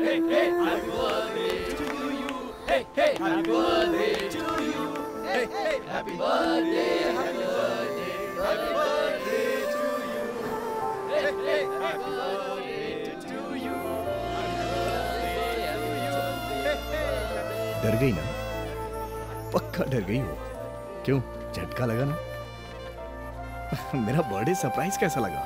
Hey, hey, happy birthday to you. Hey, hey, happy birthday to you. Hey, hey, happy birthday, happy birthday, happy birthday to you. Hey, hey, happy birthday to you. Happy birthday to you. Hey, hey. डर गई ना? पक्का डर गई हो? क्यों? झटका लगा ना? मेरा बर्थडे सरप्राइज कैसा लगा?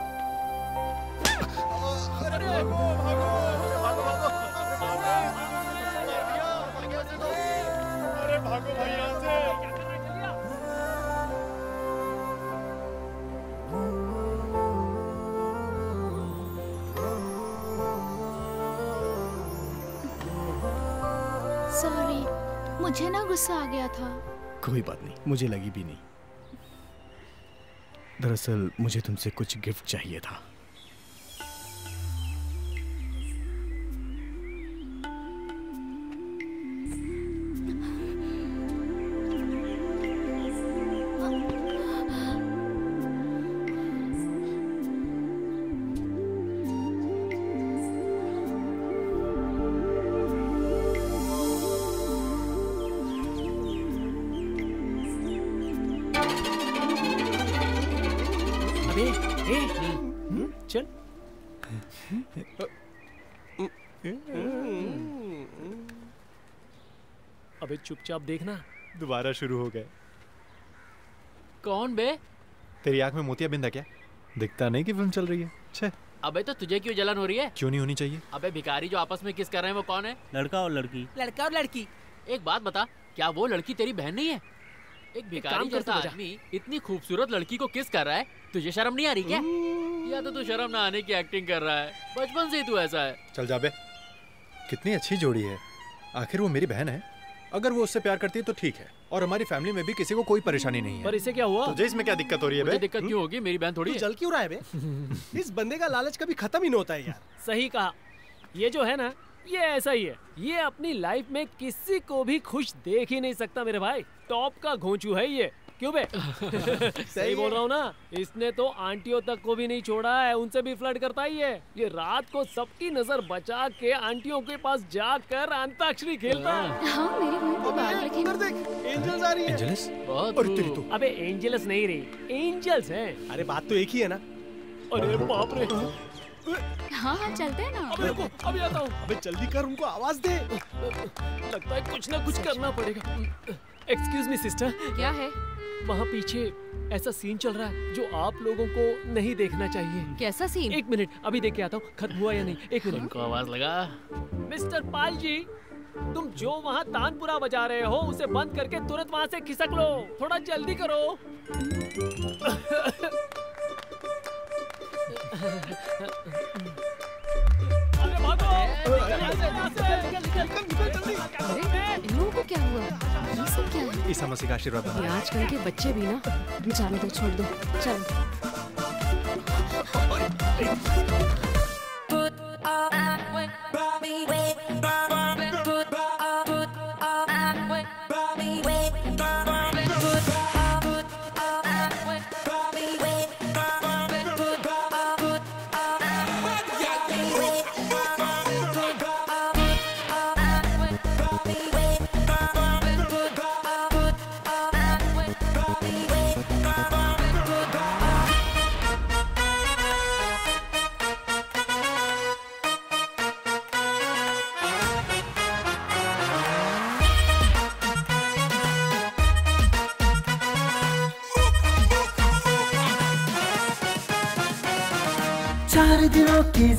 सॉरी, मुझे ना गुस्सा आ गया था। कोई बात नहीं, मुझे लगी भी नहीं। दरअसल मुझे तुमसे कुछ गिफ्ट चाहिए था। चुपचाप देखना, दोबारा शुरू हो गए। कौन बे? तेरी आंख में मोतियाबिंद है क्या? दिखता नहीं कि फिल्म चल रही है। छे। अबे तो तुझे क्यों जलन हो रही है? क्यों नहीं होनी चाहिए? अबे भिखारी जो आपस में किस कर रहे हैं वो कौन है? लड़का और लड़की। लड़का और लड़की। एक बात बता, क्या वो लड़की तेरी बहन नहीं है? एक भिखारी जैसा आदमी इतनी खूबसूरत लड़की को किस कर रहा है, तुझे शर्म नहीं आ रही क्या? या तो तू शर्म न आने की एक्टिंग कर रहा है, बचपन से ही तू ऐसा है। चल जा बे। कितनी अच्छी जोड़ी है, आखिर वो मेरी बहन है। अगर वो उससे प्यार करती है तो ठीक है, और हमारी फैमिली में भी किसी को कोई परेशानी नहीं है। पर इसे क्या हुआ? तुझे इसमें क्या दिक्कत हो रही है बे? दिक्कत क्यों होगी, मेरी बहन थोड़ी है। चल क्यों रहा है बे? इस बंदे का लालच कभी खत्म ही नहीं होता है यार। सही कहा, ये जो है ना, ये ऐसा ही है। ये अपनी लाइफ में किसी को भी खुश देख ही नहीं सकता मेरे भाई। टॉप का घोंचू है ये, क्यों बे? सही बोल रहा हूँ ना। इसने तो आंटियों तक को भी नहीं छोड़ा है, उनसे भी फ्लर्ट करता ही है। ये रात को सबकी नजर बचा के आंटियों के पास जाकर अंताक्षरी खेलता है। हाँ, एंजल्स? और तेरी तो? अबे एंजल्स नहीं रही, एंजल्स हैं। अरे बात तो एक ही है ना। अरे बाप रे। हाँ हाँ चलते हैं ना। अबे आता हूँ। अबे जल्दी कर, उनको आवाज दे। लगता है कुछ ना कुछ करना पड़ेगा। Excuse me sister. क्या है? वहाँ पीछे ऐसा सीन चल रहा है जो आप लोगों को नहीं देखना चाहिए। कैसा सीन? एक मिनट, अभी देख के आता हूँ, खत्म हुआ या नहीं। एक मिनट। उनको आवाज लगा। मिस्टर पाल जी, तुम जो वहाँ तानपुरा बजा रहे हो उसे बंद करके तुरंत वहाँ से खिसक लो। थोड़ा जल्दी करो। अरे भागो। को क्या हुआ? ईसा मसीह का आशीर्वाद। आजकल के बच्चे भी ना, जाने दो, छोड़ दो। चल।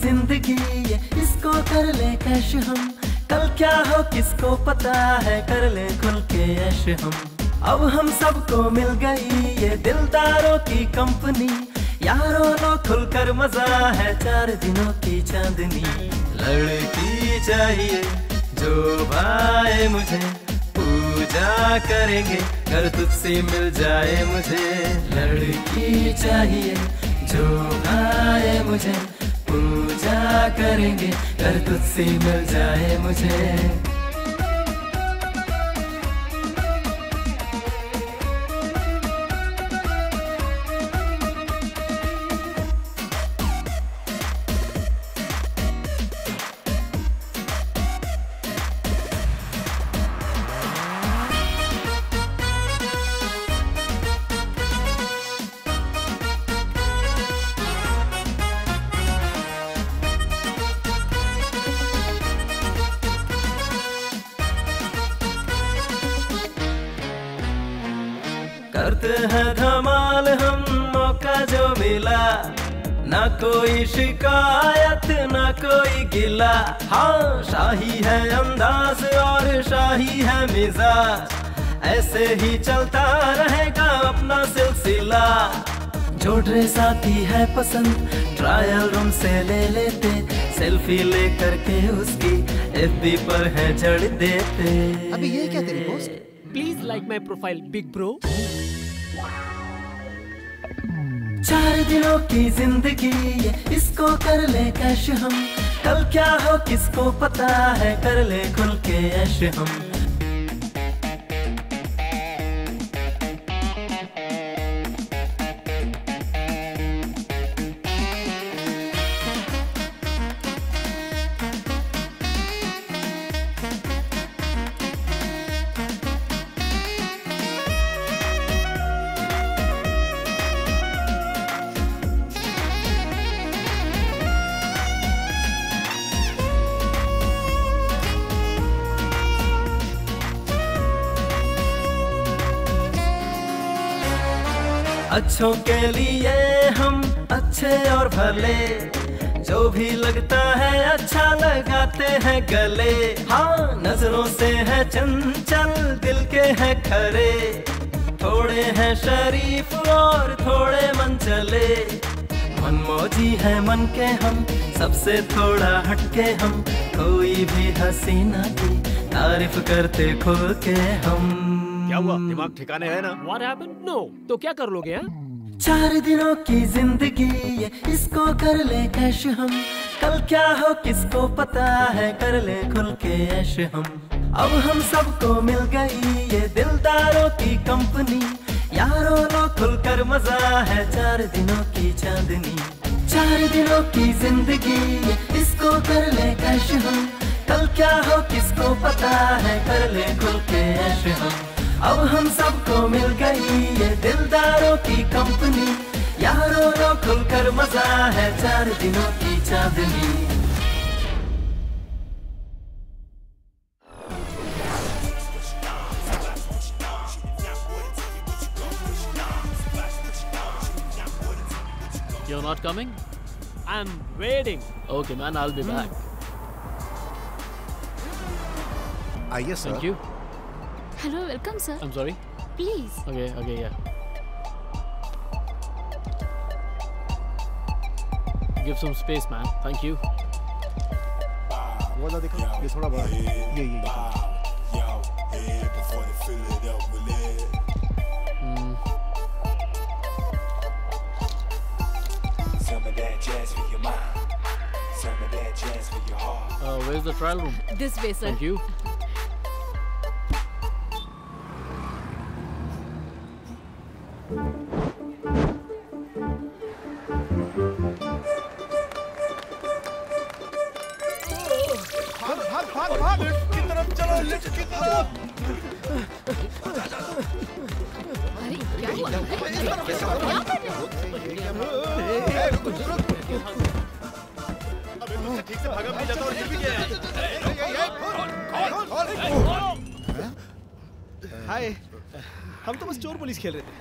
जिंदगी इसको कर ले कैश हम, कल क्या हो किसको पता है, कर ले खुल के ऐश हम। अब हम सबको मिल गई ये दिलदारों की कंपनी, यारों लो खुल कर मजा है, चार दिनों की चांदनी। लड़की चाहिए जो भाए मुझे, पूजा करेंगे घर तुझसे मिल जाए मुझे। लड़की चाहिए जो भाए मुझे, पूजा करेंगे कर तुझसे मिल जाए मुझे। करते हैं धमाल हम, मौका जो मिला ना कोई शिकायत ना कोई गिला। हाँ शाही है अंदाज और शाही है मिजाज, ऐसे ही चलता रहेगा अपना सिलसिला। जो ड्रेस आती है पसंद ट्रायल रूम से ले लेते, सेल्फी ले करके उसकी एफबी पर है जड़ देते। अभी ये क्या तेरी post? Please like my profile big bro. 4 दिनों की जिंदगी ये, इसको कर ले कैश हम, कल क्या हो किसको पता है, कर ले खुल के ऐश हम। अच्छों के लिए हम अच्छे और भले, जो भी लगता है अच्छा लगाते हैं गले। हाँ नजरों से है चंचल, दिल के हैं खरे, थोड़े हैं शरीफ और थोड़े मनचले। मनमौजी है मन के हम, सबसे थोड़ा हटके हम, कोई भी हसीना की तारीफ करते खुल के हम। क्या हुआ, दिमाग ठिकाने है ना? What happened? No. तो क्या कर लोगे? 4 दिनों की जिंदगी ये, इसको कर ले कैश हम, कल क्या हो किसको पता है, कर ले खुल के ऐश हम। अब हम सबको मिल गई ये दिलदारों की कंपनी, यारों लो खुल कर मजा है 4 दिनों की चांदनी। 4 दिनों की जिंदगी ये, इसको कर ले कैश हम, कल क्या हो किसको पता है, कर ले खुल के ऐश हम। अब हम सबको मिल गई ये दिलदारों की कंपनी, यारों रो खुलकर मजा है 4 दिनों की चांदनी। You're not coming? I'm waiting. Okay man, I'll be back. Yes sir. Thank you. Hello, welcome sir. I'm sorry. Please. Okay, yeah. Give some space, man. Thank you. What are they coming? This one about. Yeah. Some of that jazz for your mind. Some of that jazz for your heart. Where's the trial room? This way, sir. Thank you. खेल रहे थे।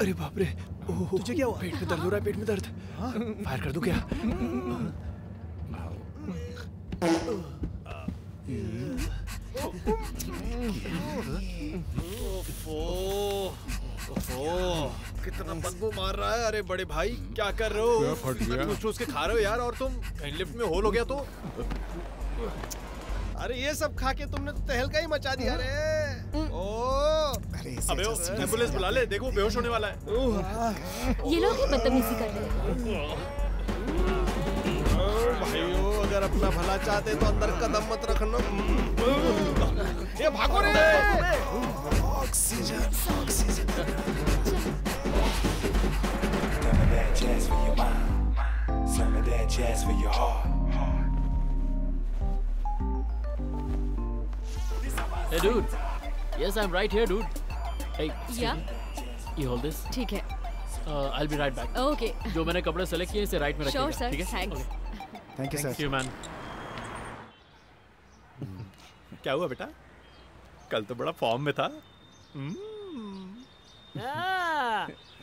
अरे बाप रे, तुझे क्या हुआ? पेट में दर्द हो रहा है, पेट में दर्द। फायर कर दूं क्या? कितना बदबू मार रहा है। अरे बड़े भाई क्या कर रहे हो? फट गया। चूस के खा रहे हो यार, और तुम हैंडलिफ्ट में होल हो गया तो। अरे ये सब खा के तुमने तो तहलका ही मचा दिया। अरे अबे एम्बुलेंस बुला ले, देखो बेहोश होने वाला है। ये लोग ही बदतमीजी कर रहे हैं। भाइयों अगर अपना भला चाहते तो अंदर कदम मत रखना। ये भागो रे। Oxygen oxygen. Hey dude. Yes, I'm right here, dude. Hey. Yeah. You hold this. ठीक है. I'll be right back. Okay. जो मैंने कपड़े सेलेक्ट किए इसे राइट में रखिएगा. Sure sir. ठीक है? Thanks. Okay. Thank you sir. Thank you man. क्या हुआ बेटा? कल तो बड़ा फॉर्म में था.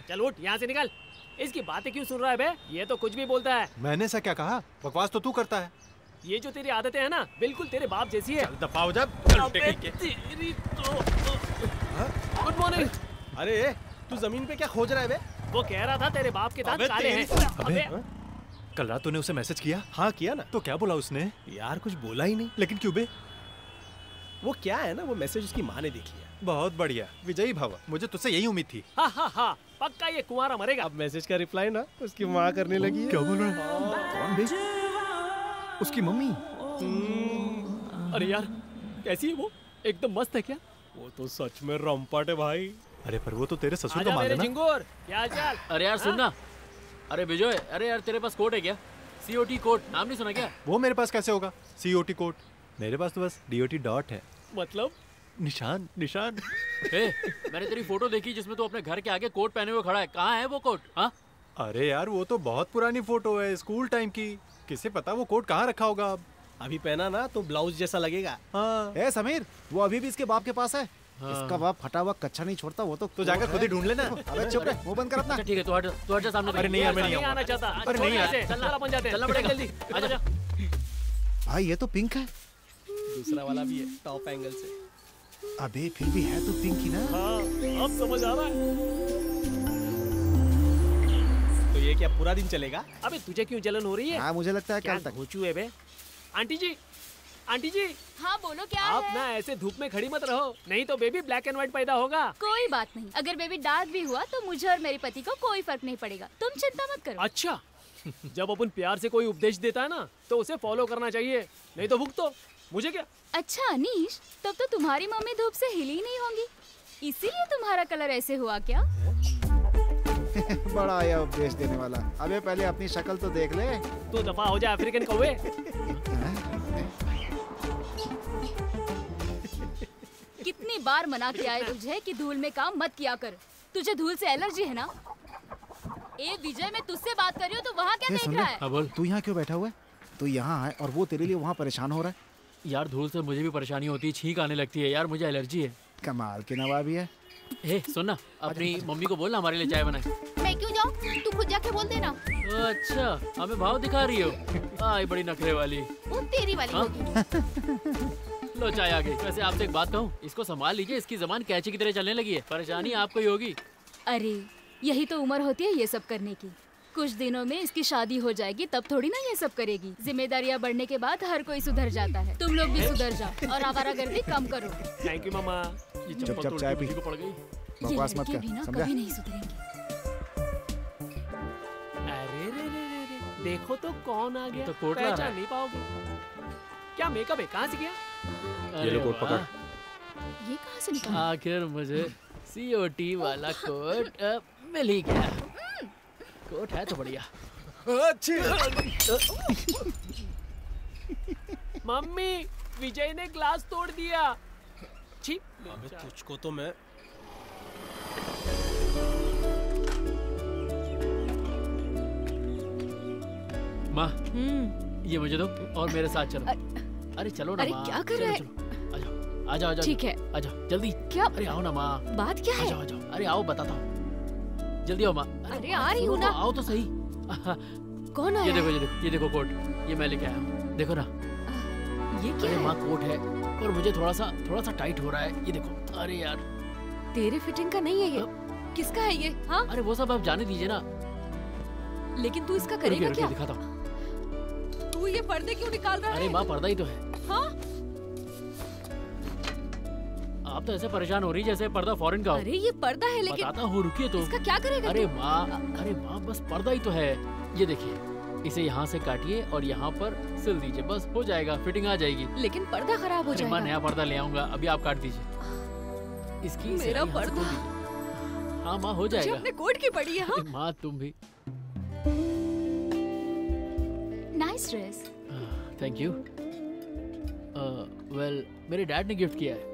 चल उठ यहाँ से निकल। इसकी बातें क्यों सुन रहा है बे? ये तो कुछ भी बोलता है। मैंने ऐसा क्या कहा? बकवास तो तू करता है। ये जो तेरी आदतें हैं ना बिल्कुल तेरे बाप जैसी है। चल दफा हो जा। Good morning. अरे तू जमीन पे क्या खोज रहा है बे? वो कह रहा था तेरे बाप के दांत काले हैं। अबे कल रात तूने उसे मैसेज किया? हाँ किया ना। तो क्या बोला उसने? यार कुछ बोला ही नहीं। लेकिन क्यों बे? वो क्या है ना वो मैसेज उसकी माँ ने देख लिया। बहुत बढ़िया विजयी भव, मुझे तुझसे यही उम्मीद थी। हाँ हाँ हाँ पक्का ये कुंवारा मरेगा। अब मैसेज का रिप्लाई ना उसकी माँ करने लगी। क्या बोल रहा है? उसकी मम्मी। अरे यार कैसी है वो? एकदम मस्त है क्या? वो तो सच में रंपाट है भाई। अरे पर वो तो तेरे ससुर का माल है ना। झिंगूर क्या चाल? अरे यार सुनना। अरे विजय, अरे यार तेरे पास कोट है क्या? COT कोट, नाम नहीं सुना क्या? वो मेरे पास कैसे होगा COT कोट? मेरे पास तो बस DOT डॉट है। मतलब निशान निशान। ए, मैंने तेरी फोटो देखी जिसमें तू तो अपने घर के आगे कोट पहने हुए खड़ा है। कहाँ है वो कोट? हाँ अरे यार वो तो बहुत पुरानी फोटो है, स्कूल टाइम की। किसे पता वो कोट कहाँ रखा होगा। अब अभी पहना ना तो ब्लाउज जैसा लगेगा। हाँ ए समीर, वो अभी भी इसके बाप के पास है। हाँ। इसका बाप फटा हुआ कच्चा नहीं छोड़ता। वो तो जाकर खुद ही ढूंढ लेना। अबे चुप रह, मुंह बंद कर अपना। ठीक है तू हट जा सामने। अरे नहीं यार मैं नहीं आना चाहता। अरे नहीं यार चलना अपन जाते हैं। चलना पड़ेगा जल्दी। आ जा भाई। ये तो पिंक है। दूसरा वाला भी है टॉप एंगल से। अबे फिर भी है तो पिंक ही ना। हां अब समझ आ रहा है। तो ये क्या पूरा दिन चलेगा? अबे तुझे क्यों जलन हो रही है? हां मुझे लगता है कल तक हो चुके बे। आंटी जी हाँ बोलो क्या आप है? ना ऐसे धूप में खड़ी मत रहो नहीं तो बेबी ब्लैक एंड व्हाइट पैदा होगा। कोई बात नहीं, अगर बेबी डार्क भी हुआ तो मुझे और मेरे पति को कोई फर्क नहीं पड़ेगा, तुम चिंता मत करो। अच्छा जब अपन प्यार से कोई उपदेश देता है ना तो उसे फॉलो करना चाहिए, नहीं तो भुगतो। मुझे क्या? अच्छा अनीश, तब तो तुम्हारी मम्मी धूप से हिली नहीं होंगी, इसीलिए तुम्हारा कलर ऐसे हुआ क्या? बड़ा आया उपदेश देने वाला। अबे पहले अपनी शक्ल तो देख ले। तू दफा हो जा अफ्रीकन कौवे। कितनी बार मना किया है तुझे कि धूल में काम मत किया कर। तुझे धूल से एलर्जी है ना? ए विजय, मैं तुझसे बात कर रही हूँ, तू वहाँ क्या देख रहा है? अब तू यहाँ क्यों बैठा हुआ है? तू यहाँ है और वो तेरे लिए वहाँ परेशान हो रहा है। यार धूल से मुझे भी परेशानी होती है, छींक आने लगती है यार, मुझे एलर्जी है। कमाल के नवाबी है। सुन ना, अपनी मम्मी को बोलना हमारे लिए चाय बनाए। मैं क्यों जाऊँ, तू खुद जाके बोल देना। अच्छा हमें भाव दिखा रही हो। आई बड़ी नखरे वाली। वो तेरी वाली होगी। लो चाय आ गई। वैसे आपसे एक बात कहूँ, इसको संभाल लीजिए, इसकी जबान कैंची की तरह चलने लगी है। परेशानी आपको ही होगी। अरे यही तो उम्र होती है ये सब करने की। कुछ दिनों में इसकी शादी हो जाएगी, तब थोड़ी ना ये सब करेगी। जिम्मेदारियाँ बढ़ने के बाद हर कोई सुधर जाता है। तुम लोग भी सुधर जाओ और आवारागर्दी कम करो। थैंक यू मामा। चुपचाप चाय पी। पड़ गई बकवास मत कर, समझा? नहीं सुधरेंगे। अरे देखो तो कौन आ गया, पहचान नहीं पाओगे। क्या मेकअप है, कहाँ से किया? ये लो कोट पकड़। ये कहाँ से निकाला? आखिर मुझे COT वाला कोट मिल ही गया। कोट है तो बढ़िया। मम्मी विजय ने ग्लास तोड़ दिया। अबे तुझको तो मैं। माँ ये मुझे दो और मेरे साथ चलो। अरे चलो ना। अरे क्या कर रहे हैं? आजा आजा। ठीक है आजा जल्दी। क्या? अरे आओ ना माँ। बात क्या है? आजा। अरे आओ बताता हूँ, जल्दी आओ माँ। अरे आ रही हूँ ना। आओ तो सही। कौन आया? ये देखो कोट, ये मैं लेके आया हूँ, देखो ना। ये क्या है? माँ कोट है और मुझे थोड़ा सा टाइट हो रहा है, ये देखो। अरे यार तेरे फिटिंग का नहीं है ये, किसका है ये? हाँ अरे वो सब आप जाने दीजिए ना, लेकिन तू इसका करेगा क्या? दिखाता हूँ। तू ये पर्दे क्यों निकाल रहा है? अरे माँ पर्दा ही तो है। हाँ? आप तो ऐसे परेशान हो रही जैसे पर्दा फॉरेन का हो। अरे ये पर्दा है लेकिन। बताता हूँ रुकिए तो। इसका क्या करेगा? अरे माँ बस पर्दा ही तो है। ये देखिए, इसे यहाँ से काटिए और यहाँ पर सिल दीजिए, बस हो जाएगा, फिटिंग आ जाएगी। लेकिन पर्दा खराब हो जाएगा। माँ नया पर्दा ले आऊंगा, अभी आप काट दीजिए इसकी। मेरा पर्दा। हाँ माँ हो जाएगा। कोट की पड़ी है। माँ तुम भी। Nice dress. Thank you. Well मेरे डैड ने गिफ्ट किया है।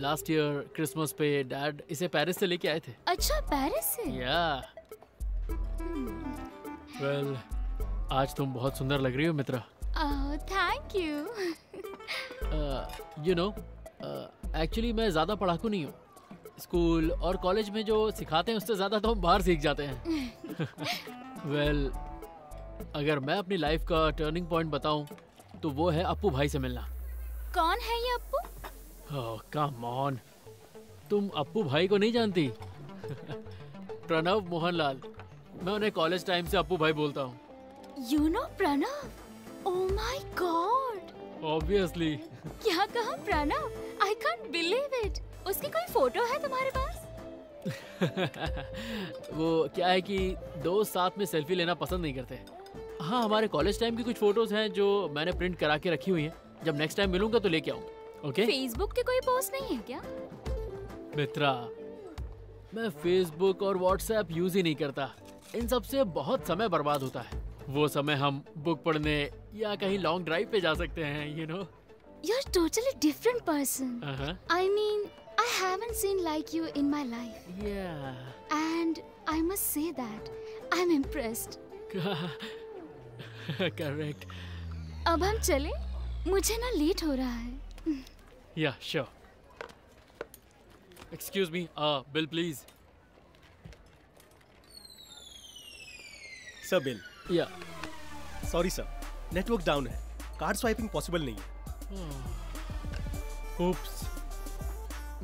लास्ट ईयर क्रिसमस पे डैड इसे पेरिस से लेके आए थे। अच्छा पेरिस से? या। वेल आज तुम बहुत सुंदर लग रही हो Mitra. Thank you. You know actually मैं ज़्यादा पढ़ाकू नहीं हूँ। स्कूल और कॉलेज में जो सिखाते हैं उससे ज़्यादा तो हम बाहर सीख जाते हैं। वेल अगर मैं अपनी लाइफ का टर्निंग पॉइंट बताऊँ तो वो है अप्पू भाई से मिलना। कौन है ये अप्पू? ओह कम ऑन, तुम अप्पू भाई को नहीं जानती? प्रणव मोहनलाल, मैं उन्हें कॉलेज टाइम से अप्पू भाई बोलता हूँ। You know Pranav? Oh my God. Obviously. क्या कहा Pranav, I can't believe it. उसकी कोई फोटो है तुम्हारे पास? वो क्या है कि दोस्त साथ में सेल्फी लेना पसंद नहीं करते। हाँ हमारे कॉलेज टाइम की कुछ फोटोज हैं जो मैंने प्रिंट करा के रखी हुई हैं। जब नेक्स्ट टाइम मिलूंगा तो लेके आऊंगा। ओके? फेसबुक के कोई पोस्ट नहीं है क्या? मित्रा, मैं फेसबुक और व्हाट्सएप यूज ही नहीं करता। इन सब से बहुत समय बर्बाद होता है। वो समय हम बुक पढ़ने या कहीं लॉन्ग ड्राइव पे जा सकते हैं, you know. You are totally different person. I mean I haven't seen like you in my life. Yeah. And I must say that I'm impressed. Correct. अब हम चले? मुझे ना लेट हो रहा है. Yeah, sure. Excuse me. Bill, please. Sir, bill. Yeah. Sorry, sir. Network down है. Card swiping possible नहीं है. Oops.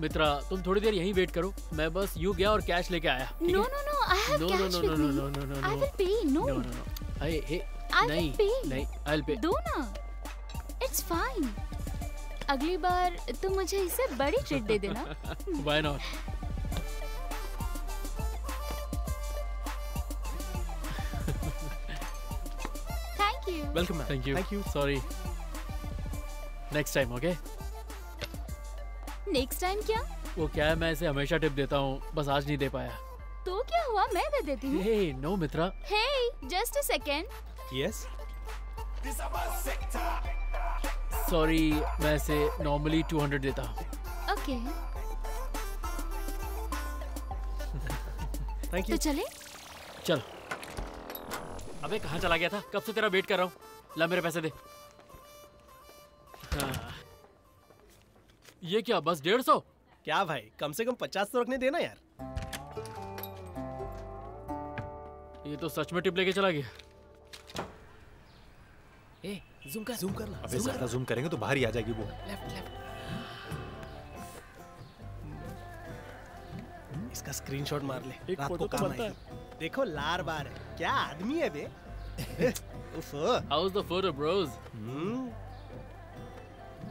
मित्रा तुम थोड़ी देर यहीं वेट करो, मैं बस यू गया और कैश लेके आया। No no no, I have cash with me. No no no, I will pay. No no no, I hey नहीं नहीं, आई विल पे। दो ना, इट्स फाइन। अगली बार तुम मुझे इससे बड़ी ट्रीट दे देना। Why not. Thank you. Welcome. Thank you. Thank you. Sorry, next time. Okay next time. क्या वो क्या है, मैं इसे हमेशा टिप देता हूँ, बस आज नहीं दे पाया। तो क्या हुआ, मैं दे देती हूँ। Hey no Mitra. Hey just a second. Yes sorry, मैं इसे नॉर्मली 200 देता हूँ। Okay thank you. तो चले? चल। अबे कहाँ चला गया था, कब से तेरा वेट कर रहा हूँ। ला मेरे पैसे दे। ये क्या बस 150? क्या भाई, कम से कम 50 तो रखने देना यार। ये तो सच में टिप लेके चला गया। ए, ज़ूम कर। अबे ज़्यादा ज़ूम करेंगे तो बाहर ही आ जाएगी वो। लेफ्ट। इसका स्क्रीनशॉट मार ले, रात को काम आए। देखो लार बार है, क्या आदमी है बे। How's the photo, bros?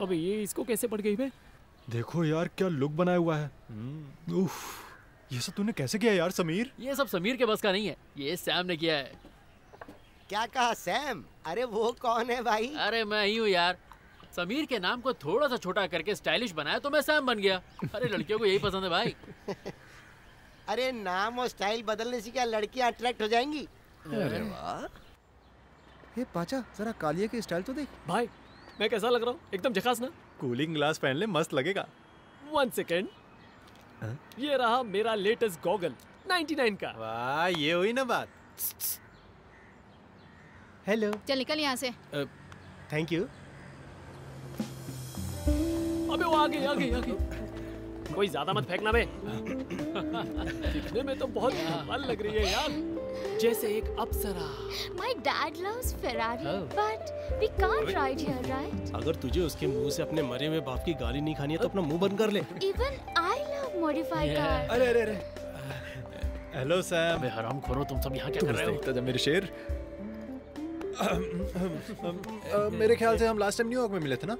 अबे ये इसको कैसे पड़ गई बे? देखो यार क्या लुक बनाया हुआ है। उफ, ये सब तूने कैसे किया यार समीर? ये सब समीर के बस का नहीं है, ये सैम ने किया है। क्या कहा सैम? अरे वो कौन है भाई? अरे मैं ही हूँ यार। समीर के नाम को थोड़ा सा छोटा करके स्टाइलिश बनाया तो मैं सैम बन गया। अरे लड़कियों को यही पसंद है भाई। अरे नाम और स्टाइल बदलने से क्या लड़कियाँ अट्रैक्ट हो जाएंगी? अरे वाह। ए पाचा, जरा कालिया की स्टाइल तो देख। भाई मैं कैसा लग रहा हूँ? एकदम झकास ना। कूलिंग ग्लास पहन ले, मस्त लगेगा। One second. ये रहा मेरा लेटेस्ट गॉगल 99 का। वाह, ये हुई ना बात। हेलो। चल निकल यहाँ से। Thank you. अबे वो आ गई। कोई ज्यादा मत फेंकना बे। दिखने में तो बहुत धमाल लग रही है यार, जैसे एक अप्सरा। My dad loves Ferrari, but we can't ride here, right? अगर तुझे उसके मुंह से अपने मरे हुए बाप की गाली नहीं खानी है तो अपना मुंह बंद कर ले। Even I love modified cars. अरे। Hello Sam. अबे हरामखोरों, तुम सब यहाँ क्या कर रहे हो? तो मेरे शेर। मेरे ख्याल से हम लास्ट टाइम न्यूयॉर्क में मिले थे ना?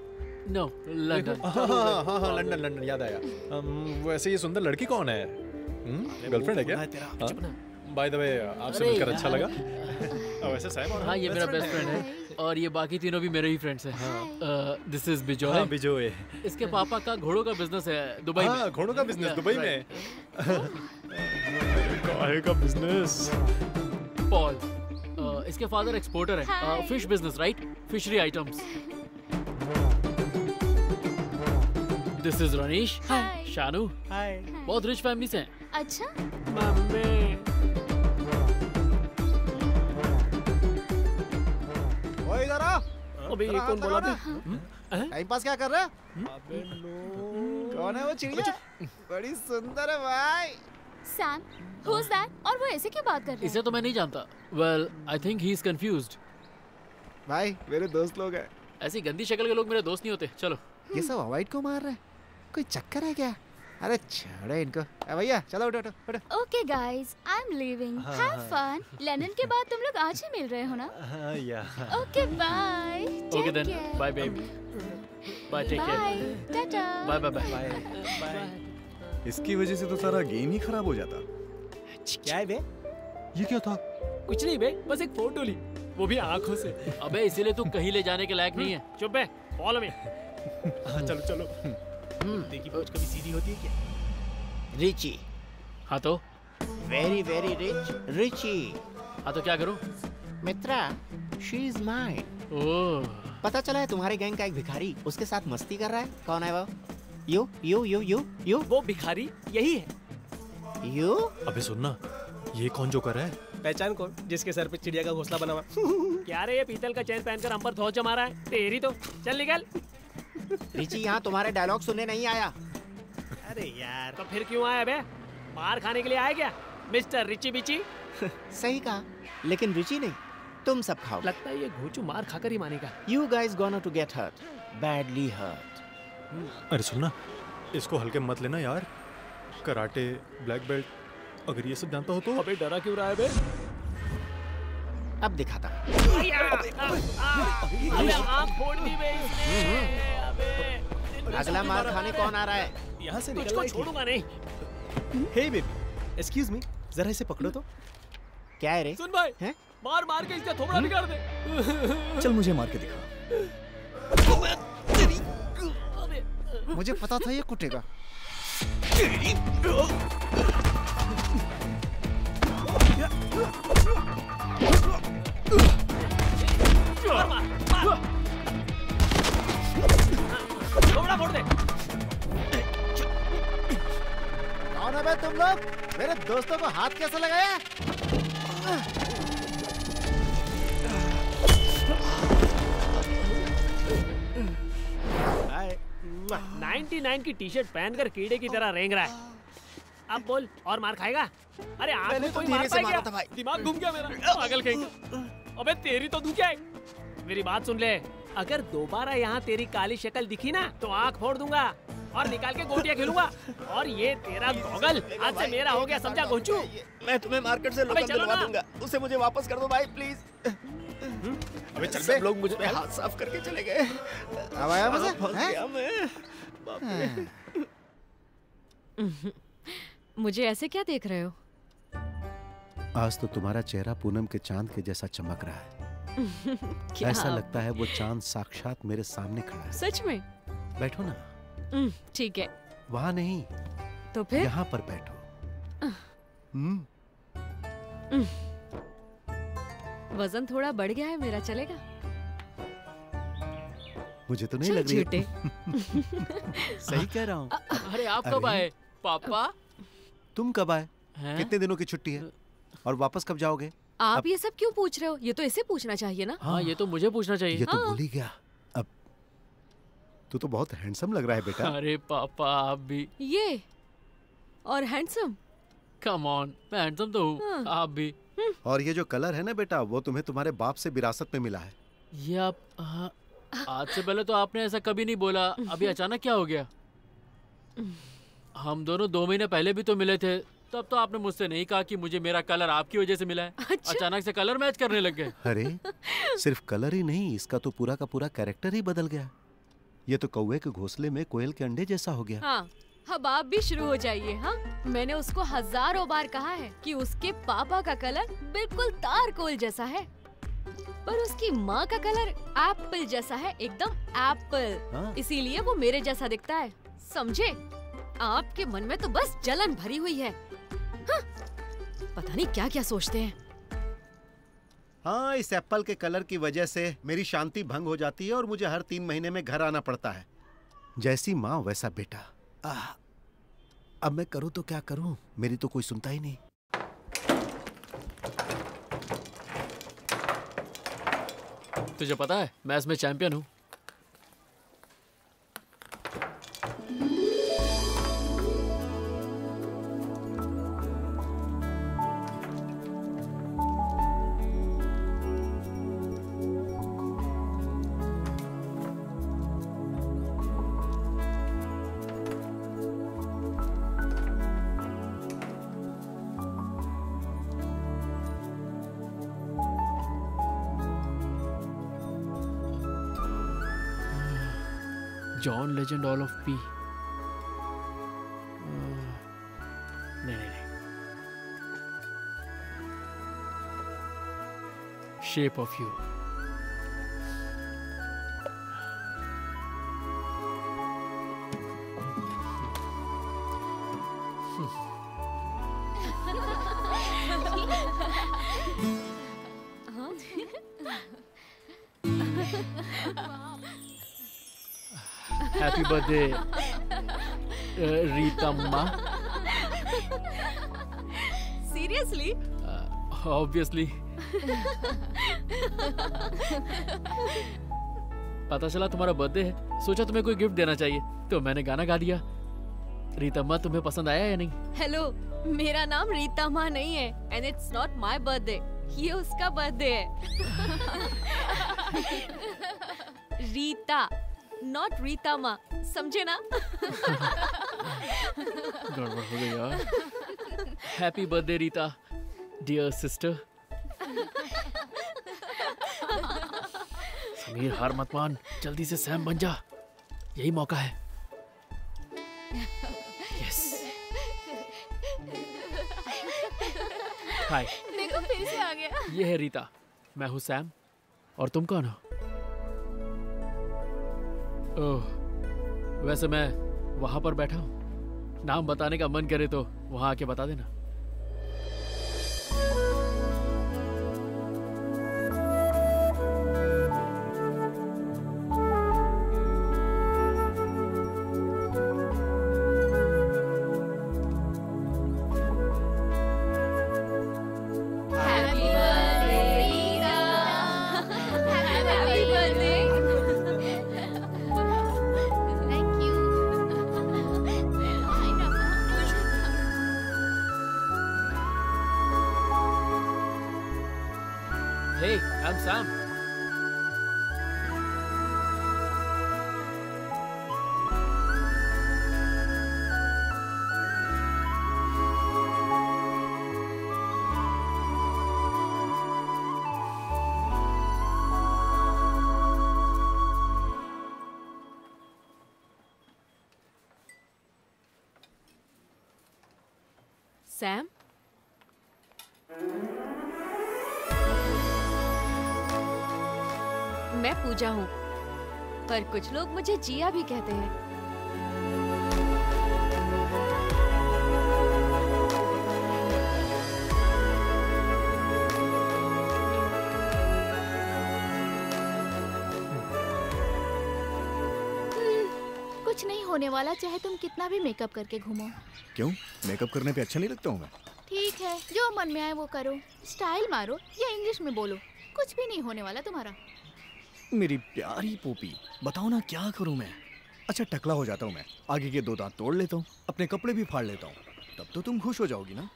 No, London. हाँ लंदन, याद आया। वैसे ये सुंदर लड़की कौन है? गर्लफ्रेंड है क्या? By the way, आपसे मिलकर अच्छा लगा। वैसे सैम और ये मेरा बेस्ट फ्रेंड है और ये बाकी तीनों भी मेरे ही फ्रेंड्स हैं। This is Bijoy. इसके पापा का घोड़ों का बिजनेस है दुबई में। घोड़ों का बिजनेस दुबई में। गाय का बिजनेस। पॉल, इसके फादर एक्सपोर्टर है। Fish business, right? Fishery items. This is Ranish. Shanu. बहुत रिच फैमिली से हैं। अच्छा अबे ये कौन बोला था? टाइम पास क्या कर रहा है? अबे लो कौन है वो चिड़िया? बड़ी सुंदर है भाई। Sam, who is that? और वो ऐसे क्यों बात कर रहा है? इसे तो मैं नहीं जानता। Well, I think he is confused। भाई मेरे दोस्त लोग हैं। ऐसी गंदी शक्ल के लोग मेरे दोस्त नहीं होते। चलो। ये सब अवॉइड को मार रहे हैं। कोई चक्कर है क्या? अरे छोड़ो इनको। भैया चलो उठो उठो। Okay guys, I am leaving. Have fun. London के बाद तुम लोग आज ही मिल रहे हो ना? Yeah. Okay bye. Okay then. Bye baby. Bye take care. Tata. Bye bye bye. Bye. इसकी वजह से तो सारा गेम ही खराब हो जाता। क्या है बे? ये क्या था? कुछ नहीं बे, बस एक फोटो ली, वो भी आंखों से। अबे इसीलिए तू कहीं ले जाने के लायक नहीं है। चुप बे, फॉलो मी। चलो चलो। देखी पहुंच कभी सीधी होती है क्या? रिची। हाँ तो? Very very rich, Richie. हाँ तो क्या करूं? मित्रा, she is mine। ओह। पता चला है तुम्हारे गैंग का एक भिखारी उसके साथ मस्ती कर रहा है। कौन है वो? You you you you you. वो भिखारी यही है। यू? अबे सुनना, ये कौन जो कर रहा है? पहचान कौन जिसके सर पे चिड़िया का घोंसला बना हुआ? क्या रे ये पीतल का चैन पहनकर हम पर थोच जमा रहा है? तेरी तो चल निकल। रिची यहाँ तुम्हारे डायलॉग सुनने नहीं आया। अरे यार तो फिर क्यों आया बे? मार खाने के लिए आया क्या मिस्टर रिची बिची? सही कहा, लेकिन रिची नहीं, तुम सब खाओ। लगता है ये घूचू मार खाकर ही मानेगा। You guys gonna to get hurt, badly hurt. अरे सुनना, इसको हल्के मत लेना यार। कराटे, ब्लैक बेल्ट, अगर ये सब जानता हो तो। अबे डरा क्यों रहा है बे? अब दिखाता। अगला मार खाने कौन आ रहा है? यहाँ से निकलना छोड़ूंगा नहीं। हे बेबी, एक्सक्यूज मी, जरा इसे पकड़ो तो। क्या है रे? सुन भाई, हैं? मार मार के इसका थोबड़ा बिगाड़ दे। चल मुझे मार के दिखा। मुझे पता था ये कुटेगा। फोड़ दे। कौन है तुम लोग? मेरे दोस्तों को हाथ कैसे लगाया? हाय, 99 की टी शर्ट पहनकर कीड़े की तरह रेंग रहा है। अब बोल, और मार खाएगा? अरे आंख में कोई मार पाएगा? दिमाग घूम गया मेरा, पागल कहीं। अबे तेरी तो दुख है। मेरी बात सुन ले, अगर दोबारा यहाँ तेरी काली शक्ल दिखी ना तो आँख फोड़ दूंगा और निकाल के गोटियाँ खेलूंगा। और ये तेरा गॉगल आज से मेरा हो गया, समझा गोचू? मैं तुम्हें मार्केट से लोकल दिलवा दूंगा। उसे मुझे वापस कर दो भाई प्लीज। सब लोग मुझे हाथ साफ करके चले गए। अब आया मज़ा? मुझे ऐसे क्या देख रहे हो? आज तो तुम्हारा चेहरा पूनम के चांद के जैसा चमक रहा है। ऐसा लगता है वो चांद साक्षात मेरे सामने खड़ा है। सच में? बैठो ना। ठीक है। वहाँ नहीं तो फिर यहाँ पर बैठो। वजन थोड़ा बढ़ गया है मेरा, चलेगा? मुझे तो नहीं लग रही। झूठे। सही कह रहा हूँ। अरे आप कब आए पापा? तुम कब आए? कितने दिनों की छुट्टी है और वापस कब जाओगे? आप ये सब क्यों पूछ रहे हो? ये तो इसे पूछना चाहिए ना। हाँ ये तो मुझे पूछना चाहिए। ये तो भूल ही गया। अब तू तो बहुत हैंडसम लग रहा है बेटा। अरे पापा आप भी। ये और हैंडसम? कम ऑन, मैं हैंडसम तो हूँ। हाँ। आप भी। और ये जो कलर है ना बेटा, वो तुम्हें तुम्हारे बाप से विरासत में मिला है। ये आप आज से पहले तो आपने ऐसा कभी नहीं बोला, अभी अचानक क्या हो गया? हम दोनों 2 महीने पहले भी तो मिले थे, तब तो आपने मुझसे नहीं कहा कि मुझे मेरा कलर आपकी वजह से मिला है। अच्छा? अचानक से कलर मैच करने लग गए। अरे सिर्फ कलर ही नहीं, इसका तो पूरा का पूरा कैरेक्टर ही बदल गया। ये तो कौवे के घोंसले में कोयल के अंडे जैसा हो गया। हाँ, अब आप भी शुरू हो जाइए। हाँ मैंने उसको हजारों बार कहा है कि उसके पापा का कलर बिल्कुल तारकोल जैसा है, पर उसकी माँ का कलर एप्पल जैसा है, एकदम एप्पल। इसीलिए वो मेरे जैसा दिखता है, समझे? आपके मन में तो बस जलन भरी हुई है। हाँ, पता नहीं क्या क्या सोचते हैं। हाँ इस एप्पल के कलर की वजह से मेरी शांति भंग हो जाती है और मुझे हर 3 महीने में घर आना पड़ता है। जैसी माँ वैसा बेटा। अब मैं करूँ तो क्या करूँ, मेरी तो कोई सुनता ही नहीं। तुझे पता है मैं इसमें चैंपियन हूँ। John legend all of me. नहीं, shape of you. Happy birthday Ritamma. Seriously? Obviously. पता चला तुम्हारा बर्थडे है, सोचा तुम्हें कोई गिफ्ट देना चाहिए तो मैंने गाना गा दिया। रीतम्मा तुम्हें पसंद आया या नहीं? हेलो, मेरा नाम रीतम्मा नहीं है and it's not my birthday. ये उसका बर्थडे है। रीता Not Rita Ma, समझे ना? गड़बड़ हो गई यार। Happy birthday Rita, dear sister। Sameer हार मत मान, जल्दी से सैम बन जा, यही मौका है। Yes। Hi। देखो फिर से आ गया। ये है रीता, मैं हूँ सैम, और तुम कौन हो? ओह, वैसे मैं वहाँ पर बैठा हूँ, नाम बताने का मन करे तो वहाँ आके बता देना। सैम, मैं पूजा हूँ, पर कुछ लोग मुझे जिया भी कहते हैं। कुछ नहीं होने वाला, चाहे तुम कितना भी मेकअप करके घूमो। क्यों? मेकअप करने पे अच्छा नहीं लगता हूँ मैं। ठीक है, जो मन में आए वो करो, स्टाइल मारो या इंग्लिश में बोलो, कुछ भी नहीं होने वाला तुम्हारा। मेरी प्यारी पोपी, बताओ ना क्या करूँ मैं? अच्छा, टकला हो जाता हूँ मैं, आगे के दो दांत तोड़ लेता हूँ, अपने कपड़े भी फाड़ लेता हूँ, तब तो तुम खुश हो जाओगी ना।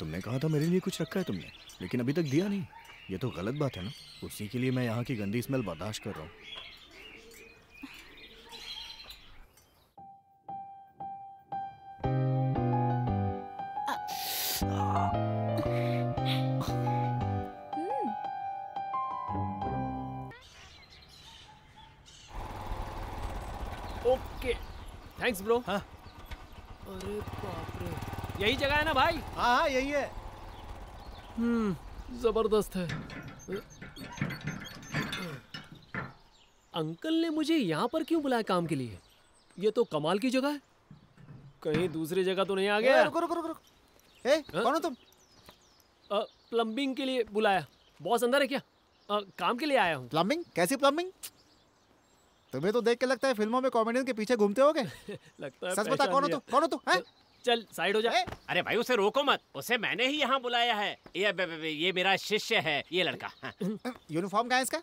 तुमने कहा था मेरे लिए कुछ रखा है तुमने, लेकिन अभी तक दिया नहीं, ये तो गलत बात है ना। उसी के लिए मैं यहाँ की गंदी स्मेल बर्दाश्त कर रहा हूँ। Okay, thanks bro. हाँ, अरे बाप रे, यही जगह है ना भाई? हाँ हाँ, यही है। जबरदस्त है। अंकल ने मुझे यहाँ पर क्यों बुलाया काम के लिए? ये तो कमाल की जगह है, कहीं दूसरी जगह तो नहीं आ गया? रुको रुको रुको रुको। ए, कौन हो तुम? प्लम्बिंग के लिए बुलाया। बॉस अंदर है क्या? काम के लिए आया हूँ। प्लम्बिंग? कैसी प्लम्बिंग? तुम्हें तो देख के लगता है फिल्मों में कॉमेडियन के पीछे घूमते होगे। लगता है। सच बता, कौन हो तू? कौन हो तू? चल साइड हो जा। अरे भाई उसे रोको मत, उसे मैंने ही यहाँ बुलाया है। ये मेरा शिष्य है ये लड़का। यूनिफॉर्म कहाँ है इसका?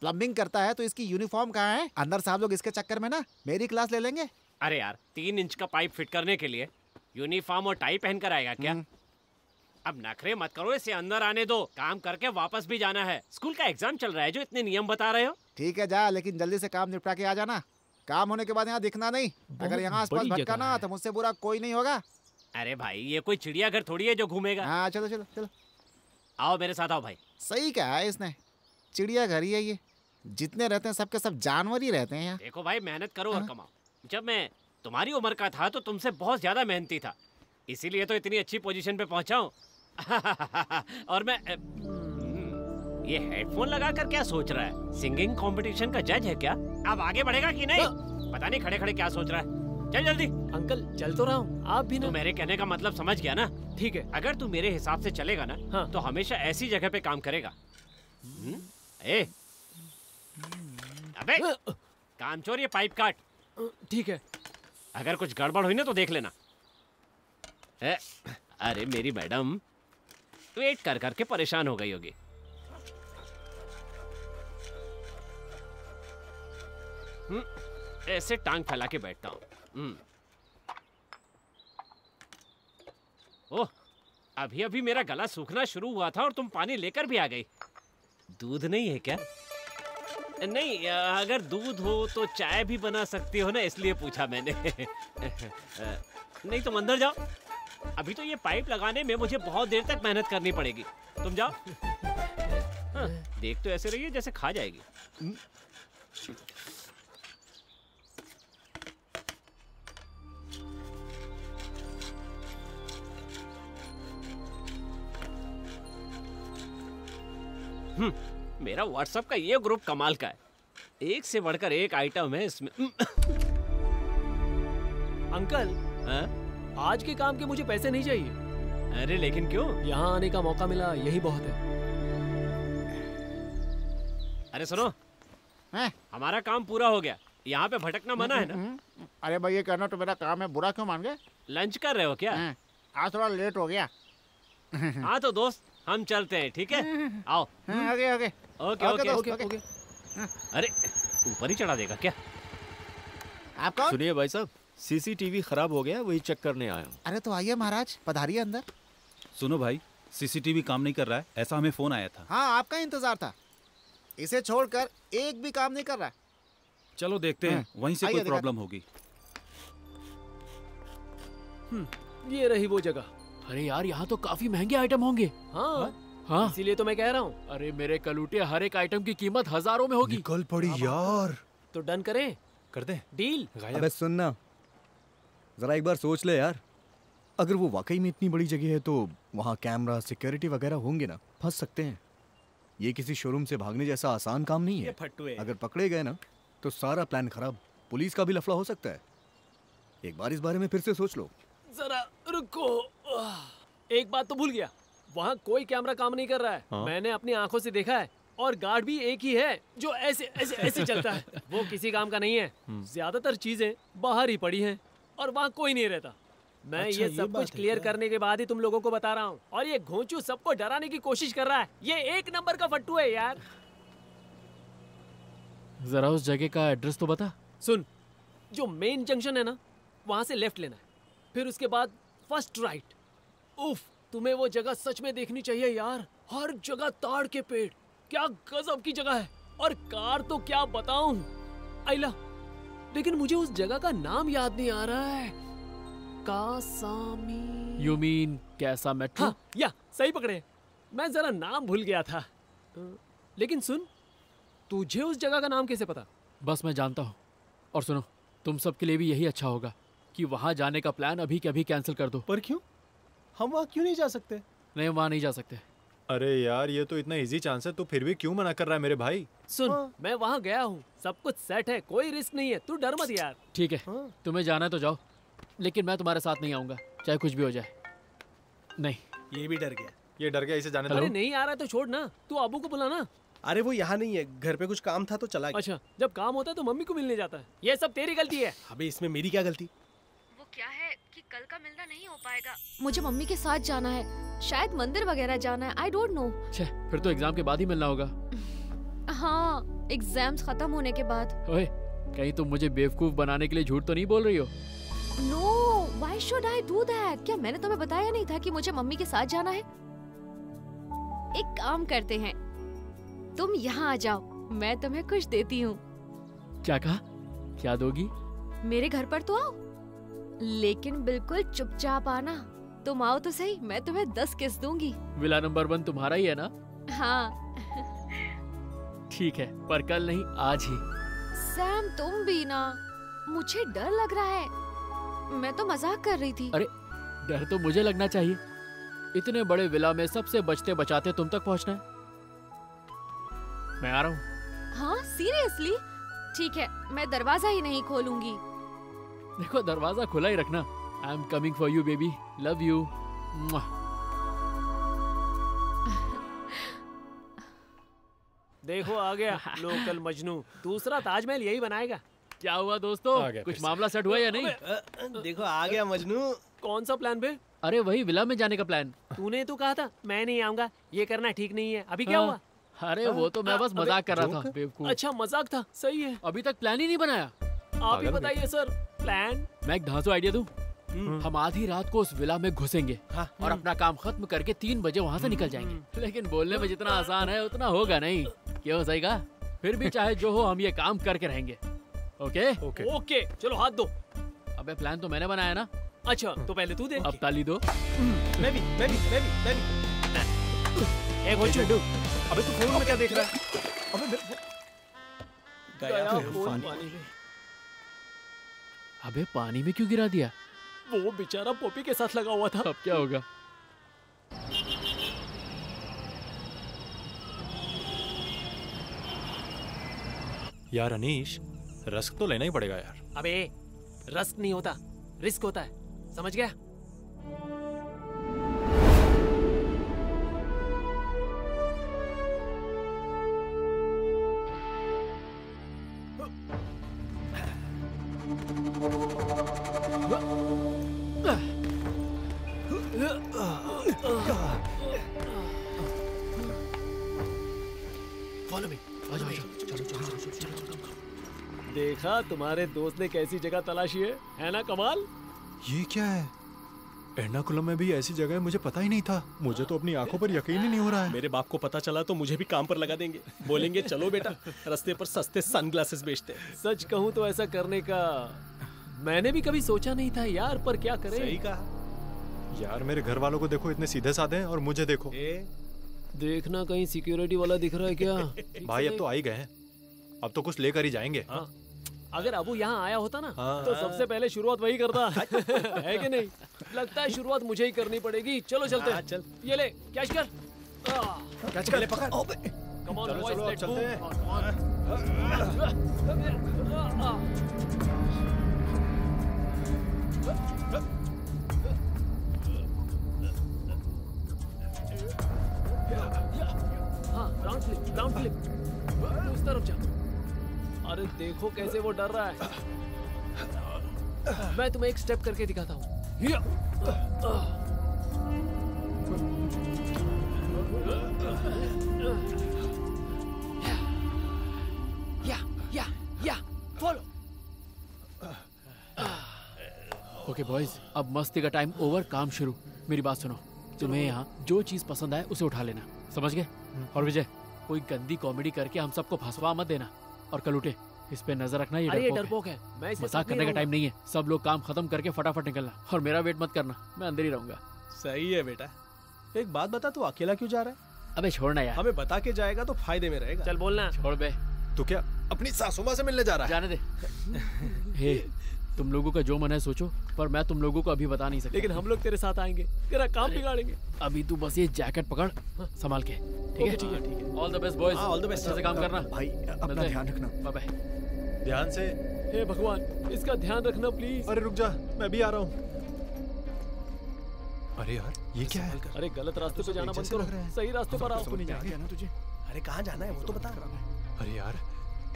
प्लम्बिंग करता है तो इसकी यूनिफॉर्म कहाँ है? अंदर साहब लोग इसके चक्कर में ना मेरी क्लास ले लेंगे। अरे यार 3 इंच का पाइप फिट करने के लिए यूनिफॉर्म और टाई पहन कर आएगा क्या? अब नखरे मत करो, इसे अंदर आने दो, काम करके वापस भी जाना है। स्कूल का एग्जाम चल रहा है जो इतने नियम बता रहे हो। ठीक है जा, लेकिन जल्दी से काम निपटा के आ जाना। काम होने के बाद यहाँ दिखना नहीं, अगर यहाँ आसपास भटका ना तो मुझसे बुरा कोई नहीं होगा। अरे भाई ये कोई चिड़ियाघर थोड़ी है जो घूमेगा। हाँ चलो चलो चलो आओ मेरे साथ आओ। भाई सही कहा है इसने, चिड़ियाघर ही है ये, जितने रहते हैं सबके सब जानवर ही रहते हैं यहाँ। देखो भाई मेहनत करो और कमाओ। जब मैं तुम्हारी उम्र का था तो तुमसे बहुत ज्यादा मेहनती था, इसीलिए तो इतनी अच्छी पोजीशन पे पहुंचा हूँ। और मैं ये हेडफोन लगाकर क्या सोच रहा है? सिंगिंग कंपटीशन का जज है क्या? अब आगे बढ़ेगा कि नहीं तो, पता नहीं खड़े खड़े क्या सोच रहा है। चल जल्दी। अंकल चल तो रहा हूँ, आप भी ना। तो मेरे कहने का मतलब समझ गया ना? ठीक है। अगर तू मेरे हिसाब से चलेगा ना तो हमेशा ऐसी जगह पे काम करेगा। अबे कामचोर ये पाइप काट। ठीक है। अगर कुछ गड़बड़ हुई ना तो देख लेना। अरे मेरी मैडम वेट कर करके परेशान हो गई होगी। ऐसे टांग फैला के बैठता हूँ। ओह अभी अभी मेरा गला सूखना शुरू हुआ था और तुम पानी लेकर भी आ गई। दूध नहीं है क्या? नहीं, अगर दूध हो तो चाय भी बना सकती हो ना, इसलिए पूछा मैंने। नहीं तुम अंदर जाओ, अभी तो ये पाइप लगाने में मुझे बहुत देर तक मेहनत करनी पड़ेगी। तुम जाओ। हाँ, देख तो ऐसे रही है जैसे खा जाएगी। मेरा व्हाट्सएप का ये ग्रुप कमाल का है, एक से बढ़कर एक आइटम है इसमें। अंकल आज के काम के मुझे पैसे नहीं चाहिए। अरे लेकिन क्यों? यहाँ आने का मौका मिला यही बहुत है। अरे सुनो हमारा काम पूरा हो गया, यहाँ पे भटकना मना है ना। अरे भाई ये करना तो मेरा काम है, बुरा क्यों मान गए? लंच कर रहे हो क्या? आज थोड़ा लेट हो गया। हाँ तो दोस्त हम चलते हैं, ठीक है? आओ। Okay okay okay okay okay. अरे ऊपर ही चढ़ा देगा क्या? आप कौन? सुनिए भाई साहब सीसीटीवी खराब हो गया, वही चेक करने आया हूँ। अरे तो आइए महाराज, पधारिए अंदर। सुनो भाई सीसीटीवी काम नहीं कर रहा है, ऐसा हमें फोन आया था। हाँ आपका इंतजार था, इसे छोड़कर एक भी काम नहीं कर रहा है। चलो देखते हैं, वहीं से कोई प्रॉब्लम होगी। ये रही वो जगह। अरे यार यहाँ तो काफी महंगे आइटम होंगे। हाँ इसीलिए तो मैं कह रहा हूँ। अरे मेरे कलूटे हर एक आइटम की कीमत हजारों में होगी। निकल पड़ी यार। तो डन करें? कर दे डील। अबे सुनना जरा, एक बार सोच ले यार, अगर वो वाकई में इतनी बड़ी जगह है तो वहाँ कैमरा सिक्योरिटी वगैरह होंगे ना, फंस सकते हैं। ये किसी शोरूम से भागने जैसा आसान काम नहीं है। अगर पकड़े गए ना तो सारा प्लान खराब, पुलिस का भी लफड़ा हो सकता है। एक बार इस बारे में फिर से सोच लो। जरा रुको, एक बात तो भूल गया, वहाँ कोई कैमरा काम नहीं कर रहा है। हाँ? मैंने अपनी आंखों से देखा है, और गार्ड भी एक ही है जो ऐसे ऐसे ऐसे चलता है। वो किसी काम का नहीं है। ज्यादातर चीजें बाहर ही पड़ी हैं और वहाँ कोई नहीं रहता। मैं अच्छा, ये सब कुछ क्लियर करने के बाद ही तुम लोगों को बता रहा हूँ। और ये घोंचू सबको डराने की कोशिश कर रहा है, ये एक नंबर का फट्टू है यार। जरा उस जगह का एड्रेस तो बता। सुन, जो मेन जंक्शन है ना वहाँ से लेफ्ट लेना है, फिर उसके बाद फर्स्ट राइट। उफ, तुम्हें वो जगह सच में देखनी चाहिए यार, हर जगह ताड़ के पेड़, क्या गजब की जगह है। और कार तो क्या बताऊं आइला, लेकिन मुझे उस जगह का नाम याद नहीं आ रहा है। कासामी। You mean कैसा मेट्रो? हाँ, या सही पकड़े, मैं जरा नाम भूल गया था। लेकिन सुन, तुझे उस जगह का नाम कैसे पता? बस मैं जानता हूँ। और सुनो, तुम सबके लिए भी यही अच्छा होगा कि वहाँ जाने का प्लान अभी के अभी कैंसिल कर दो। पर क्यों? हम वहाँ क्यों नहीं जा सकते? नहीं वहाँ नहीं जा सकते। अरे यार ये तो इतना इजी चांस है, तू फिर भी क्यों मना कर रहा है मेरे भाई? सुन मैं वहाँ गया हूँ, सब कुछ सेट है, कोई रिस्क नहीं है, तू डर मत यार। ठीक है तुम्हें जाना है तो जाओ, लेकिन मैं तुम्हारे साथ नहीं आऊँगा चाहे कुछ भी हो जाए। नहीं ये भी डर गया, ये डर गया, इसे जाने दो। अरे नहीं आ रहा तो छोड़ ना, तू अबू को बुलाना। अरे वो यहाँ नहीं है, घर पे कुछ काम था तो चला गया। अच्छा, जब काम होता है तो मम्मी को मिलने जाता है। ये सब तेरी गलती है। अबे इसमें मेरी क्या गलती? वो क्या है कि कल का मिलना नहीं हो पाएगा। मुझे मम्मी के साथ जाना है, शायद मंदिर वगैरह जाना है, आई डोंट नो। छे, फिर तो एग्जाम के बाद ही मिलना होगा। हाँ, एग्जाम्स खत्म होने के बाद। ओए, कहीं तुम मुझे बेवकूफ बनाने के लिए झूठ तो नहीं बोल रही हो? No, why should I do that? क्या मैंने तुम्हें बताया नहीं था कि मुझे मम्मी के साथ जाना है? एक काम करते हैं, तुम यहाँ आ जाओ, मैं तुम्हें कुछ देती हूँ। क्या कहा? क्या दोगी? मेरे घर पर तो आओ, लेकिन बिल्कुल चुपचाप आना। तुम आओ तो सही, मैं तुम्हें 10 किस दूंगी। विला नंबर 1 तुम्हारा ही है ना? हाँ। ठीक है, पर कल नहीं, आज ही। सैम तुम भी ना, मुझे डर लग रहा है, मैं तो मजाक कर रही थी। अरे डर तो मुझे लगना चाहिए, इतने बड़े विला में सबसे बचते बचाते तुम तक पहुँचना है। मैं आ रहा हूँ। हाँ सीरियसली? ठीक है, मैं दरवाजा ही नहीं खोलूंगी। देखो दरवाजा खुला ही रखना। I am coming for you baby, love you. देखो आ गया लोकल मजनू, दूसरा ताजमहल यही बनाएगा। क्या हुआ दोस्तों, कुछ मामला सेट हुआ या नहीं? देखो आ गया मजनू। कौन सा प्लान बे? अरे वही विला में जाने का प्लान। तूने तो कहा था मैं नहीं आऊंगा, ये करना ठीक नहीं है। अभी क्या हुआ? अरे वो तो मैं बस मजाक कर रहा था बेवकूफ। अच्छा मजाक था, सही है। अभी तक प्लान ही नहीं बनाया। आप ही बताइए सर प्लान। मैं एक धांसू आइडिया दूं? हम आधी रात को उस विला में घुसेंगे और अपना काम खत्म करके 3 बजे वहाँ से निकल जाएंगे। लेकिन बोलने में जितना आसान है उतना होगा नहीं, क्यों सही का? फिर भी चाहे जो हो हम ये काम करके रहेंगे। ओके ओके, चलो हाथ दो। अबे प्लान तो मैंने बनाया ना। अच्छा तो पहले तू दे। अब ताली दो। अबे तू फोन में क्या देख रहा है? अबे गया फोन पानी में। अबे पानी में क्यों गिरा दिया? वो बेचारा पॉपी के साथ लगा हुआ था। अब क्या होगा? यार अनीश, रिस्क तो लेना ही पड़ेगा यार। अबे रिस्क नहीं होता, रिस्क होता है, समझ गया? देखा तुम्हारे दोस्त ने कैसी जगह तलाशी है ना कमाल? ये क्या है? एर्नाकुलम में भी ऐसी जगह है, मुझे पता ही नहीं था। मुझे तो अपनी आंखों पर यकीन ही नहीं हो रहा है। मेरे बाप को पता चला तो मुझे भी काम पर लगा देंगे। बोलेंगे चलो बेटा रास्ते पर सस्ते सनग्लासेस बेचते हैं। सच कहूँ तो ऐसा करने का मैंने भी कभी सोचा नहीं था यार, पर क्या करें। सही कहा यार, मेरे घर वालों को देखो, इतने सीधे साधे हैं, और मुझे देखो। देखना कहीं सिक्योरिटी वाला दिख रहा है क्या? भाई अब तो आ ही गए हैं, अब तो कुछ लेकर ही जाएंगे। अगर अबू यहाँ आया होता ना तो सबसे पहले शुरुआत वही करता। है कि नहीं? लगता है शुरुआत मुझे ही करनी पड़ेगी। चलो चलते हैं। चल ये ले कैच कर, कैच कर ले, पकड़। Come on boys, let's go. Round flip, round flip, उस तरफ जा। अरे देखो कैसे वो डर रहा है। मैं तुम्हें एक स्टेप करके दिखाता हूँ। या या या फॉलो। ओके बॉयज, अब मस्ती का टाइम ओवर, काम शुरू। मेरी बात सुनो, तुम्हें यहाँ जो चीज पसंद आए उसे उठा लेना, समझ गए? और विजय, कोई गंदी कॉमेडी करके हम सबको फंसवा मत देना। और कल उठे, इस पे नजर रखना, ये डरपोक है। मजाक करने का टाइम नहीं है। सब लोग काम खत्म करके फटाफट निकलना, और मेरा वेट मत करना, मैं अंदर ही रहूंगा। सही है बेटा। एक बात बता, तू अकेला क्यों जा रहा है? अबे छोड़ना यार, हमें बता के जाएगा तो फायदे में रहेगा। चल बोलना। छोड़ बे। तू क्या अपनी सासू माँ से मिलने जा रहा है? जाने दे, तुम लोगों का जो मन है सोचो, पर मैं तुम लोगों को अभी बता नहीं सकता। लेकिन हम लोग तेरे साथ आएंगे, तेरा काम बिगाड़ेंगे। अभी तू बस ये जैकेट पकड़, संभाल के, ठीक है? ठीक है ठीक है। All the best boys, all the best. अच्छे से काम करना भाई, अपना ध्यान रखना। Bye bye. ध्यान से। हे भगवान, इसका ध्यान रखना प्लीज। अरे रुक जा, मैं भी आ रहा हूँ। अरे यार ये क्या है? अरे गलत रास्ते पे जाना बंद करो, सही रास्ते पर आओ। तुझे अरे कहाँ जाना है वो तो बता। अरे यार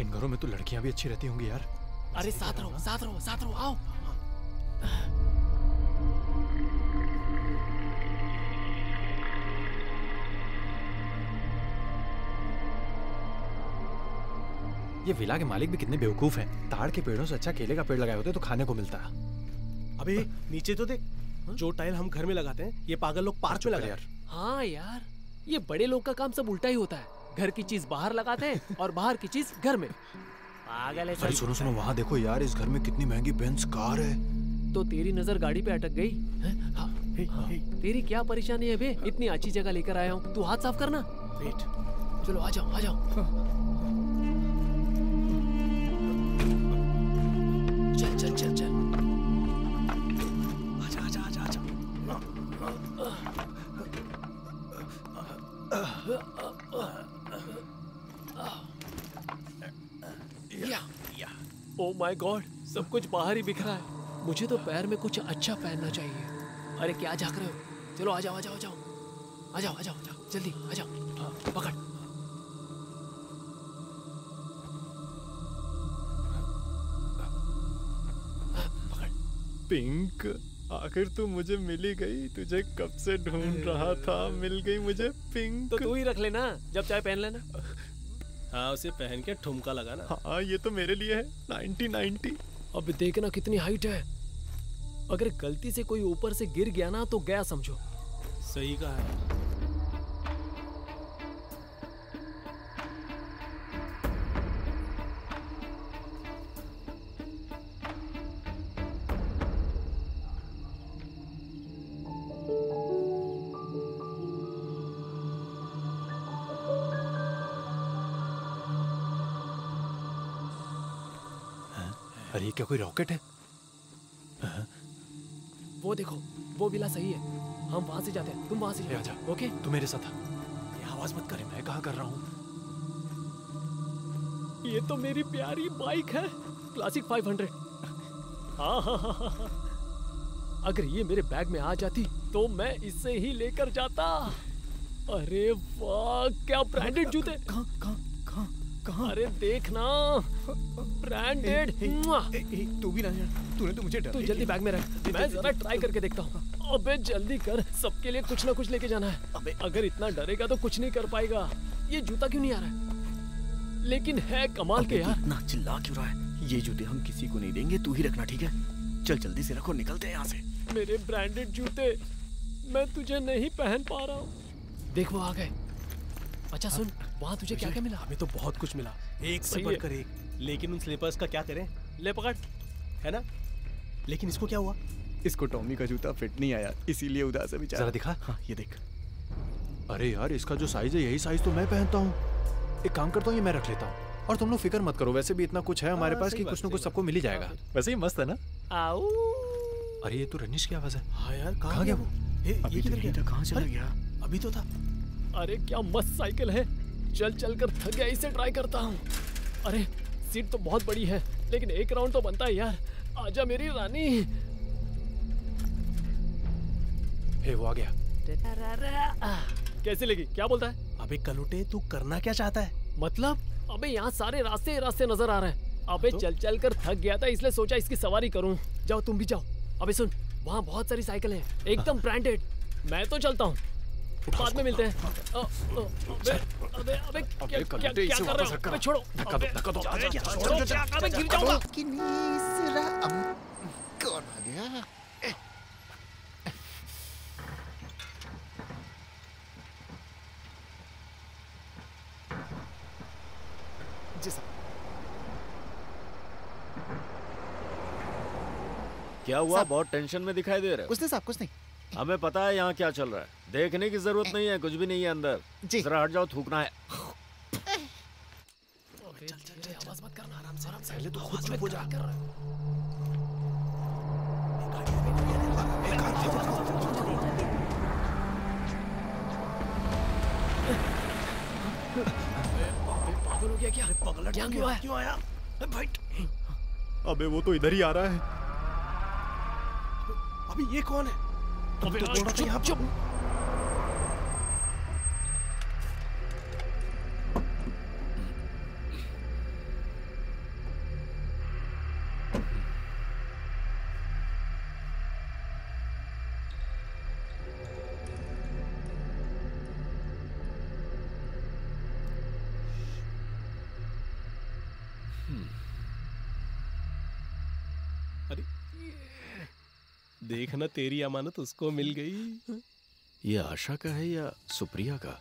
इन घरों में तो लड़कियाँ भी अच्छी रहती होंगी यार। अरे साथ रहो, साथ रहो, साथ रहो, आओ। ये विला के मालिक भी कितने बेवकूफ हैं। ताड़ के पेड़ों से अच्छा केले का पेड़ लगाए होते तो खाने को मिलता। अबे नीचे तो देख, जो टाइल हम घर में लगाते हैं ये पागल लोग पार्क में लगा यार। हाँ यार, ये बड़े लोग का काम सब उल्टा ही होता है। घर की चीज बाहर लगाते हैं और बाहर की चीज घर में। पागल है। सुनो सुनो, वहाँ देखो यार, इस घर में कितनी महंगी बेंज कार है। तो तेरी नजर गाड़ी पे अटक गई? तेरी क्या परेशानी है बे, इतनी अच्छी जगह लेकर आया हूँ, तू हाथ साफ करना। चलो आ जाओ आ जाओ, चल चल चल चल, आजा आजा आजा आजा। ओ माय गॉड, सब कुछ बाहर ही बिखरा है। मुझे तो पैर में कुछ अच्छा पहनना चाहिए। अरे क्या झांक रहे हो, चलो आ जाओ आ जाओ आ जाओ आ जाओ आ जाओ, जल्दी आ जाओ, पकड़। पिंक, आखिर तू मुझे मिली गई, तुझे कब से ढूंढ रहा था, मिल गई मुझे पिंक। तो तू ही रख लेना, जब चाहे पहन लेना। हाँ उसे पहन के ठुमका लगाना। हाँ ये तो मेरे लिए है, 90-90। अब देखना कितनी हाइट है, अगर गलती से कोई ऊपर से गिर गया ना तो गया समझो। सही कहा है। अरे क्या कोई रॉकेट है? वो देखो, वो विला सही है, हम वहां से जाते हैं, तुम वहां से जाओ। आजा, ओके तुम मेरे साथ। आवाज मत करे, मैं कहा कर रहा हूँ। ये तो मेरी प्यारी बाइक है, क्लासिक 500। हाँ। अगर ये मेरे बैग में आ जाती तो मैं इससे ही लेकर जाता। अरे वाह, क्या ब्रांडेड जूते। कहाँ? अरे देखना, ब्रांडेड। तू भी ना यार, तूने तो मुझे डरा। तू जल्दी बैग में रख, मैं जरा ट्राई करके देखता हूँ। अबे जल्दी कर, सबके लिए कुछ ना कुछ लेके जाना है। अबे अगर इतना डरेगा तो कुछ नहीं कर पाएगा। ये जूता क्यों नहीं आ रहा है, लेकिन है कमाल के यार। इतना चिल्ला क्यों रहा है? ये जूते हम किसी को नहीं देंगे, तू ही रखना ठीक है। चल जल्दी से रखो, निकलते हैं यहाँ से। मेरे ब्रांडेड जूते मैं तुझे नहीं पहन पा रहा हूँ। देख वो आ गए। अच्छा सुन, वहाँ तुझे क्या क्या मिला? हमें तो बहुत कुछ मिला, एक से बढ़कर एक। लेकिन उन स्लीपर्स का क्या करें? ले पकड़, है ना? लेकिन इसको क्या हुआ? इसको टॉमी का जूता फिट नहीं आया, इसीलिए उदास है बेचारा। जरा दिखा। हाँ ये देख। अरे यार, इसका जो साइज है यही साइज तो मैं पहनता हूँ। एक काम करता हूँ, ये मैं रख लेता हूँ, और तुम लोग फिक्र मत करो, वैसे भी इतना कुछ है हमारे पास कि कुछ न कुछ सबको मिल ही जाएगा। वैसे ही मस्त है ना। अरे ये तो रनिश की आवाज है। हाँ यार, कहाँ गया वो? कहाँ चला गया? अभी तो था। अरे क्या मस्त साइकिल है, चल चल कर थक गया, इसे ट्राई करता हूँ। अरे सीट तो बहुत बड़ी है, लेकिन एक राउंड तो बनता है यार। आजा मेरी रानी। हे वो आ गया। कैसी लगी, क्या बोलता है? अबे कलूटे, तू करना क्या चाहता है? मतलब अबे यहाँ सारे रास्ते रास्ते नजर आ रहे हैं। अबे तो? चल चल कर थक गया था, इसलिए सोचा इसकी सवारी करूँ। जाओ तुम भी जाओ। अबे सुन, वहाँ बहुत सारी साइकिल है, एकदम ब्रांडेड। मैं तो चलता हूँ, बाद में मिलते हैं। अबे अबे क्या क्या कर रहे हो? छोड़ो, धक्का दो, अबे गिर जाऊंगा। कौन आ गया? क्या हुआ? बहुत टेंशन में दिखाई दे रहे। कुछ नहीं साहब, कुछ नहीं। हमें पता है यहाँ क्या चल रहा है, देखने की जरूरत नहीं है, कुछ भी नहीं है अंदर। जरा हट जाओ, थूकना है। चल चल चल, आवाज मत करना, आराम से आराम से। पहले तो खुद चुप हो जा। पागल हो गया क्या? पागल क्यों आया भाई? अबे वो तो इधर ही आ रहा है। अबे ये कौन है? अरे देखना तेरी अमानत उसको मिल गई। ये आशा का है या सुप्रिया का?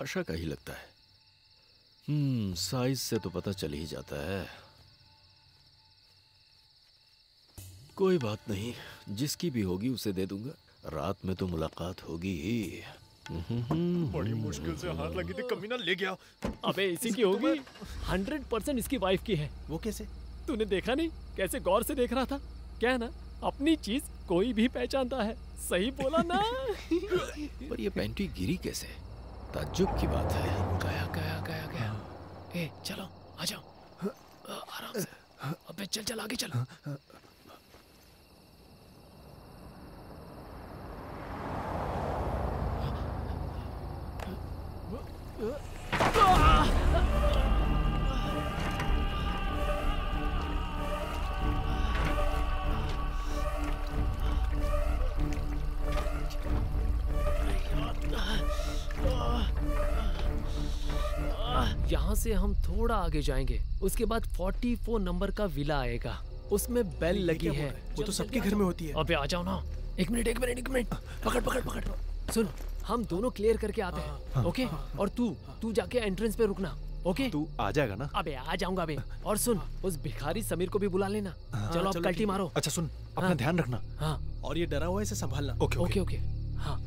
आशा का ही लगता है। साइज से तो पता चल ही जाता है। कोई बात नहीं, जिसकी भी होगी उसे दे दूंगा। रात में तो मुलाकात होगी ही। बड़ी मुश्किल से हाथ लगी थी, कमीना ले गया। अबे इसी की होगी, 100% इसकी वाइफ की है। वो कैसे? तूने देखा नहीं कैसे गौर से देख रहा था? क्या है ना, अपनी चीज कोई भी पहचानता है। सही बोला ना। पर ये पैंटी गिरी कैसे? ताज्जुब की बात है। गया गया गया गया। ए चलो आ जाओ आराम से। अबे चल चल आगे चल। यहाँ से हम थोड़ा आगे जाएंगे, उसके बाद 44 नंबर का विला आएगा, उसमें बेल लगी है। वो तो सबके घर में होती है। अबे आ जाओ ना। एक मिनट पकड़ पकड़ पकड़। सुन, हम दोनों क्लियर करके आते हैं, ओके? और तू जाके एंट्रेंस पे रुकना, ओके? तू आ जाएगा ना? अबे आ जाऊंगा। अबे और सुन, उस भिखारी समीर को भी बुला लेना। चलो आप कल्टी मारो। अच्छा सुन, अपना ध्यान रखना। हाँ, और ये डरा हुआ है, इसे संभालना। Okay okay. हाँ।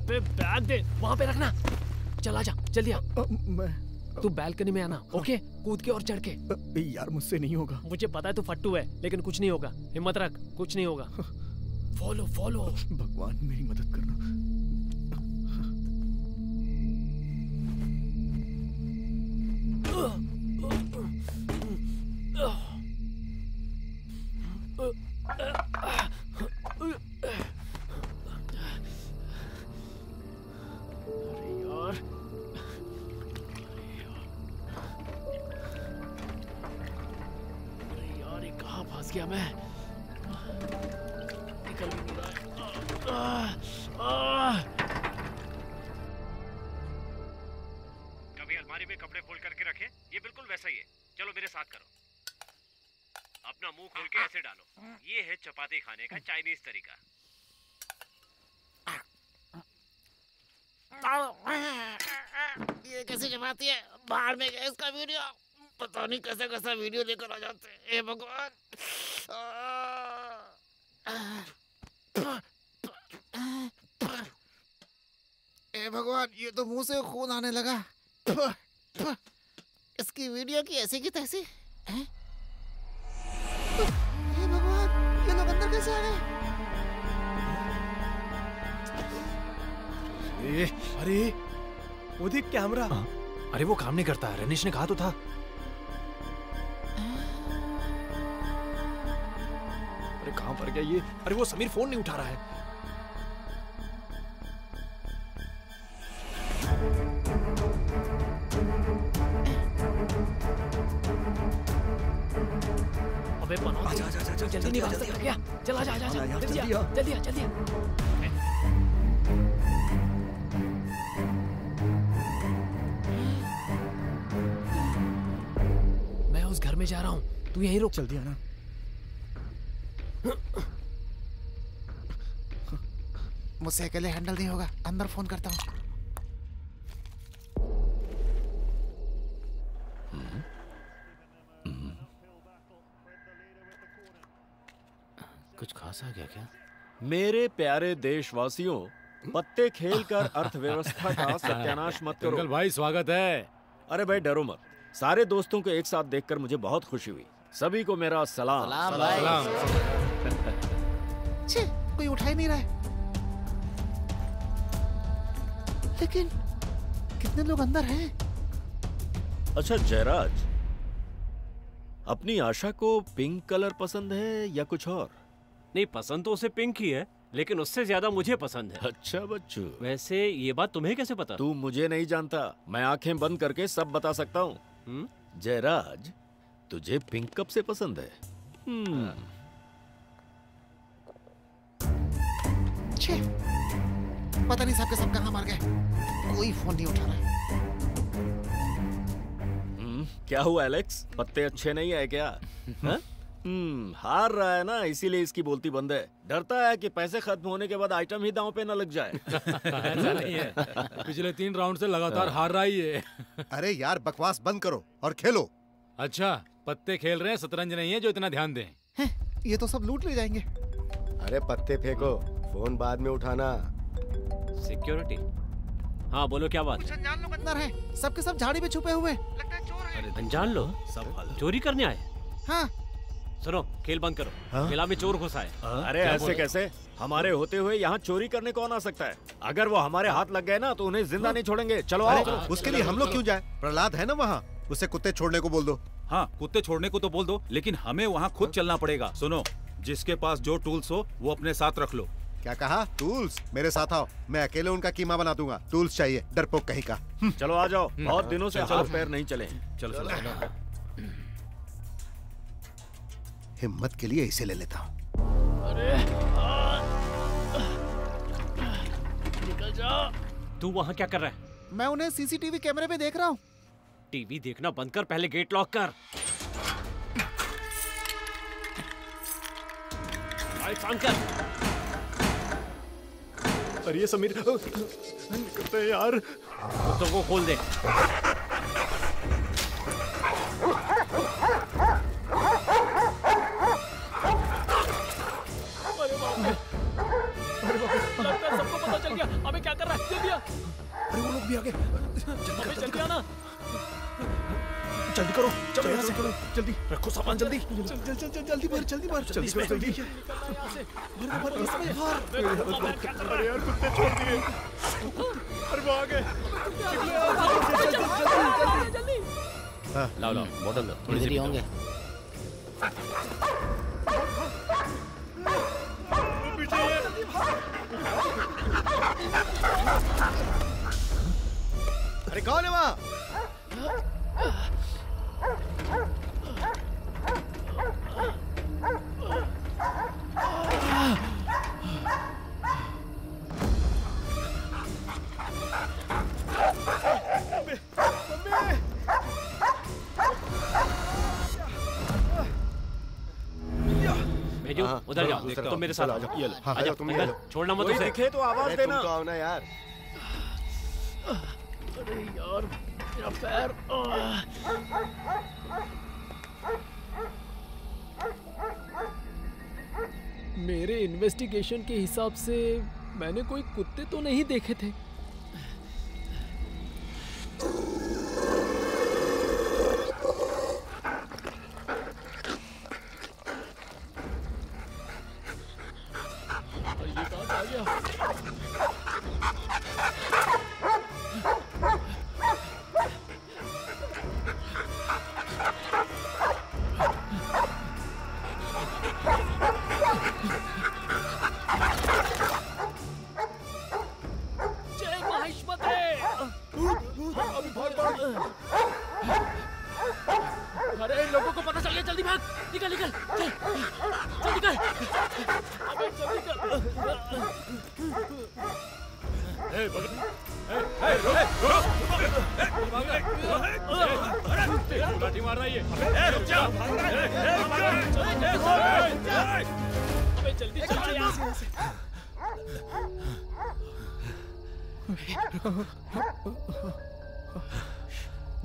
अबे बैग दे, वहाँ पे रखना। चला जा जल्दी। तू बैल्कनी में आना, ओके? कूद के और चढ़ के। यार मुझसे नहीं होगा। मुझे पता है तू फट्टू है, लेकिन कुछ नहीं होगा, हिम्मत रख, कुछ नहीं होगा। फॉलो। भगवान मेरी मदद करना। चपाती खाने का चाइनीज तरीका। ये कैसी चपाती है? बाहर में गया इसका वीडियो, पता नहीं कैसा वीडियो लेकर आ जाते हैं। हे भगवान। हे भगवान, ये तो मुंह से खून आने लगा। इसकी वीडियो की ऐसी की तैसी। अरे वो देख कैमरा। अरे वो काम नहीं करता, रनिश ने कहा तो था। अरे कहां फर गया ये? अरे वो समीर फोन नहीं उठा रहा है। जल्दी नहीं, वास्ते क्या? चला जा जा जा, जल्दी आ। मैं उस घर में जा रहा हूँ, तू यहीं रुक। जल्दी आना। मुझसे अकेले हैंडल नहीं होगा, अंदर फोन करता हूँ। कुछ खास आ गया क्या? मेरे प्यारे देशवासियों, पत्ते खेलकर अर्थव्यवस्था का सत्यानाश मत करो। अंकल भाई स्वागत है। अरे भाई डरो मत, सारे दोस्तों को एक साथ देखकर मुझे बहुत खुशी हुई। सभी को मेरा सलाम। छे, कोई उठा ही नहीं रहा है। लेकिन कितने लोग अंदर हैं? अच्छा जयराज, अपनी आशा को पिंक कलर पसंद है या कुछ और? नहीं, पसंद तो उसे पिंक ही है, लेकिन उससे ज्यादा मुझे पसंद है। अच्छा बच्चू, वैसे ये बात तुम्हें कैसे पता? तू मुझे नहीं जानता, मैं आंखें बंद करके सब बता सकता हूँ। जयराज, तुझे पिंक कब से पसंद है? पता नहीं सबके सब कहाँ मर गए, कोई फोन नहीं उठा रहा है। क्या हुआ एलेक्स, पत्ते अच्छे नहीं है क्या? हार रहा है ना, इसीलिए इसकी बोलती बंद है। डरता है कि पैसे खत्म होने के बाद आइटम ही दांव पे न लग जाए। ऐसा नहीं है, पिछले 3 राउंड से लगातार हार रहा ही है। अरे यार बकवास बंद करो और खेलो। अच्छा पत्ते खेल रहे हैं, शतरंज नहीं है जो इतना ध्यान दें। ये तो सब लूट ले जाएंगे। अरे पत्ते फेंको, फोन बाद में उठाना। सिक्योरिटी, हाँ बोलो क्या बात? अनजान लोग अंदर हैं, सबके सब झाड़ी में छुपे हुए, लगता है चोर हैं। अनजान लोग सब चोरी करने आए? हाँ। सुनो खेल बंद करो, किला में चोर घुसा है। अरे ऐसे कैसे, हमारे होते हुए यहाँ चोरी करने कौन आ सकता है? अगर वो हमारे हाथ लग गए ना तो उन्हें जिंदा नहीं छोड़ेंगे। चलो आओ, उसके लिए हम लोग क्यों जाए? प्रहलाद है ना वहाँ, उसे कुत्ते छोड़ने को बोल दो। हाँ कुत्ते छोड़ने को तो बोल दो, लेकिन हमें वहाँ खुद चलना पड़ेगा। सुनो, जिसके पास जो टूल्स हो वो अपने साथ रख लो। क्या कहा? टूल्स? मेरे साथ आओ, मैं अकेले उनका कीमा बना दूंगा। टूल्स चाहिए, डरपोक कहीं का। चलो आ जाओ, बहुत दिनों से हाथ पैर नहीं चले। चलो चलो, हिम्मत के लिए इसे ले लेता हूँ। निकल जाओ। तू वहाँ क्या कर रहा है? मैं उन्हें सीसीटीवी कैमरे में देख रहा हूँ। टीवी देखना बंद कर, पहले गेट लॉक कर। अरे समीर करते यार, कुत्तों को खोल दे। लगता है सबको पता चल गया हमें क्या कर रहा है। दिया। अरे वो लोग भी आ गए, जल्दी चल ना, जल्दी करो, चलो यहाँ से करो, जल्दी रखो सामान, जल्दी जल्दी बाहर, जल्दी बाहर, जल्दी करो, जल्दी बाहर, इसमें बाहर। अरे यार कुत्ते छोड़ दिए, अरे वो आ गए, जल्दी। लाओ लाओ बोतल, थोड़ी देर होंगे। पीछे अरे कौन है वहाँ? भेजू उधर जाओ, तो मेरे साथ आ जाओ। आ जाओ, तुम छोड़ना मत उसे, दिखे तो आवाज देना। तुम आओ ना यार। अरे यार मेरा पैर। मेरे इन्वेस्टिगेशन के हिसाब से मैंने कोई कुत्ते तो नहीं देखे थे।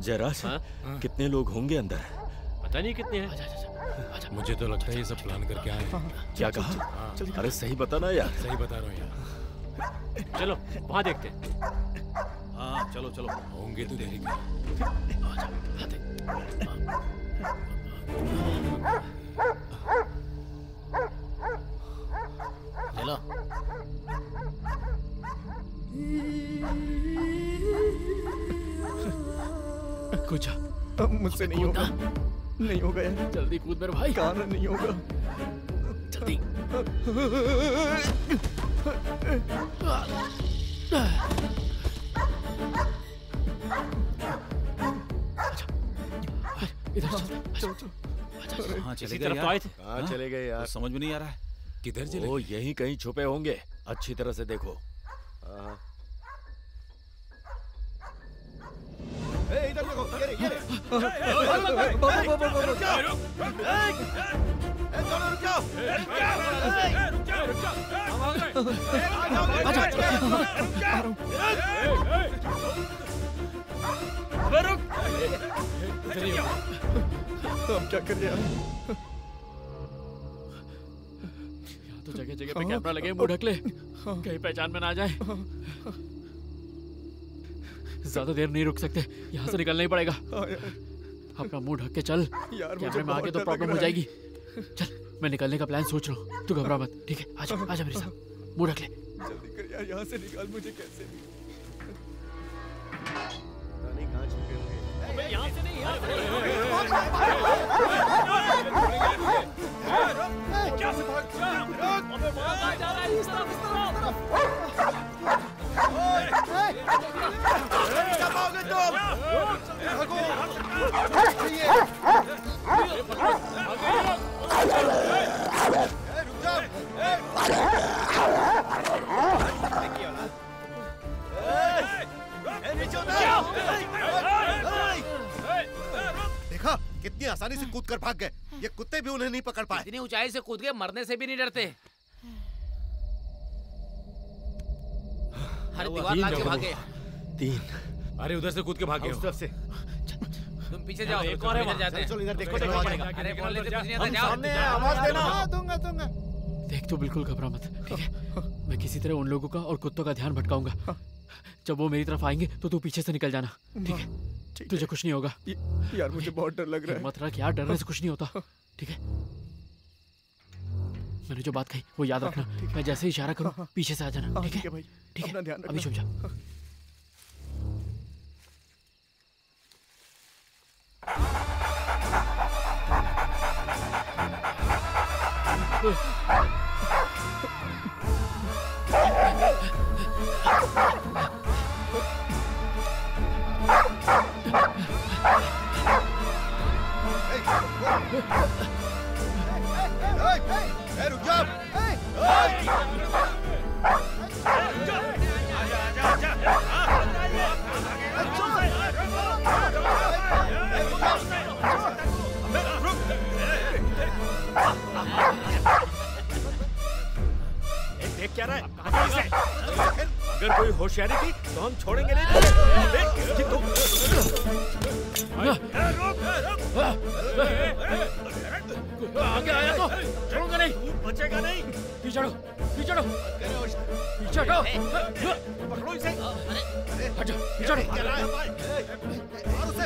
जयराज कितने लोग होंगे अंदर? पता नहीं कितने हैं। आजा। मुझे तो लगता है ये सब प्लान करके आए हैं। क्या कहा? अरे सही बताना यार। सही बता रहा हूँ यार। चलो वहाँ देखते हैं। हाँ चलो चलो, होंगे तो देखेंगे। चलो कुछ अब मुझसे नहीं होगा, नहीं होगा यार। जल्दी कूद मेरे भाई। कहाँ नहीं होगा, जल्दी। इधर चलो चलो। हाँ चले गए यार, कहाँ चले गए यार, समझ में नहीं आ रहा है किधर चले। वो यहीं कहीं छुपे होंगे, अच्छी तरह से देखो। इधर देखो, ये हम क्या कर रहे हैं? तो जगह जगह पे कैमरा लगे, मुंह ढक ले, कहीं पहचान में ना जाए। ज्यादा देर नहीं रुक सकते, यहाँ से निकलना ही पड़ेगा। अपना मुंह ढक के चल, कैमरे में आके तो प्रॉब्लम हो जाएगी। चल, मैं निकलने का प्लान सोच रहा हूँ, तू घबरा मत, ठीक है? आजा आजा मेरे साथ, मुंह ढक ले। जल्दी कर यार, यहाँ से निकाल मुझे कैसे भी। यहाँ से नहीं, यहाँ से क्या से भाग जा रहा है? इस तरफ, इस तरफ। देखा कितनी आसानी से कूद कर भाग गए, ये कुत्ते भी उन्हें नहीं पकड़ पाए। इतनी ऊंचाई से कूद गए, मरने से भी नहीं डरते। हर दीवार लाग के भागे तीन। अरे उधर से कूद के भागे, उस तरफ से। तुम पीछे जाओ, एक और इधर जाते हैं। चलो इधर देखो, अरे बोल लेते कुछ नहीं आता, जाओ सामने, आवाज देना। दूंगा दूंगा, देख तो बिल्कुल घबरा मत, ठीक है? मैं किसी तरह उन लोगों का और कुत्तों का ध्यान भटकाऊंगा। जब वो मेरी तरफ आएंगे तो तू पीछे से निकल जाना, ठीक है? तुझे कुछ नहीं होगा। यार मुझे बहुत डर लग रहा है। मत रख यार, डरने से कुछ नहीं होता, ठीक है? मैंने जो बात कही वो याद रखना। मैं जैसे इशारा करूं पीछे से आ जाना, ठीक है भाई? ठीक है, ध्यान रखना। अभी चुप जा। ए रुक जा, देख क्या रहा है? अगर कोई होशियारी थी तो हम छोड़ेंगे नहीं। आगे आया तो छोड़ूंगा नहीं, बचेगा नहीं। पीछे हटो, पीछे हटो, पीछे हटो, पकड़ो इसे। अरे हटो, पीछे हटो। मार उसे,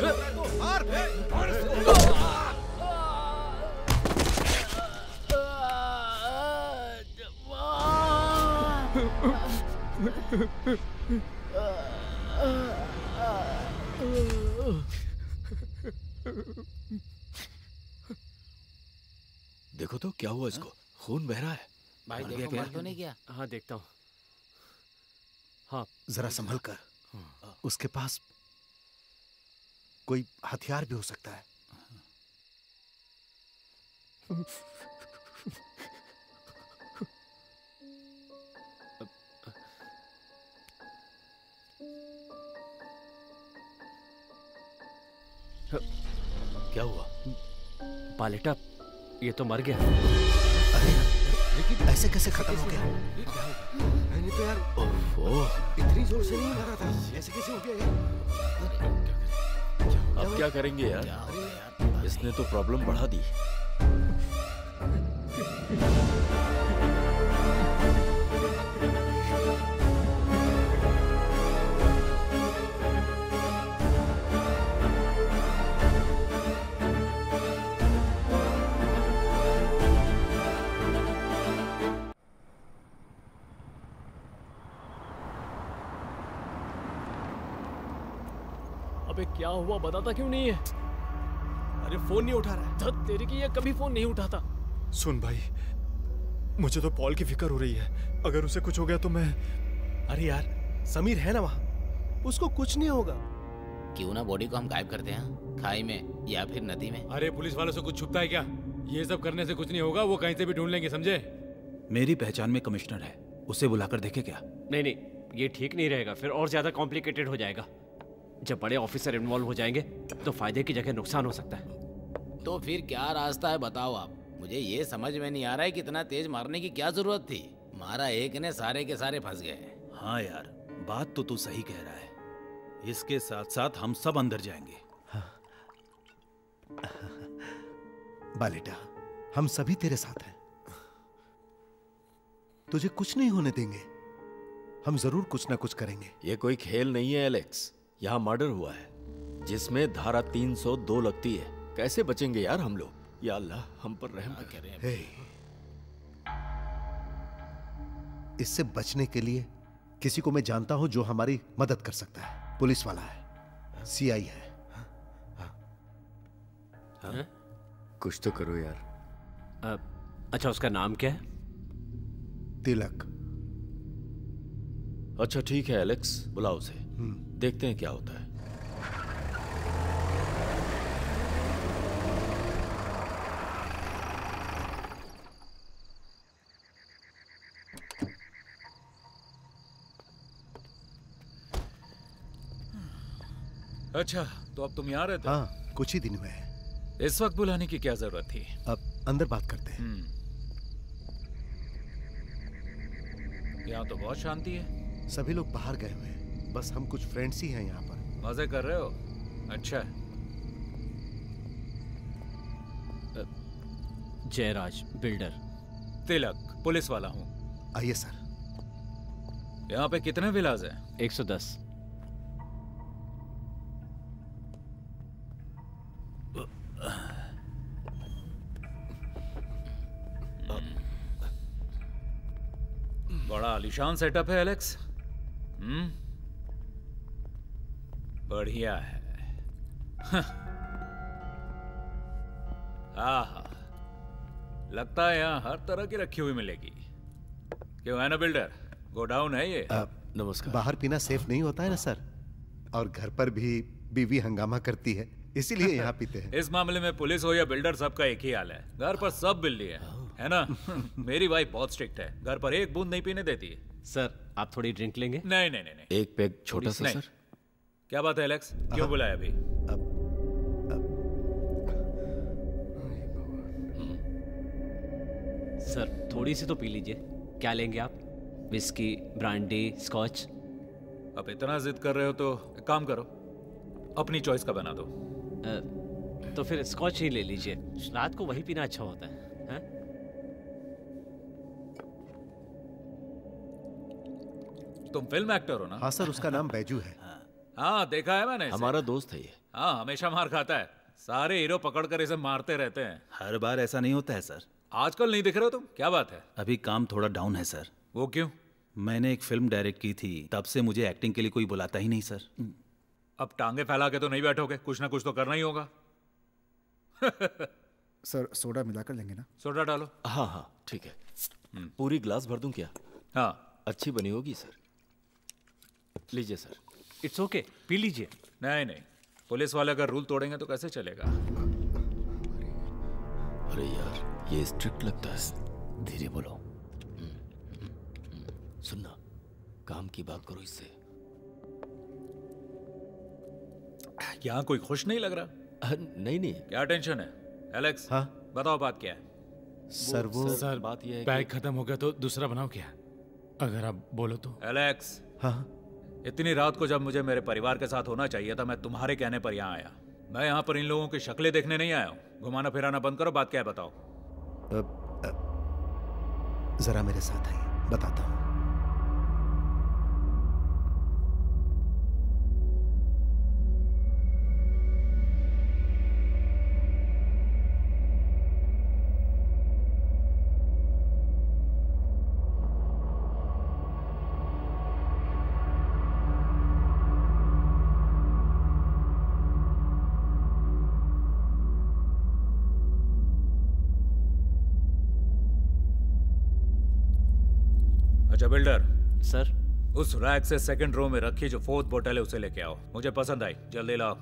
मार, मार उसको। देखो तो क्या हुआ इसको, खून बह रहा है। भाई देखो, मार तो नहीं गया? हाँ देखता हूँ। हाँ जरा संभल कर, उसके पास कोई हथियार भी हो सकता है। क्या हुआ पालेटा? ये तो मर गया। अरे ऐसे कैसे खत्म हो गया? मैंने तो यार इतनी जोर से नहीं मारा था, ऐसे कैसे हो गया यार? अब क्या करेंगे यार, इसने तो प्रॉब्लम बढ़ा दी। क्या हुआ बताता क्यों नहीं है? अरे फोन नहीं उठा रहा है। धत तेरी की, ये कभी फोन नहीं उठाता। सुन भाई, मुझे तो पॉल की फिक्र हो रही है, अगर उसे कुछ हो गया तो मैं। अरे यार समीर है ना वहाँ, उसको कुछ नहीं होगा। क्यों ना बॉडी को हम गायब करते हैं, खाई में या फिर नदी में। अरे पुलिस वालों से कुछ छुपता है क्या? ये सब करने से कुछ नहीं होगा, वो कहीं से भी ढूंढ लेंगे, समझे? मेरी पहचान में कमिश्नर है, उसे बुलाकर देखे क्या? नहीं, ये ठीक नहीं रहेगा, फिर और ज्यादा कॉम्प्लिकेटेड हो जाएगा। जब बड़े ऑफिसर इन्वॉल्व हो जाएंगे तो फायदे की जगह नुकसान हो सकता है। तो फिर क्या रास्ता है बताओ आप। मुझे ये समझ में नहीं आ रहा है कि इतना तेज मारने की क्या जरूरत थी। मारा एक ने, सारे के सारे फंस गए। हाँ यार, बात तो तू सही कह रहा है। इसके साथ साथ हम सब अंदर जाएंगे। बालेटा, हम सभी तेरे साथ हैं। तुझे कुछ नहीं होने देंगे। हम जरूर कुछ ना कुछ करेंगे। ये कोई खेल नहीं है एलेक्स। यहाँ मर्डर हुआ है जिसमें धारा 302 लगती है। कैसे बचेंगे यार हम लोग। या अल्लाह, हम पर रहम करें। इससे बचने के लिए किसी को मैं जानता हूं जो हमारी मदद कर सकता है। पुलिस वाला है, सीआई है। हाँ? कुछ तो करो यार। अच्छा, उसका नाम क्या है? तिलक। अच्छा ठीक है एलेक्स, बुलाओ उसे। देखते हैं क्या होता है। अच्छा, तो अब तुम यहाँ रहते हो? हाँ, कुछ ही दिन में। इस वक्त बुलाने की क्या जरूरत थी। अब अंदर बात करते हैं। यहाँ तो बहुत शांति है। सभी लोग बाहर गए हुए हैं, बस हम कुछ फ्रेंड्स ही हैं यहाँ पर। मजे कर रहे हो? अच्छा। जयराज बिल्डर। तिलक पुलिस वाला हूँ। आइए सर। यहाँ पे कितने विलाज हैं? 110। बड़ा आलीशान सेटअप है एलेक्स। बढ़िया है। आहा, लगता है यहाँ हर तरह की रखी हुई मिलेगी। क्यों है ना बिल्डर, गोडाउन है ये। नमस्कार। बाहर पीना सेफ नहीं होता है ना सर, और घर पर भी बीवी हंगामा करती है, इसीलिए यहाँ पीते हैं। इस मामले में पुलिस हो या बिल्डर, सबका एक ही हाल है। घर पर सब बिल्ली है ना। मेरी वाइफ बहुत स्ट्रिक्ट है, घर पर एक बूंद नहीं पीने देती है। सर आप थोड़ी ड्रिंक लेंगे? नहीं नहीं नहीं, एक पैक छोटा सा सर। क्या बात है एलेक्स, क्यों बुलाया अभी? सर थोड़ी सी तो पी लीजिए। क्या लेंगे आप, विस्की, ब्रांडी, स्कॉच? अब इतना जिद कर रहे हो तो एक काम करो, अपनी चॉइस का बना दो। तो फिर स्कॉच ही ले लीजिए, रात को वही पीना अच्छा होता है। तुम फिल्म एक्टर हो ना? हाँ सर, उसका नाम बैजू है। हाँ देखा है मैंने, हमारा दोस्त है ये। हाँ, हमेशा मार खाता है। सारे हीरो पकड़कर इसे मारते रहते हैं। हर बार ऐसा नहीं होता है सर। आजकल नहीं दिख रहे हो तुम, क्या बात है? अभी काम थोड़ा डाउन है सर। वो क्यों? मैंने एक फिल्म डायरेक्ट की थी, तब से मुझे एक्टिंग के लिए कोई बुलाता ही नहीं सर। अब टांगे फैला के तो नहीं बैठोगे, कुछ ना कुछ तो करना ही होगा। सर सोडा मिलाकर लेंगे ना? सोडा डालो। हाँ हाँ ठीक है। पूरी ग्लास भर दूं क्या? हाँ अच्छी बनी होगी सर। लीजिए सर। इट्स ओके, पी लीजिए। नहीं नहीं, पुलिस वाला अगर रूल तोड़ेंगे तो कैसे चलेगा। अरे यार ये स्ट्रिक्ट लगता है। धीरे बोलो, सुनना, काम की बात करो इससे। यहाँ कोई खुश नहीं लग रहा। नहीं नहीं, क्या टेंशन है एलेक्स? हाँ बताओ बात क्या है। सर वो सर बात ये है, पैक खत्म हो गया तो दूसरा बनाओ क्या, अगर आप बोलो तो। एलेक्स। हाँ इतनी रात को जब मुझे मेरे परिवार के साथ होना चाहिए था, मैं तुम्हारे कहने पर यहाँ आया। मैं यहाँ पर इन लोगों की शक्लें देखने नहीं आया हूँ। घुमाना फिराना बंद करो, बात क्या है बताओ। जरा मेरे साथ आइए, बताता हूँ। अच्छा बिल्डर सर, उस रैक से सेकंड रो में रखी जो फोर्थ बोतल है उसे लेके आओ, मुझे पसंद आई। जल्दी लाओ।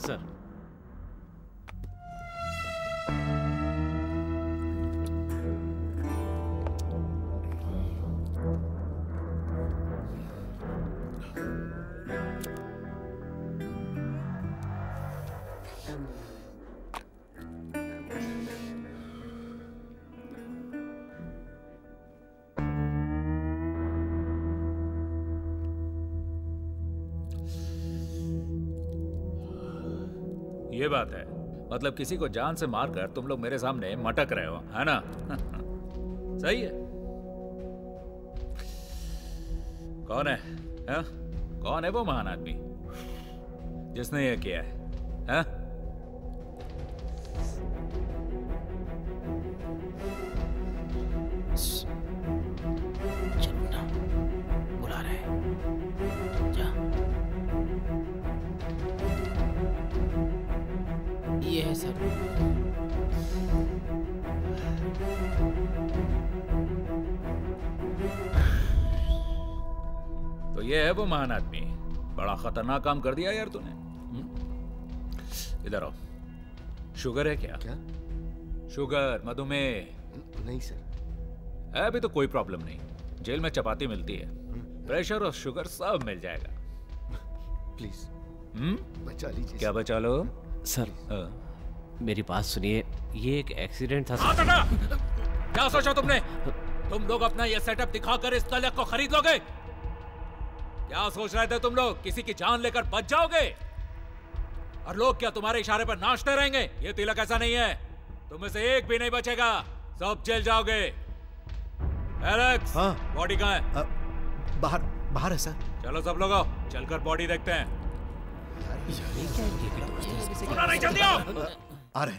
सर ये बात है, मतलब किसी को जान से मारकर तुम लोग मेरे सामने मटक रहे हो, है ना? सही है। कौन है, है? कौन है वो महान आदमी जिसने ये किया है, है? बुला रहे जा। ये है सर। तो ये है वो महान आदमी। बड़ा खतरनाक काम कर दिया यार तूने। इधर आओ। शुगर है क्या? क्या शुगर? मधुमेह? नहीं सर। है अभी तो कोई प्रॉब्लम नहीं, जेल में चपाती मिलती है, प्रेशर और शुगर सब मिल जाएगा। प्लीज बचा लीजिए। क्या बचा लो सर? मेरी बात सुनिए, ये एक एक्सीडेंट था सर। क्या सोचा तुमने? तुम लोग अपना ये सेटअप दिखाकर इस तलक को खरीद लोगे? क्या सोच रहे थे तुम लोग किसी की जान लेकर बच जाओगे? और लोग क्या तुम्हारे इशारे पर नाचते रहेंगे? ये तिलक ऐसा नहीं है, तुम में से एक भी नहीं बचेगा, सब जेल जाओगे। एलेक्स, बॉडी कहाँ है? बाहर बाहर है सर। चलो सब लोग आओ, चलकर बॉडी देखते हैं। आ रहे,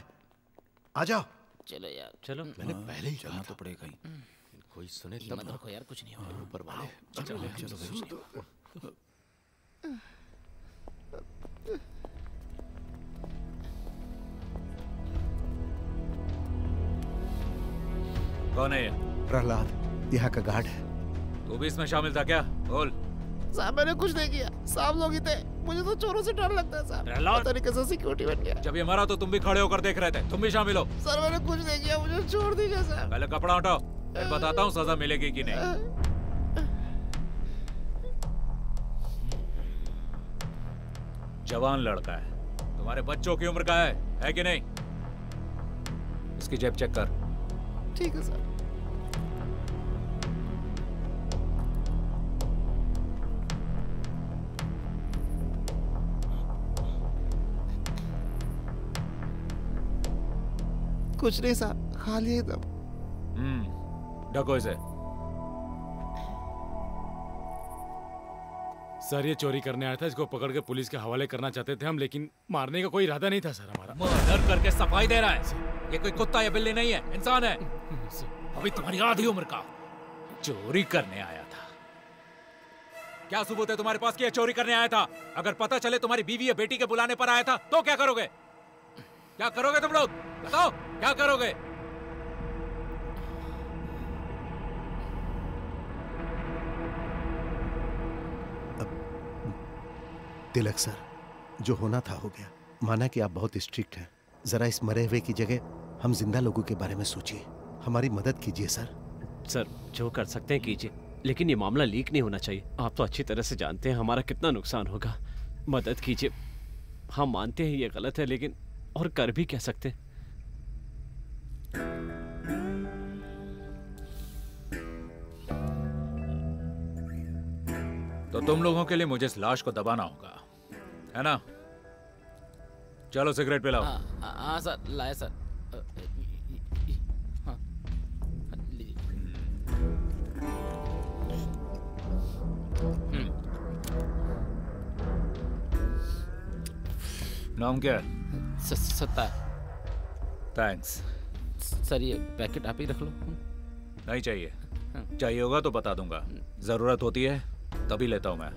आ जाओ। चलो यार चलो, मैंने पहले ही कहा तो पड़ेगा ही। कोई सुने तब ना। यार कुछ नहीं होगा ऊपर वाले। चलो कौन है? प्रहलाद, यहाँ का गार्ड है। तू भी इसमें शामिल था क्या? बोल। साहब मैंने कुछ नहीं किया, साहब लोग ही थे, मुझे तो चोरों से डर लगता है साहब। प्रहलाद तरीके से सिक्योरिटी बन गया। जब ये मरा तो तुम भी खड़े होकर देख रहे थे, तुम भी शामिल हो। सर मैंने कुछ नहीं किया, मुझे छोड़ दीजिए साहब। पहले कपड़ा हटाओ, मैं बताता हूँ सजा मिलेगी कि नहीं। जवान लड़का है, तुम्हारे बच्चों की उम्र का है कि नहीं? इसकी जेब चेक कर। ठीक है सर। कुछ नहीं साहब, खाली है तब। ढको इसे। सर ये चोरी करने आया था, इसको पकड़ के पुलिस के हवाले करना चाहते थे हम, लेकिन मारने का कोई इरादा नहीं था सर हमारा। मर्डर करके सफाई दे रहा है, ये कोई कुत्ता या बिल्ली नहीं है, इंसान है। अभी तुम्हारी आधी उम्र का। चोरी करने आया था, क्या सबूत है तुम्हारे पास कि ये चोरी करने आया था? अगर पता चले तुम्हारी बीवी या बेटी के बुलाने पर आया था तो क्या करोगे? क्या करोगे तुम लोग बताओ, क्या करोगे? तिलक सर, जो होना था हो गया। माना कि आप बहुत स्ट्रिक्ट हैं, जरा इस मरे हुए की जगह हम जिंदा लोगों के बारे में सोचिए। हमारी मदद कीजिए सर। सर जो कर सकते हैं कीजिए, लेकिन ये मामला लीक नहीं होना चाहिए। आप तो अच्छी तरह से जानते हैं हमारा कितना नुकसान होगा। मदद कीजिए। हम मानते हैं ये गलत है, लेकिन और कर भी क्या सकते हैं? तो तुम लोगों के लिए मुझे इस लाश को दबाना होगा, है ना? चलो सिगरेट पिलाओ। हाँ सर, लाए सर। हाँ नाम क्या है? सत्ता। Thanks sir. ये पैकेट आप ही रख लो। नहीं चाहिए। चाहिए होगा तो बता दूंगा, जरूरत होती है तभी लेता हूं मैं।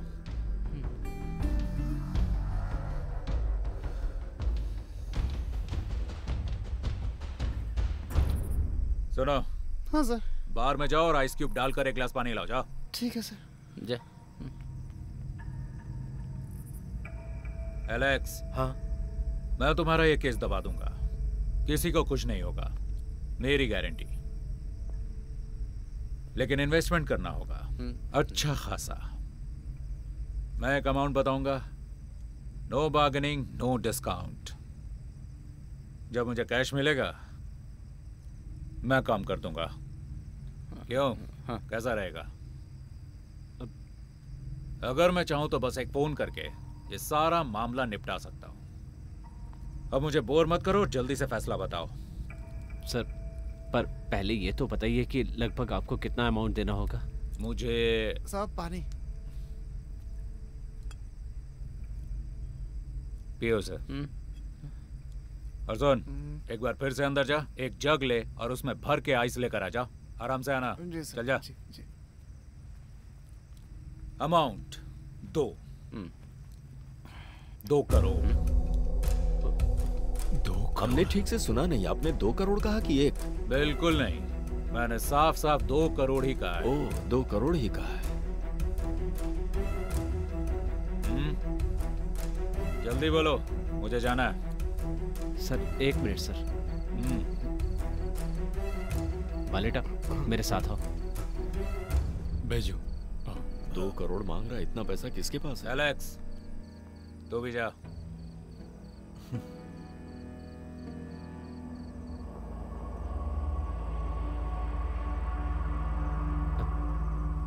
सुनो। हाँ सर। बाहर में जाओ और आइस क्यूब डालकर एक गिलास पानी लाओ। जाओ। ठीक है सर। जा। एलेक्स। हाँ मैं तुम्हारा ये केस दबा दूंगा, किसी को कुछ नहीं होगा, मेरी गारंटी। लेकिन इन्वेस्टमेंट करना होगा अच्छा खासा। मैं एक अमाउंट बताऊंगा, नो बार्गेनिंग नो डिस्काउंट। जब मुझे कैश मिलेगा मैं काम कर दूंगा। क्यों? कैसा रहेगा? अगर मैं चाहूं तो बस एक फोन करके ये सारा मामला निपटा सकता हूं। अब मुझे बोर मत करो, जल्दी से फैसला बताओ। सर पर पहले ये तो बताइए कि लगभग आपको कितना अमाउंट देना होगा। मुझे साहब पानी पियो सर। अर्जुन एक बार फिर से अंदर जा, एक जग ले और उसमें भर के आइस लेकर आ जा। आराम से आना, चल जा। अमाउंट 2 करोड़। 2 करोड़? हमने ठीक से सुना नहीं, आपने 2 करोड़ कहा कि 1? बिल्कुल नहीं, मैंने साफ साफ 2 करोड़ ही कहा है। ओह, 2 करोड़ ही कहा है। जल्दी बोलो, मुझे जाना है। Sir 1 minute sir. बालेटा मेरे साथ आओ। भेजो। 2 करोड़ मांग रहा है, इतना पैसा किसके पास है? एलेक्स तो भी जा।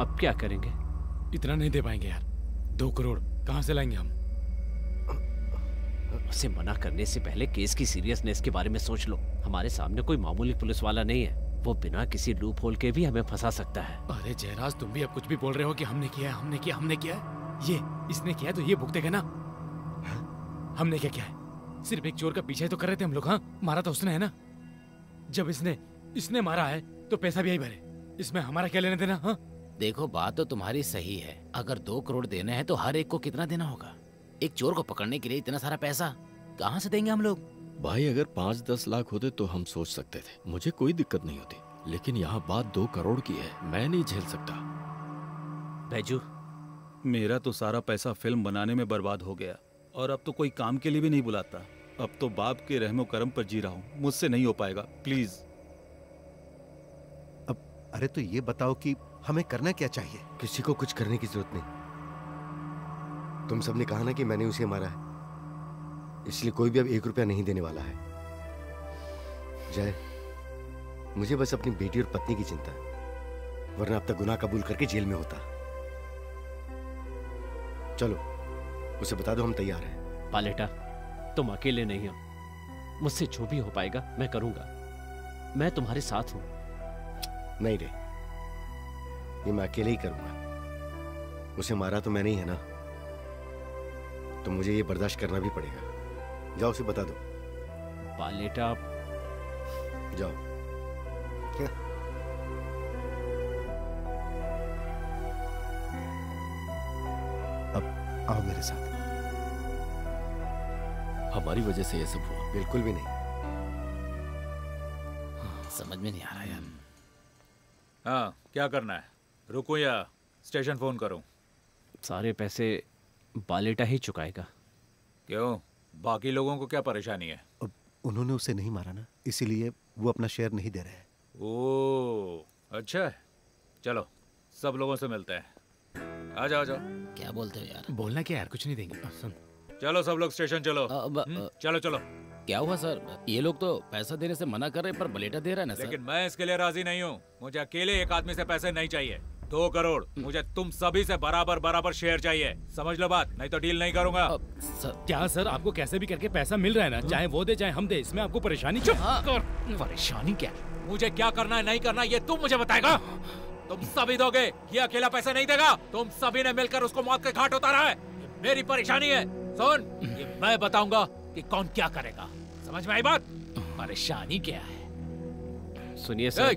अब क्या करेंगे? इतना नहीं दे पाएंगे यार, 2 करोड़ कहाँ से लाएंगे हम? उसे मना करने से पहले केस की सीरियसनेस के बारे में सोच लो। हमारे सामने कोई मामूली पुलिस वाला नहीं है, वो बिना किसी लूप होल के भी हमें फंसा सकता है। अरे जयराज तुम भी अब कुछ भी बोल रहे हो कि हमने किया है, हमने किया, हमने किया है। ये इसने किया तो ये भुगतेगा ना। हमने क्या किया है? सिर्फ एक चोर का पीछा तो कर रहे थे हम लोग। हाँ मारा तो उसने है ना, जब इसने मारा है तो पैसा भी यही भरे, इसमें हमारा क्या लेने देना? हाँ देखो बात तो तुम्हारी सही है, अगर 2 करोड़ देने हैं तो हर एक को कितना देना होगा? एक चोर को पकड़ने के लिए इतना सारा पैसा कहाँ से देंगे हम लोग? भाई अगर 5-10 लाख होते तो हम सोच सकते थे, मुझे कोई दिक्कत नहीं होती, लेकिन यहाँ बात 2 करोड़ की है, मैं नहीं झेल सकता। बैजू मेरा तो सारा पैसा फिल्म बनाने में बर्बाद हो गया और अब तो कोई काम के लिए भी नहीं बुलाता। अब तो बाप के रहमो करम पर जी रहा हूँ, मुझसे नहीं हो पाएगा, प्लीज। अब अरे तो ये बताओ कि हमें करना क्या चाहिए? किसी को कुछ करने की जरूरत नहीं, तुम सबने कहा ना कि मैंने उसे मारा है, इसलिए कोई भी अब 1 रुपया नहीं देने वाला है। जय मुझे बस अपनी बेटी और पत्नी की चिंता है, वरना अब तक गुनाह कबूल करके जेल में होता। चलो उसे बता दो हम तैयार हैं। पालेटा तुम अकेले नहीं हो, मुझसे जो भी हो पाएगा मैं करूंगा, मैं तुम्हारे साथ हूं। नहीं रे, ये मैं अकेले ही करूंगा, उसे मारा तो मैंने ही है ना, तो मुझे ये बर्दाश्त करना भी पड़ेगा। जाओ उसे बता दो। पालेटा जाओ। क्या? अब आओ मेरे साथ। हमारी वजह से ये सब हुआ? बिल्कुल भी नहीं। समझ में नहीं आ रहा यार। हाँ क्या करना है, रुको या स्टेशन फोन करो? सारे पैसे बालेटा ही चुकाएगा। क्यों, बाकी लोगों को क्या परेशानी है? अब उन्होंने उसे नहीं मारा ना, इसीलिए वो अपना शेयर नहीं दे रहे हैं। ओह अच्छा है, चलो सब लोगों से मिलते हैं। आ जाओ आ जाओ। क्या बोलते हो यार? बोलना क्या यार, कुछ नहीं देंगे। चलो सब लोग स्टेशन चलो। चलो चलो। क्या हुआ सर? ये लोग तो पैसा देने से मना कर रहे हैं पर बलेटा दे रहा है ना सर। लेकिन मैं इसके लिए राजी नहीं हूँ, मुझे अकेले एक आदमी से पैसे नहीं चाहिए। 2 करोड़ मुझे तुम सभी से बराबर बराबर शेयर चाहिए, समझ लो बात, नहीं तो डील नहीं करूंगा। सर क्या सर, आपको कैसे भी करके पैसा मिल रहा है ना, चाहे वो दे चाहे हम दे, इसमें आपको परेशानी? परेशानी क्या? मुझे क्या करना है नहीं करना ये तुम मुझे बताएगा, तुम सभी दोगे। ये अकेला पैसा नहीं देगा, तुम सभी ने मिलकर उसको मौत के घाट उतारा है। मेरी परेशानी है, सुन ये मैं बताऊंगा कि कौन क्या करेगा, समझ में आई बात? परेशानी क्या है? सुनिए सर।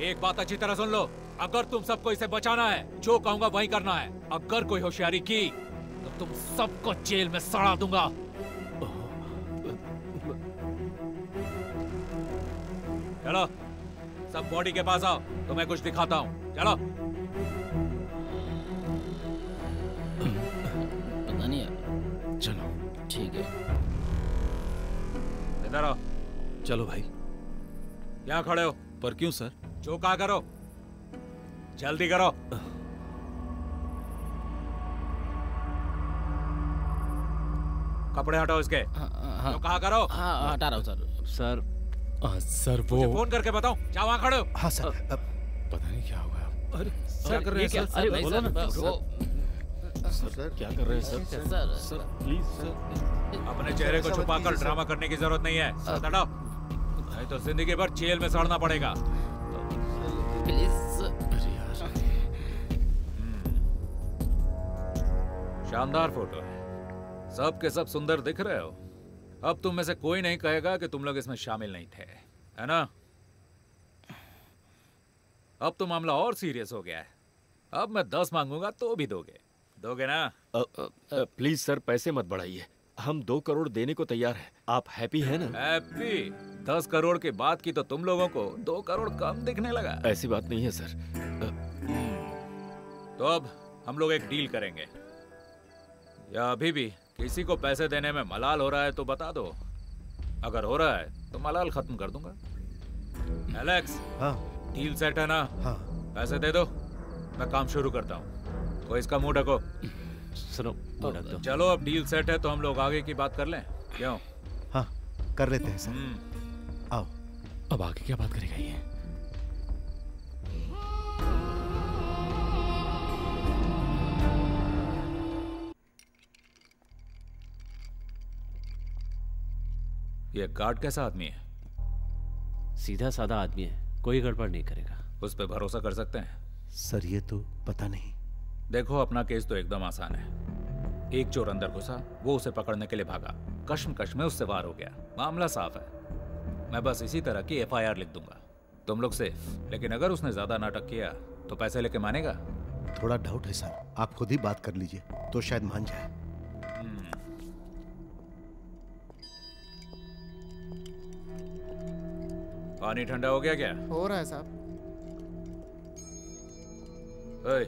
एक बात अच्छी तरह सुन लो, अगर तुम सबको इसे बचाना है, जो कहूंगा वही करना है। अगर कोई होशियारी की तो तुम सबको जेल में सड़ा दूंगा। चलो सब बॉडी के पास आओ, तुम्हें कुछ दिखाता हूँ। चलो पता नहीं है। चलो ठीक है, इधर आओ। चलो भाई। यहाँ खड़े हो? पर क्यों सर? जो कहा करो, जल्दी करो। कपड़े हटाओ इसके। जो कहा करो। हटा रहा हूँ सर। सर वो फोन करके बताओ। जाओ वहाँ खड़े हो। हाँ सर। पता नहीं क्या हुआ। अरे सर, क्या कर रहे हैं? अरे बोलो ना। सर क्या कर रहे हैं सर? सर प्लीज सर, अपने चेहरे को छुपाकर ड्रामा करने की जरूरत नहीं है। नहीं तो जिंदगी भर जेल में सड़ना पड़ेगा। शानदार फोटो है, सब के सब सुंदर दिख रहे हो। अब तुम में से कोई नहीं कहेगा कि तुम लोग इसमें शामिल नहीं थे, है ना? अब तो मामला और सीरियस हो गया है। अब मैं 10 मांगूंगा तो भी दोगे, दोगे ना? प्लीज सर पैसे मत बढ़ाइए, हम 2 करोड़ देने को तैयार हैं। आप हैप्पी हैं ना? हैप्पी? 10 करोड़ के बाद की तो तुम लोगों को 2 करोड़ कम दिखने लगा। ऐसी बात नहीं है सर। तो अब हम लोग एक डील करेंगे, या अभी भी किसी को पैसे देने में मलाल हो रहा है तो बता दो। अगर हो रहा है तो मलाल खत्म कर दूंगा। एलेक्स, हाँ डील सेट है ना? हाँ। पैसे दे दो, मैं काम शुरू करता हूँ। कोई इसका मुंह ढको। सुनो, तो चलो अब डील सेट है तो हम लोग आगे की बात कर लें, क्यों? हाँ कर लेते हैं सर। आओ अब आगे क्या बात करेगा ये? ये गार्ड कैसा आदमी है? सीधा साधा आदमी है, कोई गड़बड़ नहीं करेगा। उस पे भरोसा कर सकते हैं सर? ये तो पता नहीं। देखो अपना केस तो एकदम आसान है। एक चोर अंदर घुसा, वो उसे पकड़ने के लिए भागा, कश्मकश में उससे वार हो गया, मामला साफ है। मैं बस इसी तरह की FIR लिख दूंगा, तुम लोग सेफ। लेकिन अगर उसने ज्यादा नाटक किया तो पैसे लेके मानेगा? थोड़ा डाउट है सर, आप खुद ही बात कर लीजिए तो शायद मान जाए। पानी ठंडा हो गया क्या? हो रहा है साहब। ओए,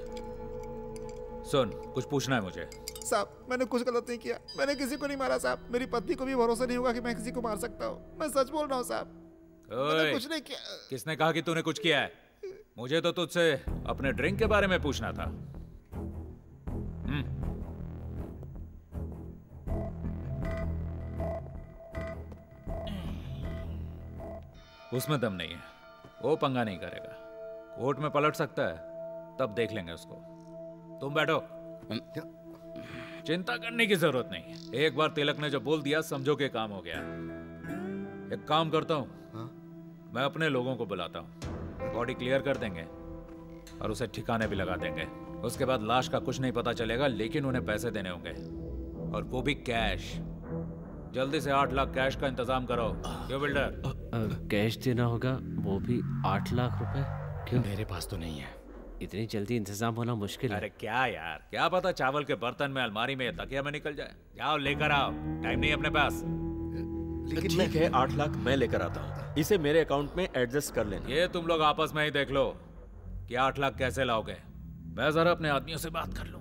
सुन, कुछ पूछना है मुझे। साहब मैंने कुछ गलत नहीं किया, मैंने किसी को नहीं मारा साहब। मेरी पत्नी को भी भरोसा नहीं होगा कि मैं किसी को मार सकता हूँ। मैं सच बोल रहा हूँ साहब, मैंने कुछ नहीं किया। किसने कहा कि तूने कुछ किया है? मुझे तो तुझसे अपने ड्रिंक के बारे में पूछना था। उसमें दम नहीं है, वो पंगा नहीं करेगा। कोर्ट में पलट सकता है, तब देख लेंगे उसको। तुम बैठो, चिंता करने की जरूरत नहीं है। एक बार तिलक ने जो बोल दिया समझो कि काम हो गया। एक काम करता हूँ, मैं अपने लोगों को बुलाता हूँ, बॉडी क्लियर कर देंगे और उसे ठिकाने भी लगा देंगे। उसके बाद लाश का कुछ नहीं पता चलेगा, लेकिन उन्हें पैसे देने होंगे, और वो भी कैश। जल्दी से 8 लाख कैश का इंतजाम करो। क्यों बिल्डर? कैश देना होगा, वो भी 8 लाख रुपए? क्यों? मेरे पास तो नहीं है। इतनी जल्दी इंतजाम होना मुश्किल है। अरे क्या यार, क्या पता चावल के बर्तन में, अलमारी में, तकिया में निकल जाए। जाओ लेकर आओ, टाइम नहीं अपने पास। लेकिन ठीक है, 8 लाख मैं लेकर आता हूँ, इसे मेरे अकाउंट में एडजस्ट कर लेना। ये तुम लोग आपस में ही देख लो कि 8 लाख कैसे लाओगे। मैं जरा अपने आदमियों से बात कर लूँ।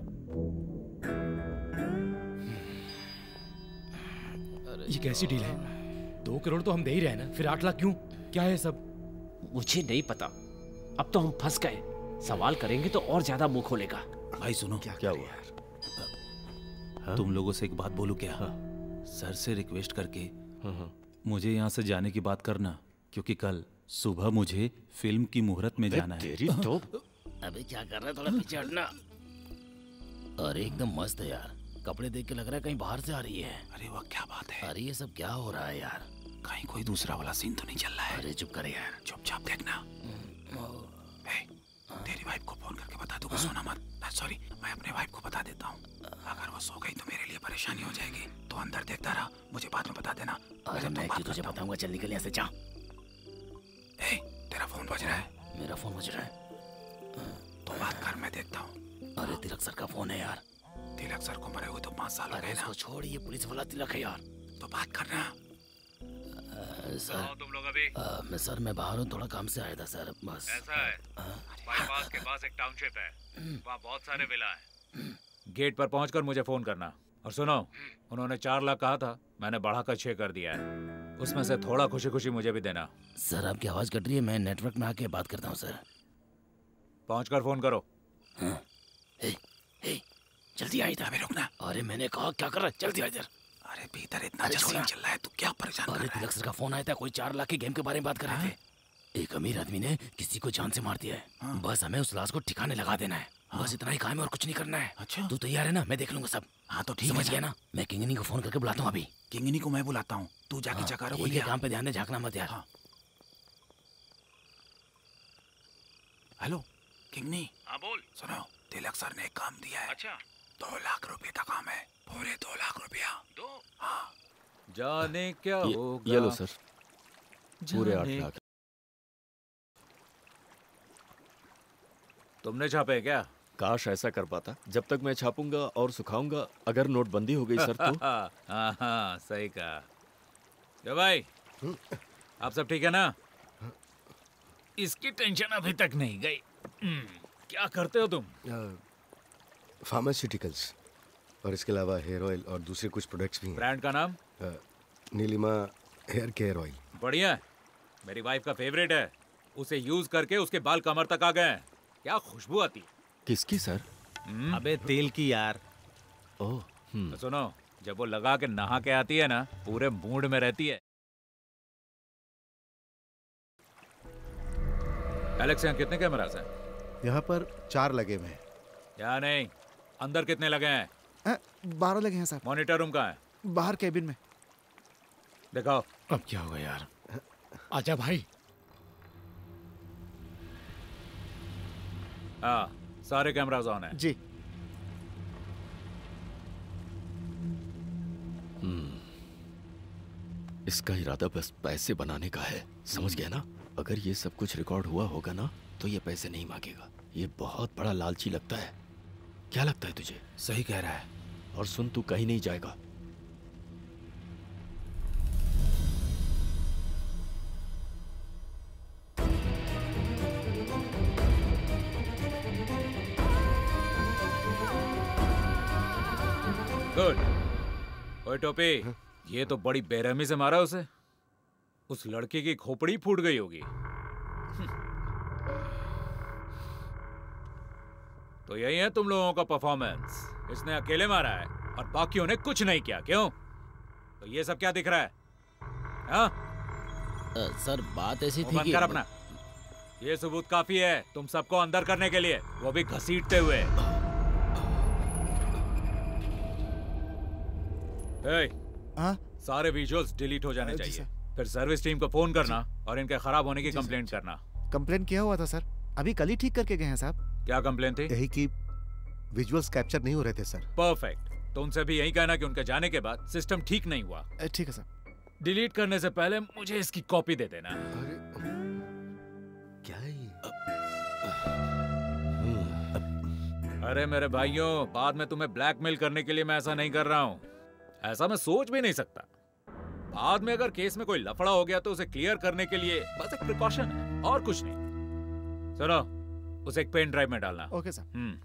ये कैसी डील है? 2 करोड़ तो हम दे ही रहे हैं ना, फिर 8 लाख क्यों? क्या है सब? मुझे नहीं पता, अब तो हम फंस गए। सवाल करेंगे तो और ज्यादा मुंह खोलेगा। भाई सुनो, क्या हुआ यार? तुम लोगों से एक बात बोलूं क्या? हाँ। सर से रिक्वेस्ट करके मुझे यहाँ से जाने की बात करना, क्योंकि कल सुबह मुझे फिल्म की मुहूर्त में जाना है। अबे क्या कर रहा है, थोड़ा पीछे हटना। अरे एकदम मस्त है यार, कपड़े देख के लग रहा है कहीं बाहर से आ रही है। अरे वाह क्या बात है। अरे ये सब क्या हो रहा है यार, कहीं कोई दूसरा वाला सीन तो नहीं चल रहा है? अरे चुप कर यार, चुपचाप देखना। तेरी वाइफ को फोन करके बता दूंगा, सोना मत। सॉरी, मैं अपने वाइफ को बता देता हूँ, अगर वो सो गई तो मेरे लिए परेशानी हो जाएगी। तो अंदर देखता रहा, मुझे बाद में बता देना। अरे मैं तुझे बताऊंगा, चल निकल यहाँ से। जा, तेरा फोन बज रहा है। मेरा फोन बज रहा है? तो बात कर, मैं देखता हूँ। अरे तिलक सर का फोन है यार। तिलक सर को मरे हुए तो 5 साल हो गए ना। छोड़, ये पुलिस वाला तिलक है यार। तो बात करना। सर तुम लोग अभी? मैं सर मैं बाहर हूँ, थोड़ा काम से आया था सर, बस। ऐसा है? बाईपास के पास एक टाउनशिप है, वहाँ बहुत सारे विला हैं। गेट पर पहुंचकर मुझे फोन करना। और सुनो, उन्होंने 4 लाख कहा था, मैंने बढ़ाकर 6 कर दिया है। उसमें से थोड़ा खुशी खुशी मुझे भी देना। सर आपकी आवाज कट रही है, मैं नेटवर्क में आके बात करता हूँ सर। पहुँच कर फोन करो। जल्दी आई था, रुकना। अरे मैंने कहा क्या कर रहा है, जल्दी आ इधर। अरे भीतर इतना जल्दी चल रहा है, तू क्या परेशान कर रहा है? अरे तिलक सर का फोन आया था, कोई 4 लाख के गेम के बारे में बात कर रहे थे। एक अमीर आदमी ने किसी को जान से मार दिया है। बस हमें उस लाश को ठिकाने लगा देना है। बस इतना ही काम है और कुछ नहीं करना है। अच्छा तू तैयार है ना? मैं देख लूंगा सब। हाँ तो ठीक है ना, मैं किंगनी को फोन करके बुलाता हूँ। अभी किंगनी को मैं बुलाता हूँ, तू जाके चकारो। बोलिए काम पे ध्यान दे, झांकना मत यार। हेलो किंगनी। हाँ बोल। सुनो, तिलक सर ने काम दिया है। अच्छा? 2 लाख रुपए का काम है, पूरे 2 लाख रुपया। हाँ। जाने क्या होगा। ये लो सर, पूरे 8 लाख। तुमने छापे क्या? काश ऐसा कर पाता। जब तक मैं छापूंगा और सुखाऊंगा, अगर नोटबंदी हो गई सर तो। हाँ सही कहा। क्या भाई आप सब ठीक है ना? इसकी टेंशन अभी तक नहीं गई। क्या करते हो तुम? फार्मास्यूटिकल्स और इसके अलावा हेयर ऑयल और दूसरे कुछ प्रोडक्ट्स भी हैं। ब्रांड का नाम? Nilima hair care oil. बढ़िया है, मेरी वाइफ का फेवरेट है। उसे यूज करके उसके बाल कमर तक आ गए हैं। क्या खुशबू आती है। किसकी सर? अबे तेल की यार। ओह तो सुनो, जब वो लगा के नहा के आती है ना, पूरे मूड में रहती है। एलेक्स यहाँ कितने कैमरास हैं? यहाँ पर 4 लगे हुए हैं। यहाँ नहीं, अंदर कितने लगे हैं? 12 लगे हैं साहब। मॉनिटर रूम कहाँ है? बाहर कैबिन में। दिखाओ। अब क्या होगा यार? आजा भाई। हाँ सारे कैमरास ऑन हैं। जी। इसका इरादा बस पैसे बनाने का है, समझ गया ना? अगर ये सब कुछ रिकॉर्ड हुआ होगा ना तो ये पैसे नहीं मांगेगा। ये बहुत बड़ा लालची लगता है। क्या लगता है तुझे? सही कह रहा है। और सुन, तू कहीं नहीं जाएगा। गुड। ओए टोपी, ये तो बड़ी बेरहमी से मारा उसे। उस लड़के की खोपड़ी फूट गई होगी। तो यही है तुम लोगों का परफॉर्मेंस। इसने अकेले मारा है और बाकियों ने कुछ नहीं किया। क्यों? तो ये सब क्या दिख रहा है? सर बात ऐसी थी कि... कर अपना। ये सबूत काफी है तुम सबको अंदर करने के लिए, वो भी घसीटते हुए। सारे विजुअल्स डिलीट हो जाने चाहिए। फिर सर्विस टीम को फोन करना और इनके खराब होने की कंप्लेंट करना। कंप्लेंट क्या हुआ था सर? अभी कल ही ठीक करके गए हैं साहब। क्या कंप्लेंट थी? यही कि विजुअल्स कैप्चर नहीं हो रहे थे सर। परफेक्ट। तो उनसे भी यही कहना कि उनके जाने के बाद सिस्टम ठीक नहीं हुआ। ठीक है सर। डिलीट करने से पहले मुझे इसकी कॉपी दे देना। क्या है ये? अरे मेरे भाइयों, बाद में तुम्हें ब्लैकमेल करने के लिए मैं ऐसा नहीं कर रहा हूँ। ऐसा मैं सोच भी नहीं सकता। बाद में अगर केस में कोई लफड़ा हो गया तो उसे क्लियर करने के लिए बस एक प्रिकॉशन है और कुछ नहीं। चलो उसे एक पेन ड्राइव में डालना। Okay sir.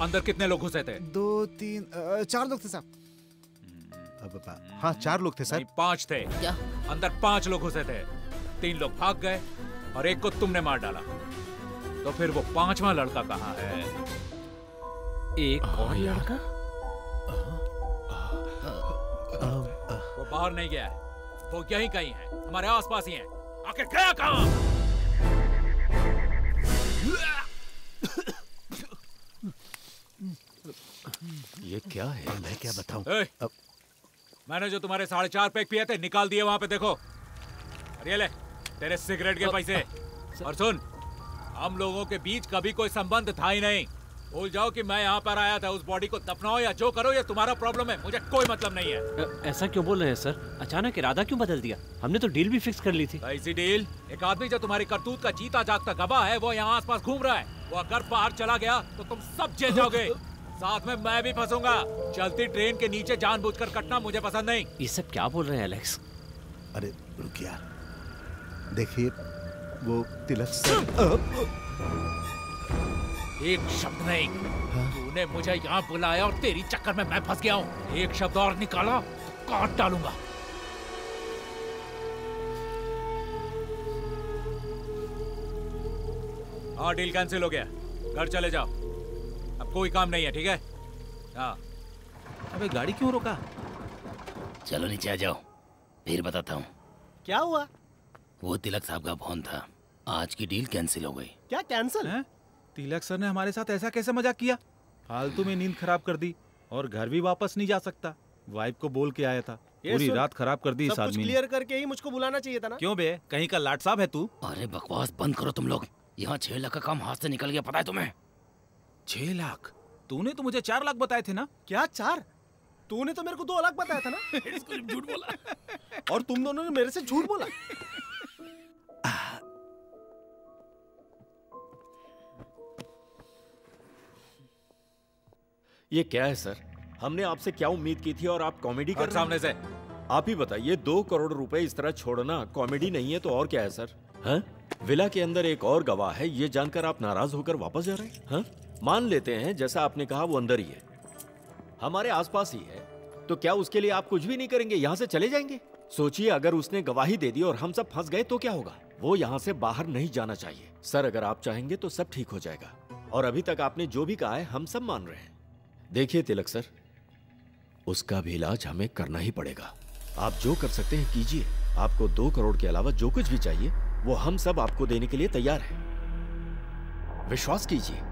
अंदर कितने लोग घुसे थे? 2, 3, 4 लोग थे साहब। हाँ 4 लोग थे सर। 5 थे। क्या? अंदर 5 लोग घुसे थे, 3 लोग भाग गए और 1 को तुमने मार डाला। तो फिर वो 5वां लड़का कहाँ है? एक और लड़का वो बाहर नहीं गया है, वो यहीं कहीं है, हमारे आसपास ही है। आखिर गया कहाँ? ये क्या है? मैं क्या बताऊं? मैंने जो तुम्हारे 4.5 पैक पिए थे निकाल दिए वहां पे, देखो। अरे ले तेरे सिगरेट के पैसे। और सुन, हम लोगों के बीच कभी कोई संबंध था ही नहीं। भूल जाओ कि मैं यहाँ पर आया था। उस बॉडी को दफनाओ या जो करो, ये तुम्हारा प्रॉब्लम है, मुझे कोई मतलब नहीं है। ऐसा क्यों बोल रहे हैं सर? अचानक इरादा क्यों बदल दिया? हमने तो डील भी फिक्स कर ली थी। ऐसी डील? एक आदमी जो तुम्हारी करतूत का जीता जागता गवाह है, वो यहाँ आस पास घूम रहा है। वो अगर बाहर चला गया तो तुम सब जेल जाओगे, साथ में मैं भी फंसूंगा। चलती ट्रेन के नीचे जानबूझकर कटना मुझे पसंद नहीं। ये सब क्या बोल रहे हैं एलेक्स? अरे रुक यार, देखिए वो तिलक सर एक शब्द नहीं। तूने मुझे यहाँ बुलाया और तेरी चक्कर में मैं फंस गया हूँ। एक शब्द और निकाला तो काट डालूंगा। हाँ, डील कैंसिल हो गया, घर चले जाओ, अब कोई काम नहीं है, ठीक है? हाँ। अबे गाड़ी क्यों रोका? चलो नीचे आ जाओ, फिर बताता हूँ क्या हुआ। वो तिलक साहब का फोन था, आज की डील कैंसिल हो गई। क्या कैंसिल है? तिलक सर ने हमारे साथ ऐसा कैसे मजाक किया, फालतू में नींद खराब कर दी और घर भी वापस नहीं जा सकता। वाइफ को बोल के आया था, पूरी रात खराब कर दी इस आदमी ने। क्लियर करके ही मुझको बुलाना चाहिए था ना। क्यों बे, कहीं का लाट साहब है तू? अरे बकवास बंद करो तुम लोग, यहाँ 6 लाख का काम हाथ से निकल गया, पता है तुम्हें? 6 लाख? तूने तो मुझे 4 लाख बताए थे ना। क्या 4? तूने तो मेरे को 2 लाख बताया था ना। इसको झूठ बोला और तुम दोनों ने मेरे से झूठ बोला। ये क्या है सर, हमने आपसे क्या उम्मीद की थी और आप कॉमेडी कर सामने से। आप ही बताइए, 2 करोड़ रुपए इस तरह छोड़ना कॉमेडी नहीं है तो और क्या है सर? हाँ, विला के अंदर एक और गवाह है, ये जानकर आप नाराज होकर वापस जा रहे हैं? हाँ, मान लेते हैं जैसा आपने कहा वो अंदर ही है, हमारे आसपास ही है, तो क्या उसके लिए आप कुछ भी नहीं करेंगे, यहाँ से चले जाएंगे? सोचिए, अगर उसने गवाही दे दी और हम सब फंस गए तो क्या होगा। वो यहाँ से बाहर नहीं जाना चाहिए सर, अगर आप चाहेंगे तो सब ठीक हो जाएगा। और अभी तक आपने जो भी कहा है हम सब मान रहे हैं। देखिए तिलक सर, उसका भी इलाज हमें करना ही पड़ेगा। आप जो कर सकते हैं कीजिए, आपको 2 करोड़ के अलावा जो कुछ भी चाहिए वो हम सब आपको देने के लिए तैयार हैं, विश्वास कीजिए।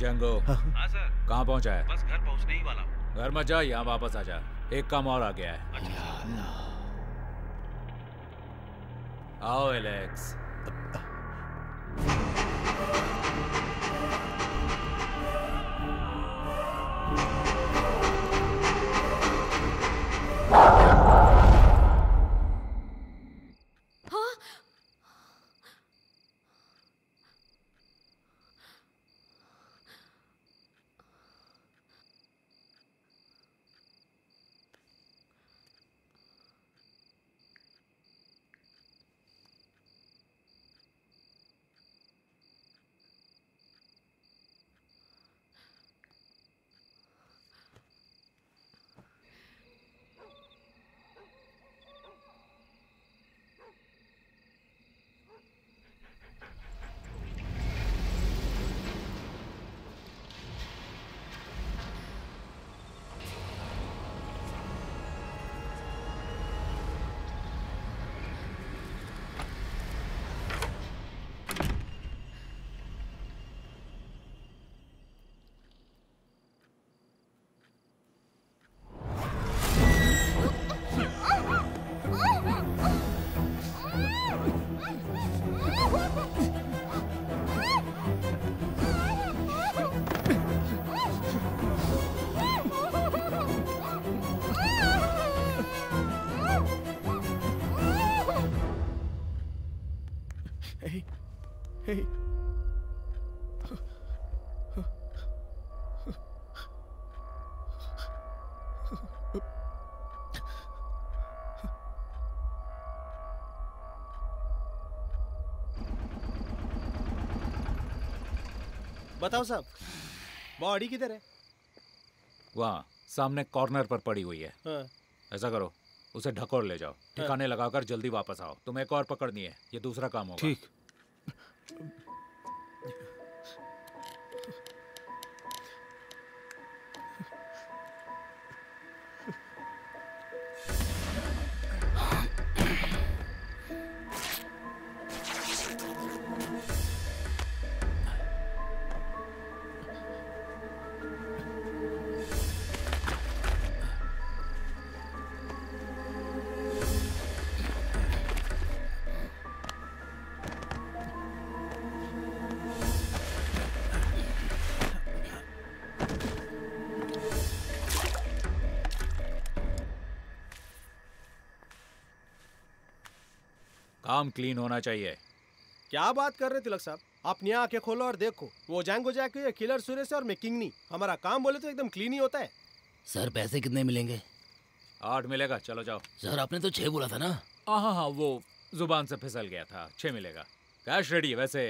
जंगो, हाँ सर। कहाँ पहुँचा है? बस घर पहुँचने ही वाला। घर मत जा, यहाँ वापस आ जा, एक काम और आ गया है। अच्छा। आओ एलेक्स। बताओ साहब, बॉडी किधर है? वहाँ सामने कॉर्नर पर पड़ी हुई है। हाँ। ऐसा करो, उसे ढकोर ले जाओ, ठिकाने लगाकर जल्दी वापस आओ। तुम्हें एक और पकड़नी है, ये दूसरा काम होगा। ठीक। काम क्लीन होना चाहिए। क्या बात कर रहे तिलक साहब, अपनी आंखें खोलो और देखो, वो जैंगो जैके, किलर सुरेश और मैं किंगनी, हमारा काम बोले तो एकदम क्लीन ही होता है। सर पैसे कितने मिलेंगे? 8 मिलेगा। चलो जाओ। सर आपने तो 6 बोला था ना। हाँ, वो जुबान से फिसल गया था। 6 मिलेगा, कैश रेडी है। वैसे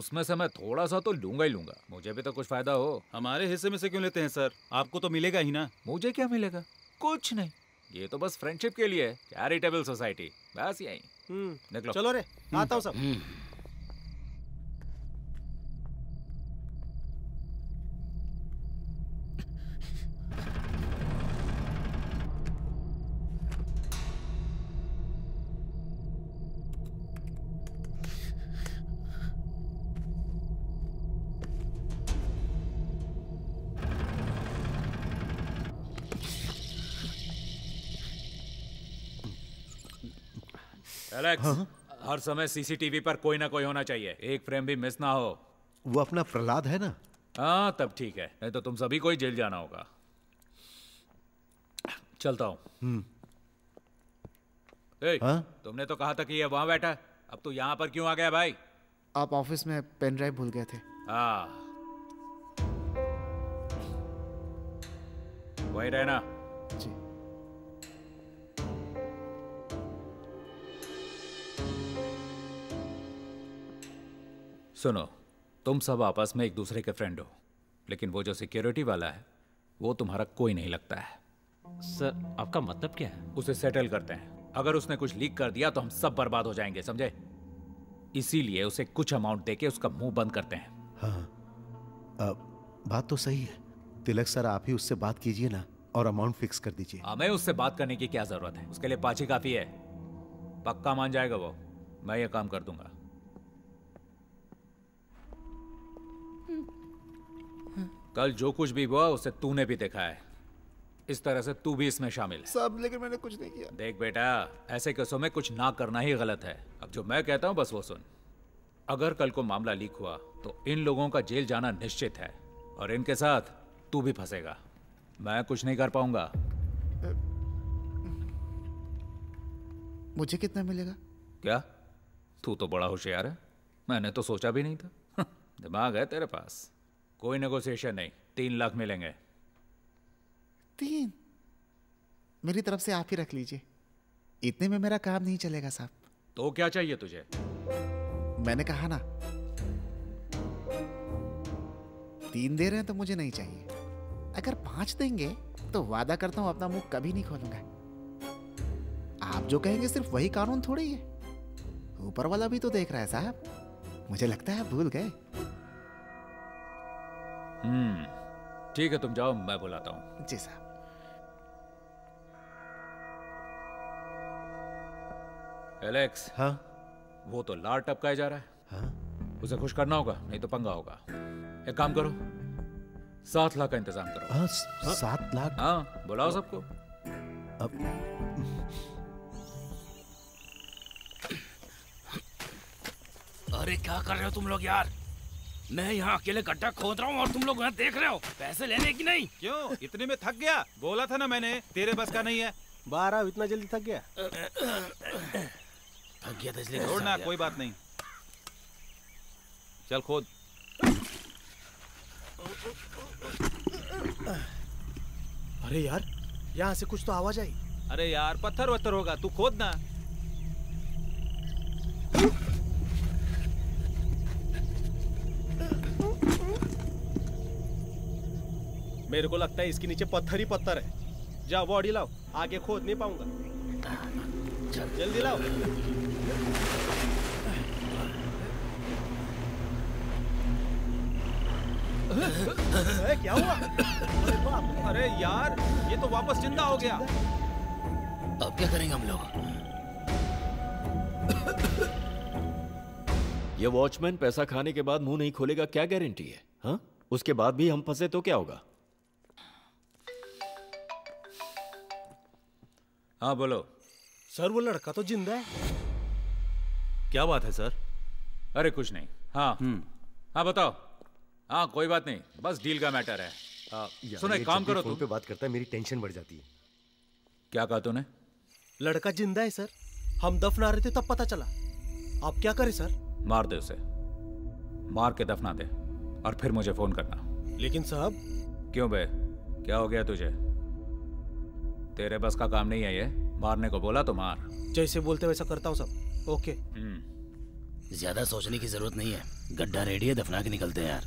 उसमें से मैं थोड़ा सा तो लूंगा ही लूंगा, मुझे भी तो कुछ फायदा हो। हमारे हिस्से में से क्यों लेते हैं सर, आपको तो मिलेगा ही ना। मुझे क्या मिलेगा? कुछ नहीं, ये तो बस फ्रेंडशिप के लिए, चैरिटेबल सोसाइटी, बस यही। निकलो। चलो रे, आता हूँ सब। एलेक्स, हाँ? हर समय सीसीटीवी पर कोई ना कोई होना चाहिए, एक फ्रेम भी मिस ना हो। वो अपना प्रहलाद है ना? हाँ तब ठीक है, नहीं तो तुम सभी को ही जेल जाना होगा। चलता हूँ। हाँ? तुमने तो कहा था कि ये वहाँ बैठा है, अब तू यहाँ पर क्यों आ गया भाई? आप ऑफिस में पेन ड्राइव भूल गए थे। हाँ वही रहना जी। सुनो, तुम सब आपस में एक दूसरे के फ्रेंड हो, लेकिन वो जो सिक्योरिटी वाला है वो तुम्हारा कोई नहीं लगता है। सर आपका मतलब क्या है? उसे सेटल करते हैं, अगर उसने कुछ लीक कर दिया तो हम सब बर्बाद हो जाएंगे, समझे? इसीलिए उसे कुछ अमाउंट देके उसका मुंह बंद करते हैं। हाँ बात तो सही है। तिलक सर आप ही उससे बात कीजिए ना और अमाउंट फिक्स कर दीजिए। हमें उससे बात करने की क्या जरूरत है, उसके लिए पाची काफी है, पक्का मान जाएगा वो। मैं ये काम कर दूंगा। कल जो कुछ भी हुआ उसे तूने भी देखा है, इस तरह से तू भी इसमें शामिल है। सब, लेकिन मैंने कुछ नहीं किया। देख बेटा, ऐसे केसों में कुछ ना करना ही गलत है। अब जो मैं कहता हूँ बस वो सुन। अगर कल को मामला लीक हुआ तो इन लोगों का जेल जाना निश्चित है, और इनके साथ तू भी फंसेगा। मैं कुछ नहीं कर पाऊंगा। मुझे कितना मिलेगा? क्या तू तो बड़ा होशियार है, मैंने तो सोचा भी नहीं था। दिमाग है तेरे पास। कोई नेगोशिएशन नहीं, 3 लाख मिलेंगे। 3 मेरी तरफ से आप ही रख लीजिए, इतने में मेरा काम नहीं चलेगा साहब। तो क्या चाहिए तुझे? मैंने कहा ना 3 दे रहे हैं तो मुझे नहीं चाहिए। अगर 5 देंगे तो वादा करता हूं अपना मुंह कभी नहीं खोलूंगा। आप जो कहेंगे सिर्फ वही कानून थोड़ी है, ऊपर वाला भी तो देख रहा है साहब। मुझे लगता है आप भूल गए। ठीक है तुम जाओ, मैं बुलाता हूँ। जी साहब। एलेक्स। हाँ? वो तो लार टपकाए जा रहा है। हाँ? उसे खुश करना होगा, नहीं तो पंगा होगा। एक काम करो, 7 लाख का इंतजाम करो। हाँ, हाँ? 7 लाख? हाँ बुलाओ सबको। अरे क्या कर रहे हो तुम लोग यार? मैं यहाँ अकेले गड्ढा खोद रहा हूँ और तुम लोग यहाँ देख रहे हो। पैसे लेने की नहीं? क्यों, इतने में थक गया? बोला था ना मैंने तेरे बस का नहीं है। बाहर आओ, इतना जल्दी थक गया? थक गया था इसलिए। छोड़ना, कोई बात नहीं, चल खोद। अरे यार यहाँ से कुछ तो आवाज आई। अरे यार पत्थर वत्थर होगा, तू खोद ना। मेरे को लगता है इसके नीचे पत्थर ही पत्थर है। जाओ बॉडी लाओ, आगे खोद नहीं पाऊंगा। जल्दी लाओ। क्या हुआ? अरे बाप, अरे यार ये तो वापस जिंदा हो गया। अब क्या करेंगे हम लोग? ये वॉचमैन पैसा खाने के बाद मुंह नहीं खोलेगा क्या गारंटी है? हाँ, उसके बाद भी हम फंसे तो क्या होगा? हाँ बोलो सर। वो लड़का तो जिंदा है। क्या बात है सर? अरे कुछ नहीं। हाँ हाँ बताओ। हाँ कोई बात नहीं, बस डील का मैटर है। सुनो एक काम करो, तुम पे बात करता है मेरी टेंशन बढ़ जाती है। क्या कहा तूने? लड़का जिंदा है सर, हम दफना रहे थे तब पता चला। आप क्या करें सर? मार दे उसे, मार के दफना दे और फिर मुझे फोन करना। लेकिन साहब। क्यों बे, क्या हो गया तुझे? तेरे बस का काम नहीं है ये, मारने को बोला तो मार। जैसे बोलते वैसा करता हूँ साहब। ओके। ज्यादा सोचने की जरूरत नहीं है, गड्ढा रेडी है, दफना के निकलते हैं यार।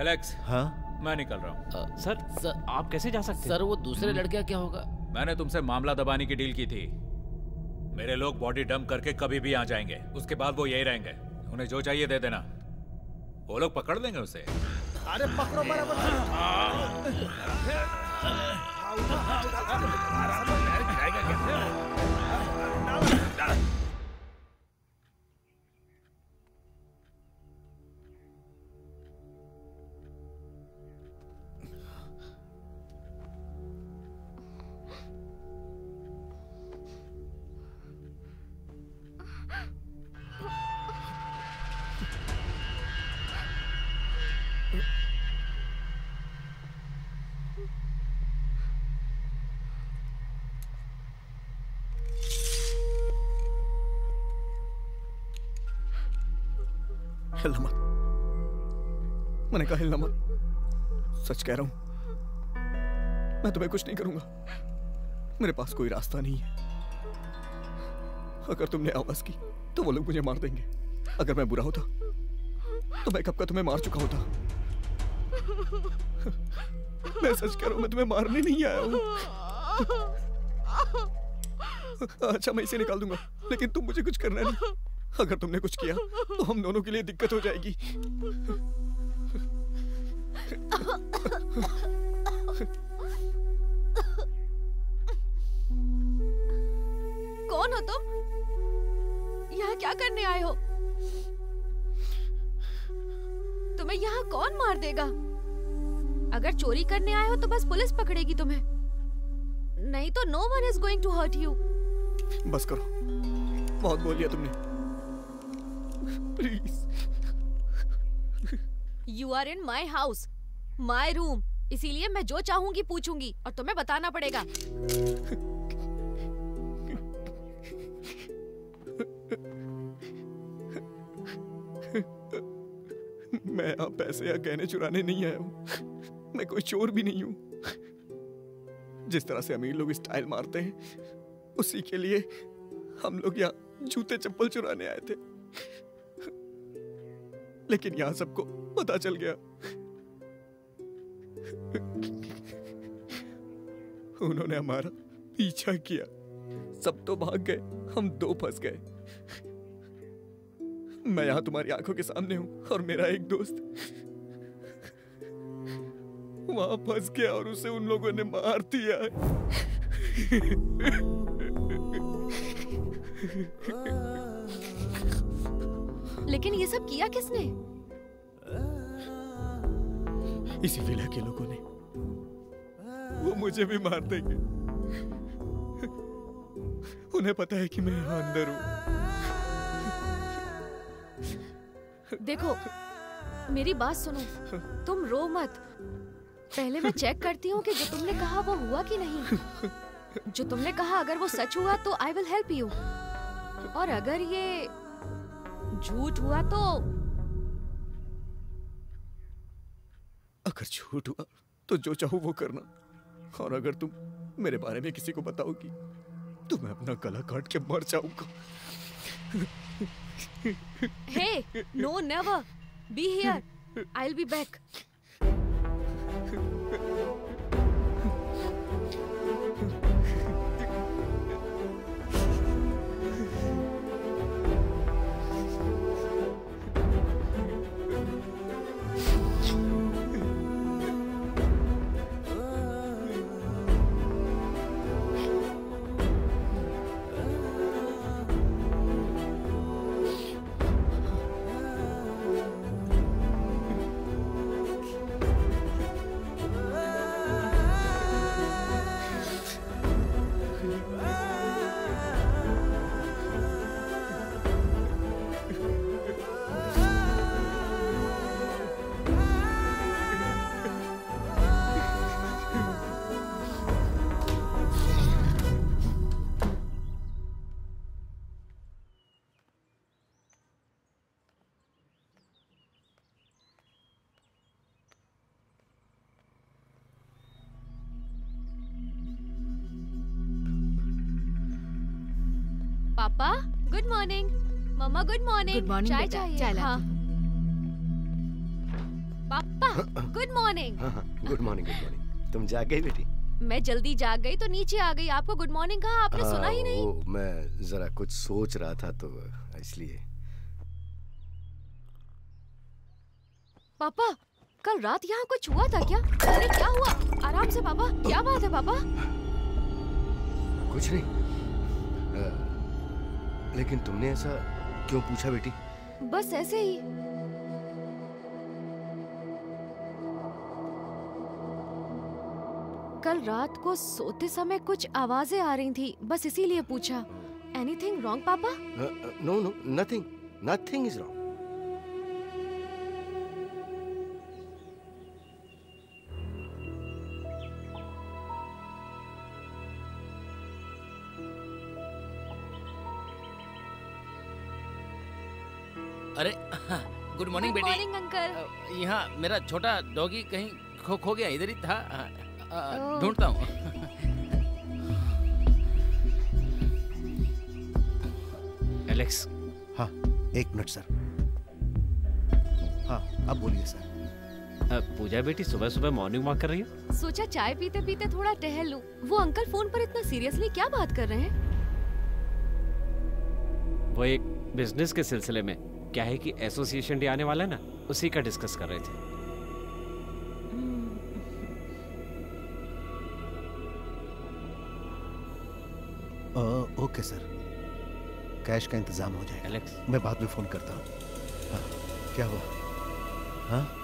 एलेक्स। हाँ मैं निकल रहा हूँ। सर आप कैसे जा सकते? सर वो दूसरे लड़के का क्या होगा? मैंने तुमसे मामला दबाने की डील की थी। मेरे लोग बॉडी डंप करके कभी भी आ जाएंगे, उसके बाद वो यही रहेंगे, उन्हें जो चाहिए दे देना, वो लोग पकड़ देंगे उसे। अरे पकड़ो बराबर। हिलना मत, मैंने कहा हिलना मत। सच कह रहा हूं, मैं तुम्हें कुछ नहीं करूंगा। मेरे पास कोई रास्ता नहीं है। अगर तुमने आवाज की तो वो लोग मुझे मार देंगे। अगर मैं बुरा होता तो मैं कब का तुम्हें मार चुका होता। मैं सच कह रहा हूं, मैं तुम्हें मारने नहीं आया हूं। अच्छा मैं इसे निकाल दूंगा, लेकिन तुम मुझे कुछ करना नहीं। अगर तुमने कुछ किया तो हम दोनों के लिए दिक्कत हो जाएगी। कौन हो तुम? यहाँ क्या करने आए हो? तुम्हें यहाँ कौन मार देगा? अगर चोरी करने आए हो तो बस पुलिस पकड़ेगी तुम्हें, नहीं तो no one is going to hurt you. बस करो, बहुत बोल लिया तुमने। Please. You are in my house, my room. इसीलिए मैं जो चाहूंगी पूछूंगी और तुम्हें बताना पड़ेगा। मैं यहाँ पैसे या गहने चुराने नहीं आया हूँ। मैं कोई चोर भी नहीं हूँ। जिस तरह से अमीर लोग स्टाइल मारते हैं, उसी के लिए हम लोग यहाँ जूते चप्पल चुराने आए थे। लेकिन यहाँ सबको पता चल गया। उन्होंने हमारा पीछा किया, सब तो भाग गए, हम दो फंस गए। मैं यहाँ तुम्हारी आंखों के सामने हूँ और मेरा एक दोस्त वहां फंस गया और उसे उन लोगों ने मार दिया। लेकिन ये सब किया किसने? इसी विला के लोगों ने। वो मुझे भी मार देंगे। उन्हें पता है कि मैं यहाँ अंदर हूँ। देखो, मेरी बात सुनो, तुम रो मत। पहले मैं चेक करती हूँ कि जो तुमने कहा वो हुआ कि नहीं। जो तुमने कहा अगर वो सच हुआ तो आई विल हेल्प यू, और अगर ये झूठ हुआ तो? अगर झूठ हुआ तो जो चाहो वो करना, और अगर तुम मेरे बारे में किसी को बताओगी तो मैं अपना गला काट के मर जाऊंगा। Hey, no never, be here, I will be back. पापा गुड मॉर्निंग, मम्मा गुड मॉर्निंग, चाय चाहिए। हाँ। पापा good morning. Good morning, good morning. तुम जाग गई बेटी? मैं जल्दी जाग गई तो नीचे आ गई। आपको गुड मॉर्निंग कहा, आपने सुना ही नहीं। वो मैं जरा कुछ सोच रहा था तो इसलिए। पापा कल रात यहाँ कुछ हुआ था क्या? अरे क्या हुआ? आराम से पापा, क्या बात है पापा? कुछ नहीं। लेकिन तुमने ऐसा क्यों पूछा बेटी? बस ऐसे ही। कल रात को सोते समय कुछ आवाजें आ रही थी, बस इसीलिए पूछा। एनीथिंग रॉन्ग पापा? No no, nothing, nothing is wrong. अरे गुड मॉर्निंग बेटी। Morning uncle. यहाँ मेरा छोटा डॉगी कहीं खो गया, इधर ही था, ढूंढता हूँ। एलेक्स। हाँ एक मिनट सर। हाँ अब बोलिए सर। पूजा बेटी सुबह सुबह मॉर्निंग वॉक कर रही है? सोचा चाय पीते पीते थोड़ा टहल लूँ। वो अंकल फोन पर इतना सीरियसली क्या बात कर रहे हैं? वो एक बिजनेस के सिलसिले में, क्या है कि एसोसिएशन डे आने वाला है ना, उसी का डिस्कस कर रहे थे। ओके सर, कैश का इंतजाम हो जाएगा। एलेक्स मैं बाद में फोन करता हूँ। हाँ, क्या हुआ? हाँ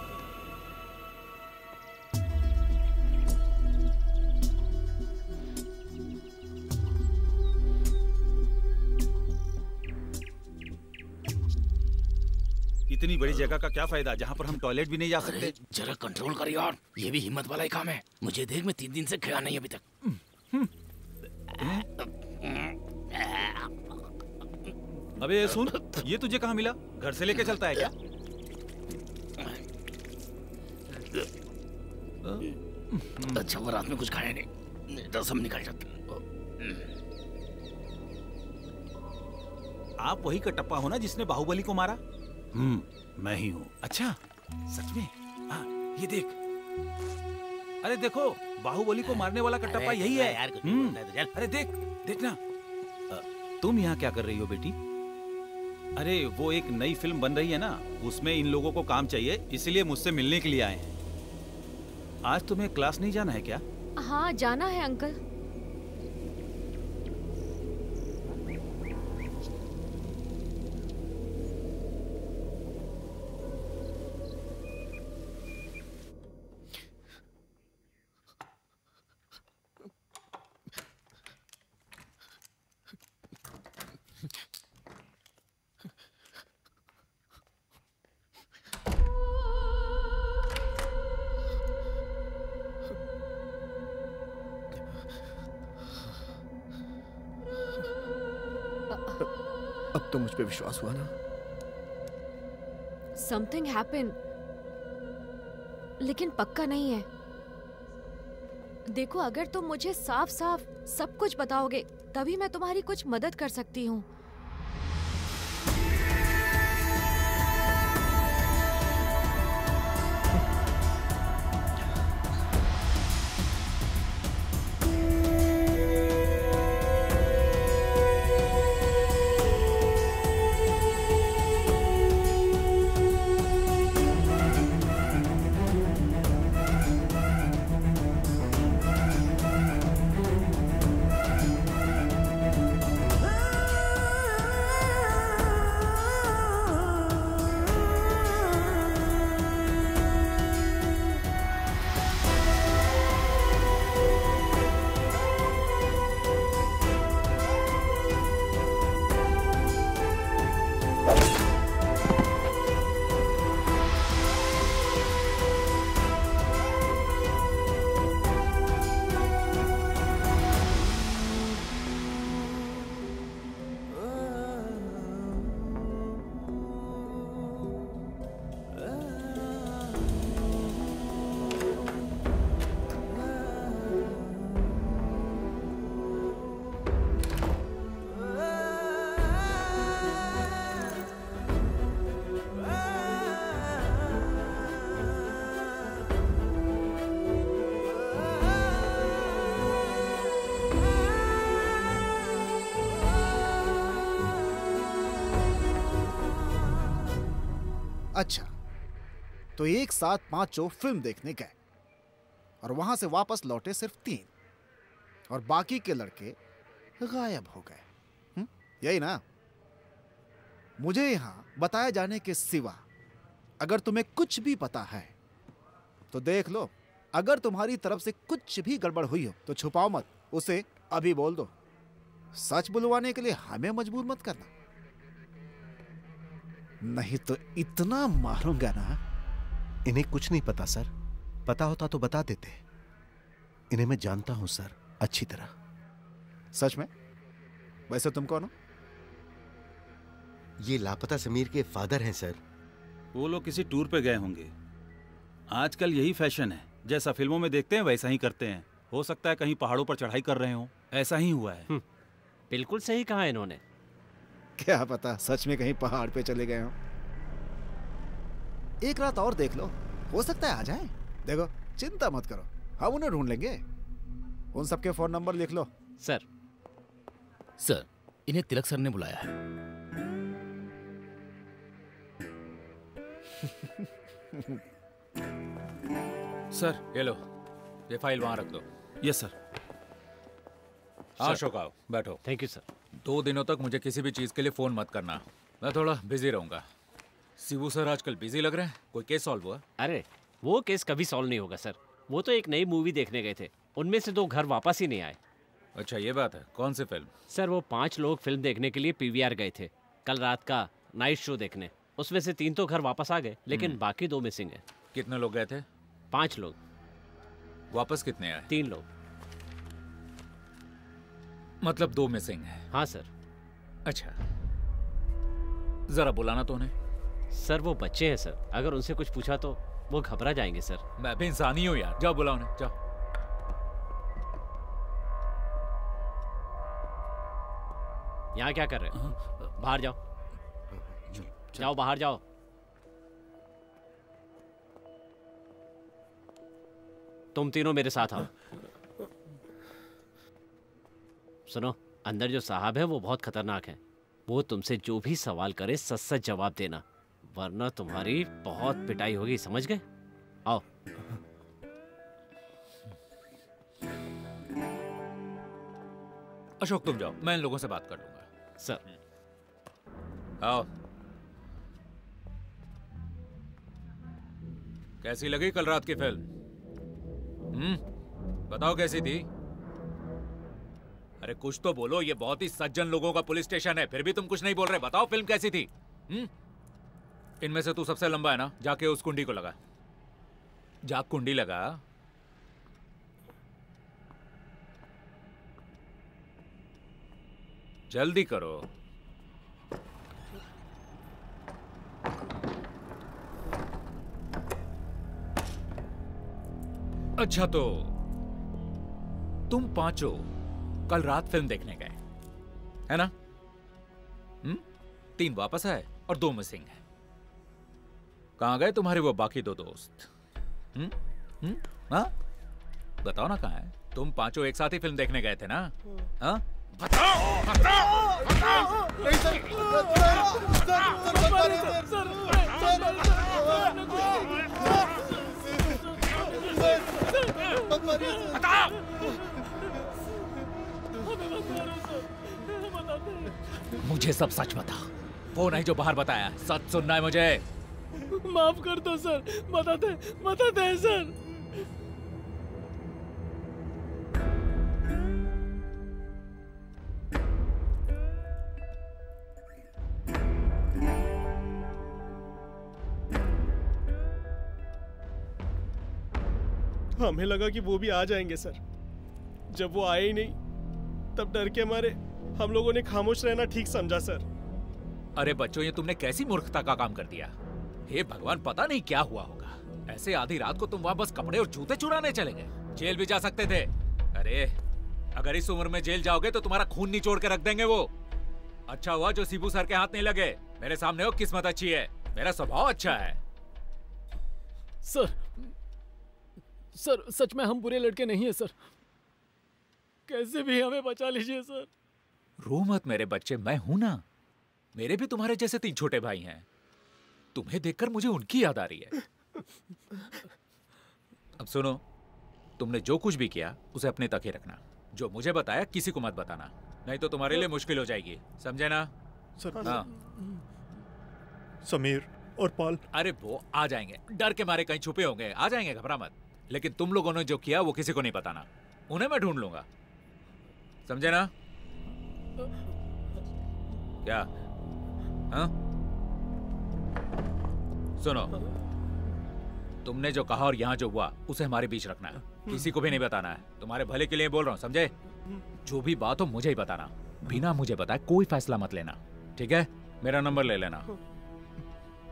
इतनी बड़ी जगह का क्या फायदा जहाँ पर हम टॉयलेट भी नहीं जा सकते? जरा कंट्रोल कर यार, ये भी हिम्मत वाला ही काम है। मुझे देख, मैं 3 दिन से खड़ा नहीं अभी तक। अबे सुन, ये तुझे कहाँ मिला? घर से लेके चलता है क्या? अच्छा वो रात में कुछ खाया नहीं तो सब निकल जाता। आप वही कटप्पा हो ना जिसने बाहुबली को मारा? मैं ही हूँ। अच्छा सच में? हाँ ये देख, अरे देखो बाहुबली को मारने वाला कटप्पा यही है यार। अरे देख, देखना। तुम यहाँ क्या कर रही हो बेटी? अरे वो एक नई फिल्म बन रही है ना, उसमें इन लोगों को काम चाहिए, इसलिए मुझसे मिलने के लिए आए हैं। आज तुम्हें क्लास नहीं जाना है क्या? हाँ जाना है अंकल। तो मुझ पे विश्वास हुआ ना? समथिंग हैपन, लेकिन पक्का नहीं है। देखो अगर तुम मुझे साफ साफ सब कुछ बताओगे तभी मैं तुम्हारी कुछ मदद कर सकती हूँ। अच्छा, तो एक साथ पांचों फिल्म देखने गए और वहां से वापस लौटे सिर्फ 3 और बाकी के लड़के गायब हो गए। यही ना? मुझे यहां बताए जाने के सिवा अगर तुम्हें कुछ भी पता है तो देख लो। अगर तुम्हारी तरफ से कुछ भी गड़बड़ हुई हो तो छुपाओ मत, उसे अभी बोल दो। सच बुलवाने के लिए हमें मजबूर मत करना, नहीं तो इतना मारूंगा ना। इन्हें कुछ नहीं पता सर, पता होता तो बता देते। इन्हें मैं जानता हूं सर अच्छी तरह। सच में? वैसे तुम कौन हो? ये लापता समीर के फादर हैं सर। वो लोग किसी टूर पे गए होंगे। आजकल यही फैशन है, जैसा फिल्मों में देखते हैं वैसा ही करते हैं। हो सकता है कहीं पहाड़ों पर चढ़ाई कर रहे हों, ऐसा ही हुआ है। बिल्कुल सही कहा इन्होंने। क्या पता सच में कहीं पहाड़ पे चले गए हों। एक रात और देख लो, हो सकता है आ जाए। देखो चिंता मत करो, हम उन्हें ढूंढ लेंगे। उन सबके फोन नंबर लिख लो। सर सर, इन्हें तिलक सर ने बुलाया है। सर ये लो, ये फाइल वहां रख दो। Yes sir. अशोक आओ, बैठो। Thank you sir. 2 दिनों तक मुझे किसी भी चीज के लिए फोन मत करना, मैं थोड़ा बिजी रहूंगा। शिबू सर आजकल बिजी लग रहे हैं, कोई केस सॉल्व हुआ? अरे वो केस कभी सॉल्व नहीं होगा सर। वो तो एक नई मूवी देखने गए थे, उनमें से 2 घर वापस ही नहीं आए। अच्छा ये बात है। कौन सी फिल्म? सर वो 5 लोग फिल्म देखने के लिए PVR गए थे कल रात का नाइट शो देखने। उसमें से 3 तो घर वापस आ गए, लेकिन बाकी 2 मिसिंग है। कितने लोग गए थे? 5 लोग। वापस कितने आए? 3 लोग। मतलब 2 मिसिंग है। हाँ सर। अच्छा जरा बुलाना तो उन्हें। सर वो बच्चे हैं सर, अगर उनसे कुछ पूछा तो वो घबरा जाएंगे सर। मैं भी इंसान ही हूं यार। जाओ बुलाओ उन्हें, जाओ। यहाँ क्या कर रहे हो? बाहर जाओ, जाओ बाहर जाओ। तुम तीनों मेरे साथ आओ। सुनो, अंदर जो साहब है वो बहुत खतरनाक है। वो तुमसे जो भी सवाल करे सच सच जवाब देना, वरना तुम्हारी बहुत पिटाई होगी, समझ गए? आओ। अशोक तुम जाओ, मैं इन लोगों से बात कर लूंगा। सर आओ। कैसी लगी कल रात की फिल्म? बताओ कैसी थी? अरे कुछ तो बोलो, ये बहुत ही सज्जन लोगों का पुलिस स्टेशन है, फिर भी तुम कुछ नहीं बोल रहे। बताओ फिल्म कैसी थी? इनमें से तू सबसे लंबा है ना, जाके उस कुंडी को लगा। जा कुंडी लगा। जल्दी करो। अच्छा तो तुम 5 कल रात फिल्म देखने गए है ना? 3 वापस आए और 2 मिसिंग है। कहाँ गए तुम्हारे वो बाकी 2 दोस्त? हाँ बताओ ना कहाँ है? तुम 5 एक साथ ही फिल्म देखने गए थे ना? हाँ बताओ, बताओ, बताओ। नहीं सर, मुझे सब सच बताओ, वो नहीं जो बाहर बताया। सच सुनना है मुझे। माफ कर दो सर, बताते हैं सर। हमें लगा कि वो भी आ जाएंगे सर। जब वो आए ही नहीं तब डर के मारे हम लोगों ने खामोश रहना ठीक समझा सर। अरे बच्चों, ये तुमने कैसी मूर्खता का काम कर दिया। हे भगवान, पता नहीं क्या हुआ होगा। ऐसे आधी रात को तुम वहां बस कपड़े और जूते चुराने चले गए, जेल भी जा सकते थे। अरे अगर इस उम्र में जेल जाओगे तो तुम्हारा खून निचोड़ के रख देंगे वो। अच्छा हुआ जो शिबू सर के हाथ नहीं लगे। मेरे सामने हो, किस्मत अच्छी है, मेरा स्वभाव अच्छा है। सर सच में हम बुरे लड़के नहीं है सर, कैसे भी हमें बचा लीजिए सर। रो मत मेरे बच्चे, मैं हूं ना। मेरे भी तुम्हारे जैसे 3 छोटे भाई हैं। तुम्हें देखकर मुझे उनकी याद आ रही है। अब सुनो, तुमने जो कुछ भी किया उसे अपने तक ही रखना। जो मुझे बताया किसी को मत बताना, नहीं तो तुम्हारे लिए मुश्किल हो जाएगी, समझे ना? हाँ। समीर और पाल, अरे वो आ जाएंगे, डर के मारे कहीं छुपे होंगे, आ जाएंगे, घबरा मत। लेकिन तुम लोगों ने जो किया वो किसी को नहीं बताना, उन्हें मैं ढूंढ लूंगा, समझे ना? क्या? हाँ? सुनो, तुमने जो कहा और यहाँ जो हुआ उसे हमारे बीच रखना है, किसी को भी नहीं बताना है। तुम्हारे भले के लिए बोल रहा हूँ, समझे? जो भी बात हो मुझे ही बताना, बिना मुझे बताए कोई फैसला मत लेना, ठीक है? मेरा नंबर ले लेना।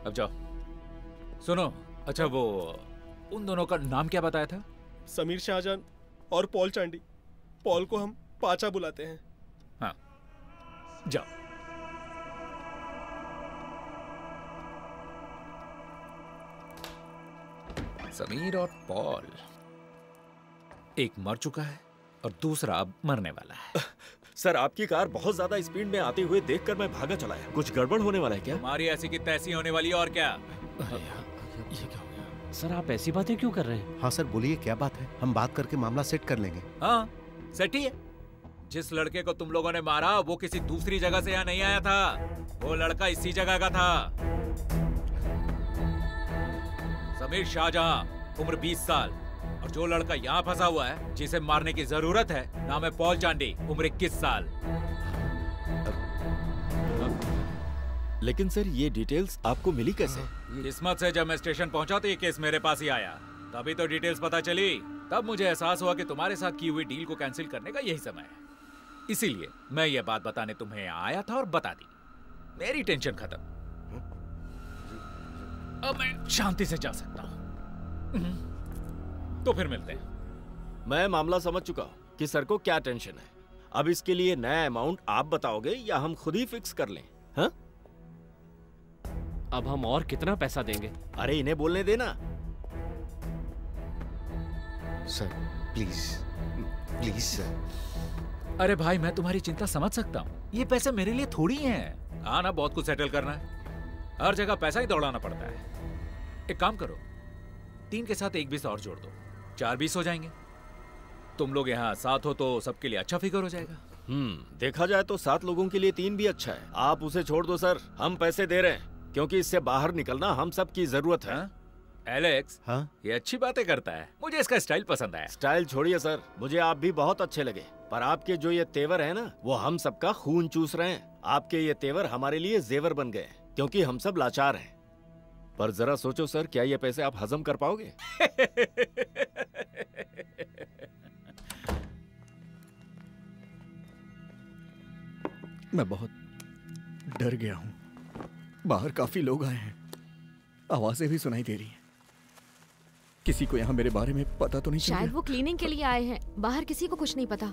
अब जाओ। सुनो, अच्छा वो उन दोनों का नाम क्या बताया था? समीर शाहजहान और पॉल चांडी। पॉल को हम पाचा बुलाते हैं। हाँ, जाओ। समीर और पॉल, एक मर चुका है और दूसरा अब मरने वाला है। सर, आपकी कार बहुत ज्यादा स्पीड में आते हुए देखकर मैं भागा चला है। कुछ गड़बड़ होने वाला है क्या? हमारी ऐसी की तैसी होने वाली है और क्या। ये क्या हो गया? सर, आप ऐसी बातें क्यों कर रहे हैं? हाँ सर, बोलिए क्या बात है, हम बात करके मामला सेट कर लेंगे। हाँ सेट ही है। जिस लड़के को तुम लोगों ने मारा वो किसी दूसरी जगह से यहाँ नहीं आया था, वो लड़का इसी जगह का था। समीर शाहजहां, उम्र 20 साल, और जो लड़का यहाँ फंसा हुआ है जिसे मारने की जरूरत है, नाम है पॉल चांडी, उम्र 21 साल। लेकिन सर, ये डिटेल्स आपको मिली कैसे? किस्मत से जब मैं स्टेशन पहुँचा तो ये केस मेरे पास ही आया, तभी तो डिटेल्स पता चली। तब मुझे एहसास हुआ कि तुम्हारे साथ की हुई डील को कैंसिल करने का यही समय है, इसीलिए मैं ये बात बताने तुम्हें आया था और बता दी। मेरी टेंशन खत्म, अब मैं शांति से जा सकता हूँ। तो फिर मिलते हैं। मैं मामला समझ चुका हूँ कि सर को क्या टेंशन है। अब इसके लिए नया अमाउंट आप बताओगे या हम खुद ही फिक्स कर लें? हाँ? अब हम और कितना पैसा देंगे? अरे इन्हें बोलने देना। Sir please please sir. अरे भाई, मैं तुम्हारी चिंता समझ सकता हूँ, ये पैसे मेरे लिए थोड़ी हैं। हाँ ना, बहुत कुछ सेटल करना है, हर जगह पैसा ही दौड़ाना पड़ता है। एक काम करो, 3 के साथ 1 20 और जोड़ दो, 4 20 हो जाएंगे। तुम लोग यहाँ 7 हो तो सबके लिए अच्छा फिगर हो जाएगा। देखा जाए तो 7 लोगों के लिए 3 भी अच्छा है। आप उसे छोड़ दो सर, हम पैसे दे रहे हैं क्योंकि इससे बाहर निकलना हम सब की जरूरत है। एलेक्स, हाँ, ये अच्छी बातें करता है, मुझे इसका स्टाइल पसंद आया। स्टाइल छोड़िए सर, मुझे आप भी बहुत अच्छे लगे, पर आपके जो ये तेवर है ना, वो हम सबका खून चूस रहे हैं। आपके ये तेवर हमारे लिए जेवर बन गए क्योंकि हम सब लाचार हैं। पर जरा सोचो सर, क्या ये पैसे आप हजम कर पाओगे? मैं बहुत डर गया हूं, बाहर काफी लोग आए हैं, आवाजें भी सुनाई दे रही हैं। किसी को यहाँ मेरे बारे में पता तो नहीं चला? शायद वो क्लीनिंग के लिए आए हैं, बाहर किसी को कुछ नहीं पता।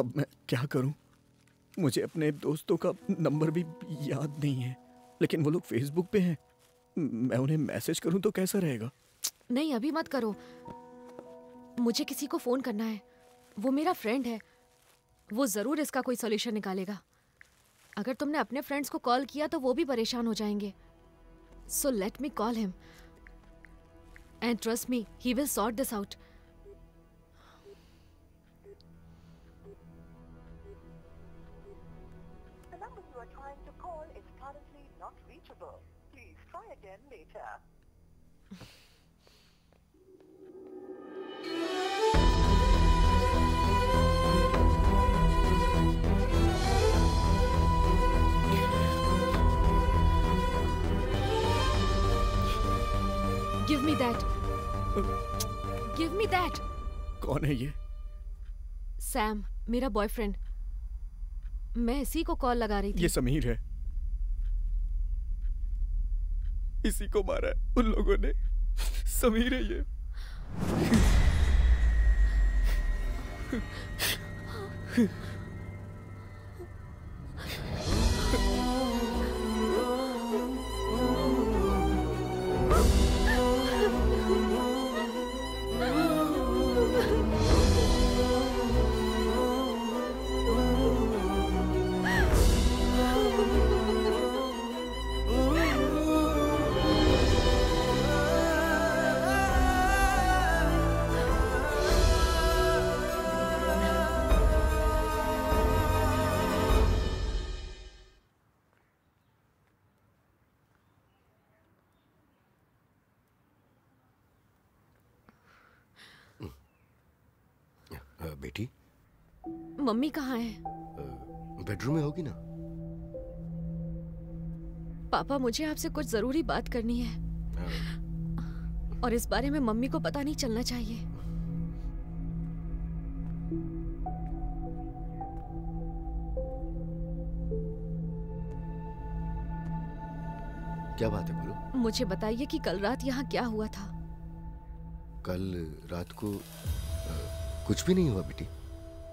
अब मैं क्या करूं? मुझे अपने दोस्तों का नंबर भी याद नहीं है, लेकिन वो लोग फेसबुक पे हैं। मैं उन्हें मैसेज करूं तो कैसा रहेगा? नहीं, अभी मत करो, मुझे किसी को फोन करना है। वो मेरा फ्रेंड है, वो जरूर इसका कोई सॉल्यूशन निकालेगा। अगर तुमने अपने फ्रेंड्स को कॉल किया तो वो भी परेशान हो जाएंगे। So let me call him and trust me, he will sort this out. Give me that. Give me that. कौन है ये? सैम, मेरा बॉयफ्रेंड। मैं इसी को कॉल लगा रही थी। ये समीर है, इसी को मारा है उन लोगों ने। समीर है ये। मम्मी कहाँ है? बेडरूम में होगी ना। पापा मुझे आपसे कुछ जरूरी बात करनी है और इस बारे में मम्मी को पता नहीं चलना चाहिए। क्या बात है बोलो। मुझे बताइए कि कल रात यहाँ क्या हुआ था। कल रात को कुछ भी नहीं हुआ बेटी।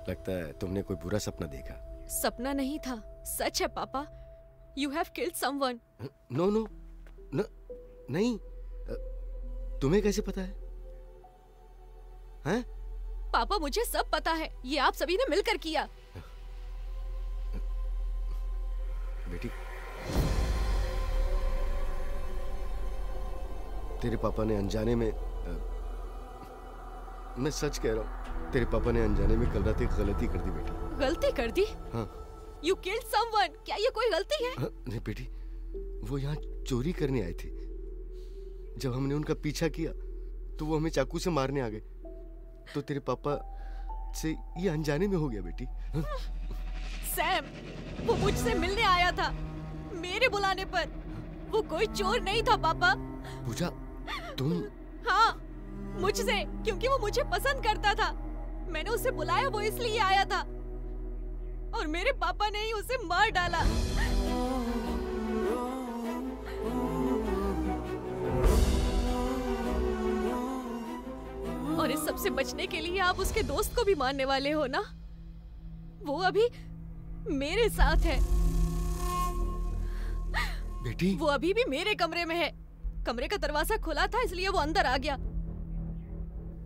लगता है तुमने कोई बुरा सपना देखा। सपना नहीं था, सच है पापा। You have killed someone. No, no, no, नहीं। तुम्हें कैसे पता है? हैं? पापा मुझे सब पता है, ये आप सभी ने मिलकर किया। बेटी तेरे पापा ने अनजाने में, मैं सच कह रहा हूँ, तेरे पापा ने अनजाने में कल रात एक गलती कर दी बेटी। गलती कर दी? हाँ। You killed someone. क्या ये कोई गलती है? नहीं बेटी, वो यहाँ चोरी करने आए थे। जब हमने उनका पीछा किया तो वो हमें चाकू से मारने आ गए, तो तेरे पापा से ये अनजाने में हो गया बेटी। सैम, वो मुझसे मिलने आया था मेरे बुलाने पर। वो कोई चोर नहीं था पापा। पूजा तुम? हाँ मुझसे, क्योंकि वो मुझे पसंद करता था, मैंने उसे बुलाया, वो इसलिए आया था और मेरे पापा ने ही उसे मार डाला। और इस सब से बचने के लिए आप उसके दोस्त को भी मारने वाले हो ना? वो अभी मेरे साथ है बेटी। वो अभी भी मेरे कमरे में है। कमरे का दरवाजा खुला था इसलिए वो अंदर आ गया।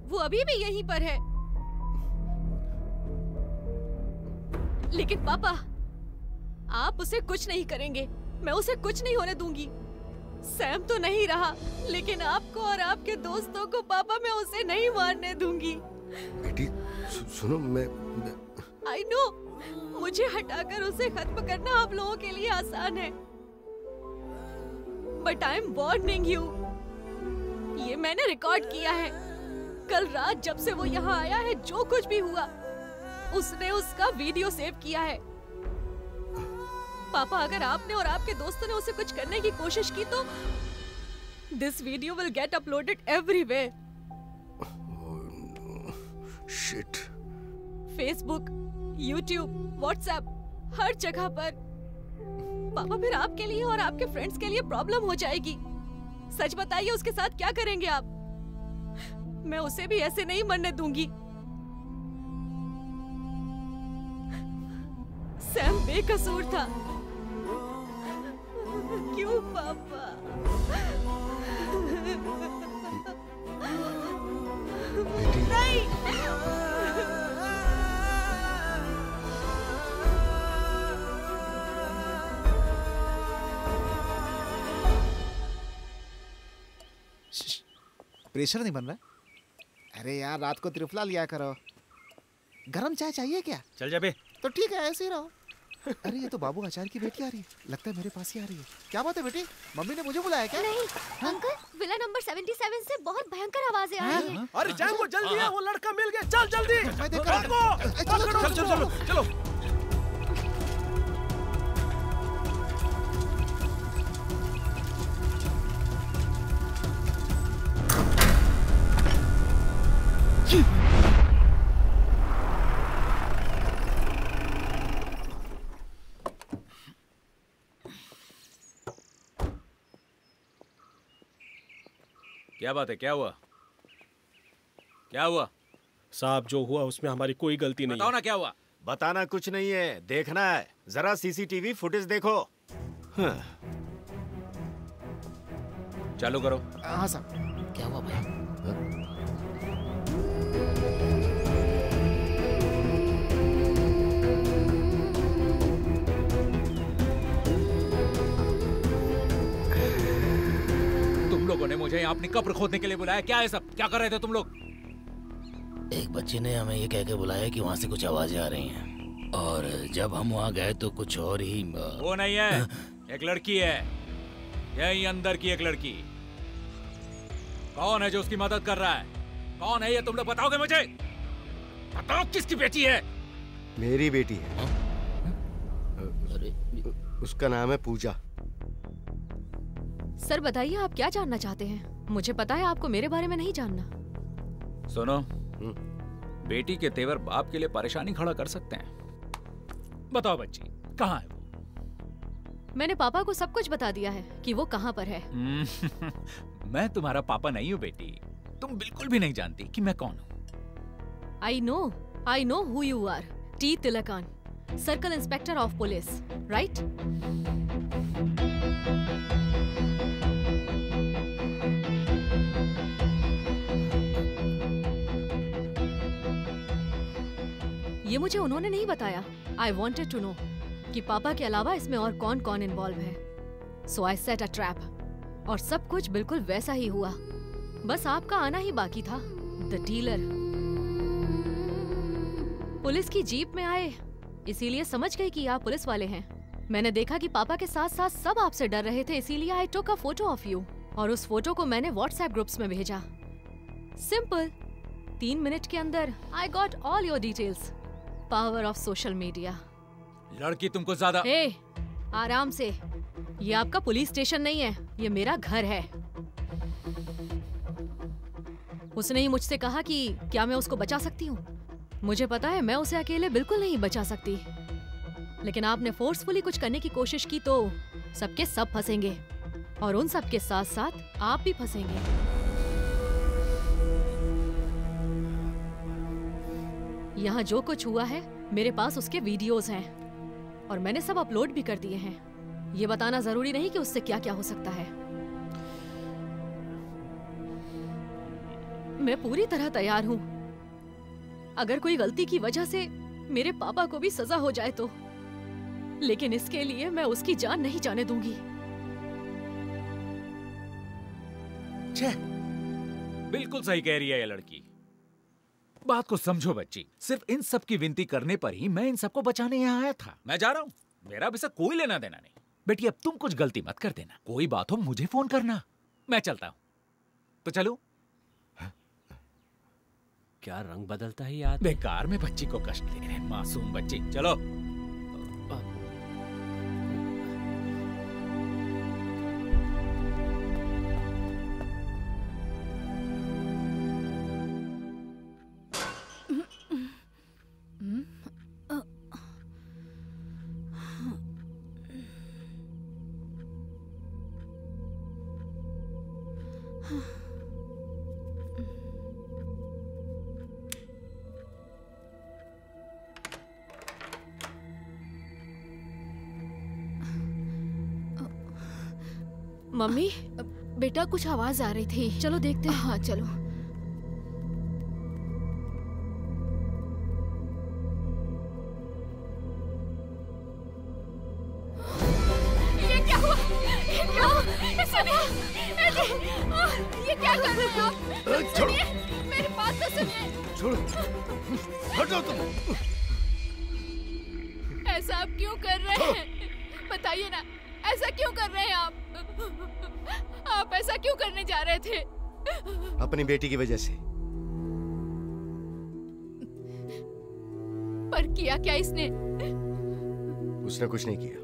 वो अभी भी यहीं पर है। लेकिन पापा आप उसे कुछ नहीं करेंगे, मैं उसे कुछ नहीं होने दूंगी। सैम तो नहीं रहा, लेकिन आपको और आपके दोस्तों को पापा मैं उसे नहीं मारने दूंगी। बेटी सुनो, मैं I know, मुझे हटाकर उसे खत्म करना आप लोगों के लिए आसान है, but I am warning you, ये मैंने रिकॉर्ड किया है। कल रात जब से वो यहाँ आया है, जो कुछ भी हुआ उसने उसका वीडियो सेव किया है। पापा अगर आपने और आपके दोस्तों ने उसे कुछ करने की कोशिश की तो this video will get uploaded everywhere. Shit. Facebook, YouTube, WhatsApp, हर जगह पर। पापा फिर आपके लिए और आपके फ्रेंड्स के लिए प्रॉब्लम हो जाएगी। सच बताइए उसके साथ क्या करेंगे आप? मैं उसे भी ऐसे नहीं मरने दूंगी। सैम बेकसूर था। क्यों पापा? नहीं। प्रेशर नहीं बन रहा? अरे यार रात को त्रिफला लिया करो। गरम चाय चाहिए क्या? चल जा बे। तो ठीक है ऐसे ही रहो। अरे ये तो बाबू आचार्य की बेटी आ रही है, लगता है मेरे पास ही आ रही है। क्या बात है बेटी, मम्मी ने मुझे बुलाया क्या? नहीं अंकल, विला नंबर 77 से बहुत भयंकर आवाजें आ रही हैं। अरे जाओ जल्दी है, वो लड़का मिल गया, चल जल्दी। मैं देख रहा हूं। चलो चलो चलो। क्या बात है, क्या हुआ? क्या हुआ? साहब जो हुआ उसमें हमारी कोई गलती नहीं है। बताओ ना क्या हुआ। बताना कुछ नहीं है, देखना है। जरा सीसीटीवी फुटेज देखो। हाँ। चालू करो। हाँ साहब। क्या हुआ भैया? लोगों ने मुझे यहाँ अपनी कब्र खोदने के लिए बुलाया। क्या है सब, क्या कर रहे थे तुम लोग? एक बच्चे ने हमें ये कह के बुलाया कि वहाँ से कुछ आवाजें आ रही हैं, और जब हम वहाँ गए तो कुछ और ही। वो नहीं है, एक लड़की है यही अंदर की, एक लड़की। कौन है जो उसकी मदद कर रहा है? कौन है ये तुम लोग बताओगे मुझे? बताओ किसकी बेटी है? मेरी बेटी है। अरे उसका नाम है पूजा। सर बताइए आप क्या जानना चाहते हैं? मुझे पता है आपको मेरे बारे में नहीं जानना। सुनो, बेटी के तेवर बाप के लिए परेशानी खड़ा कर सकते हैं। बताओ बच्ची कहाँ है वो? मैंने पापा को सब कुछ बता दिया है कि वो कहाँ पर है। मैं तुम्हारा पापा नहीं हूँ बेटी, तुम बिल्कुल भी नहीं जानती कि मैं कौन हूँ। I know who you are, T Tilakan, circle inspector of police, right? ये मुझे उन्होंने नहीं बताया। आई वॉन्टेड टू नो कि पापा के अलावा इसमें और कौन कौन इन्वॉल्व है। सो आई सेट अ ट्रैप और सब कुछ बिल्कुल वैसा ही हुआ। बस आपका आना ही बाकी था, द डीलर। पुलिस की जीप में आए इसीलिए समझ गई कि आप पुलिस वाले हैं। मैंने देखा कि पापा के साथ साथ सब आपसे डर रहे थे, इसीलिए I took a photo of you और उस फोटो को मैंने व्हाट्सएप ग्रुप्स में भेजा। सिंपल, 3 मिनट के अंदर I got all your details. Power of social media. लड़की तुमको ज्यादा आराम से, ये आपका पुलिस स्टेशन नहीं है, ये मेरा घर है। उसने ही मुझसे कहा कि क्या मैं उसको बचा सकती हूँ। मुझे पता है मैं उसे अकेले बिल्कुल नहीं बचा सकती, लेकिन आपने फोर्सफुली कुछ करने की कोशिश की तो सबके सब फंसेंगे और उन सबके साथ साथ आप भी फंसेंगे। यहाँ जो कुछ हुआ है मेरे पास उसके वीडियोस हैं और मैंने सब अपलोड भी कर दिए हैं। ये बताना जरूरी नहीं कि उससे क्या क्या हो सकता है। मैं पूरी तरह तैयार हूँ, अगर कोई गलती की वजह से मेरे पापा को भी सजा हो जाए तो, लेकिन इसके लिए मैं उसकी जान नहीं जाने दूंगी। छे, बिल्कुल सही कह रही है ये लड़की। बात को समझो बच्ची, सिर्फ इन सब की विनती करने पर ही मैं इन सबको बचाने यहाँ आया था। मैं जा रहा हूँ, मेरा भी कोई लेना देना नहीं। बेटी अब तुम कुछ गलती मत कर देना, कोई बात हो मुझे फोन करना। मैं चलता हूँ, तो चलो। क्या रंग बदलता है यार, बेकार में बच्ची को कष्ट दे रहे हैं, मासूम बच्ची। चलो मम्मी, बेटा कुछ आवाज आ रही थी, चलो देखते हैं। हाँ चलो। ये क्या हुआ? ये क्या कर रहे हो आप? सुनिए, मेरी बात तो सुनिए। छोड़ो, हटो तुम। ऐसा आप क्यों कर रहे हैं? बताइए ना, ऐसा क्यों कर रहे हैं आप? आप ऐसा क्यों करने जा रहे थे? अपनी बेटी की वजह से। पर किया क्या इसने? उसने कुछ नहीं किया,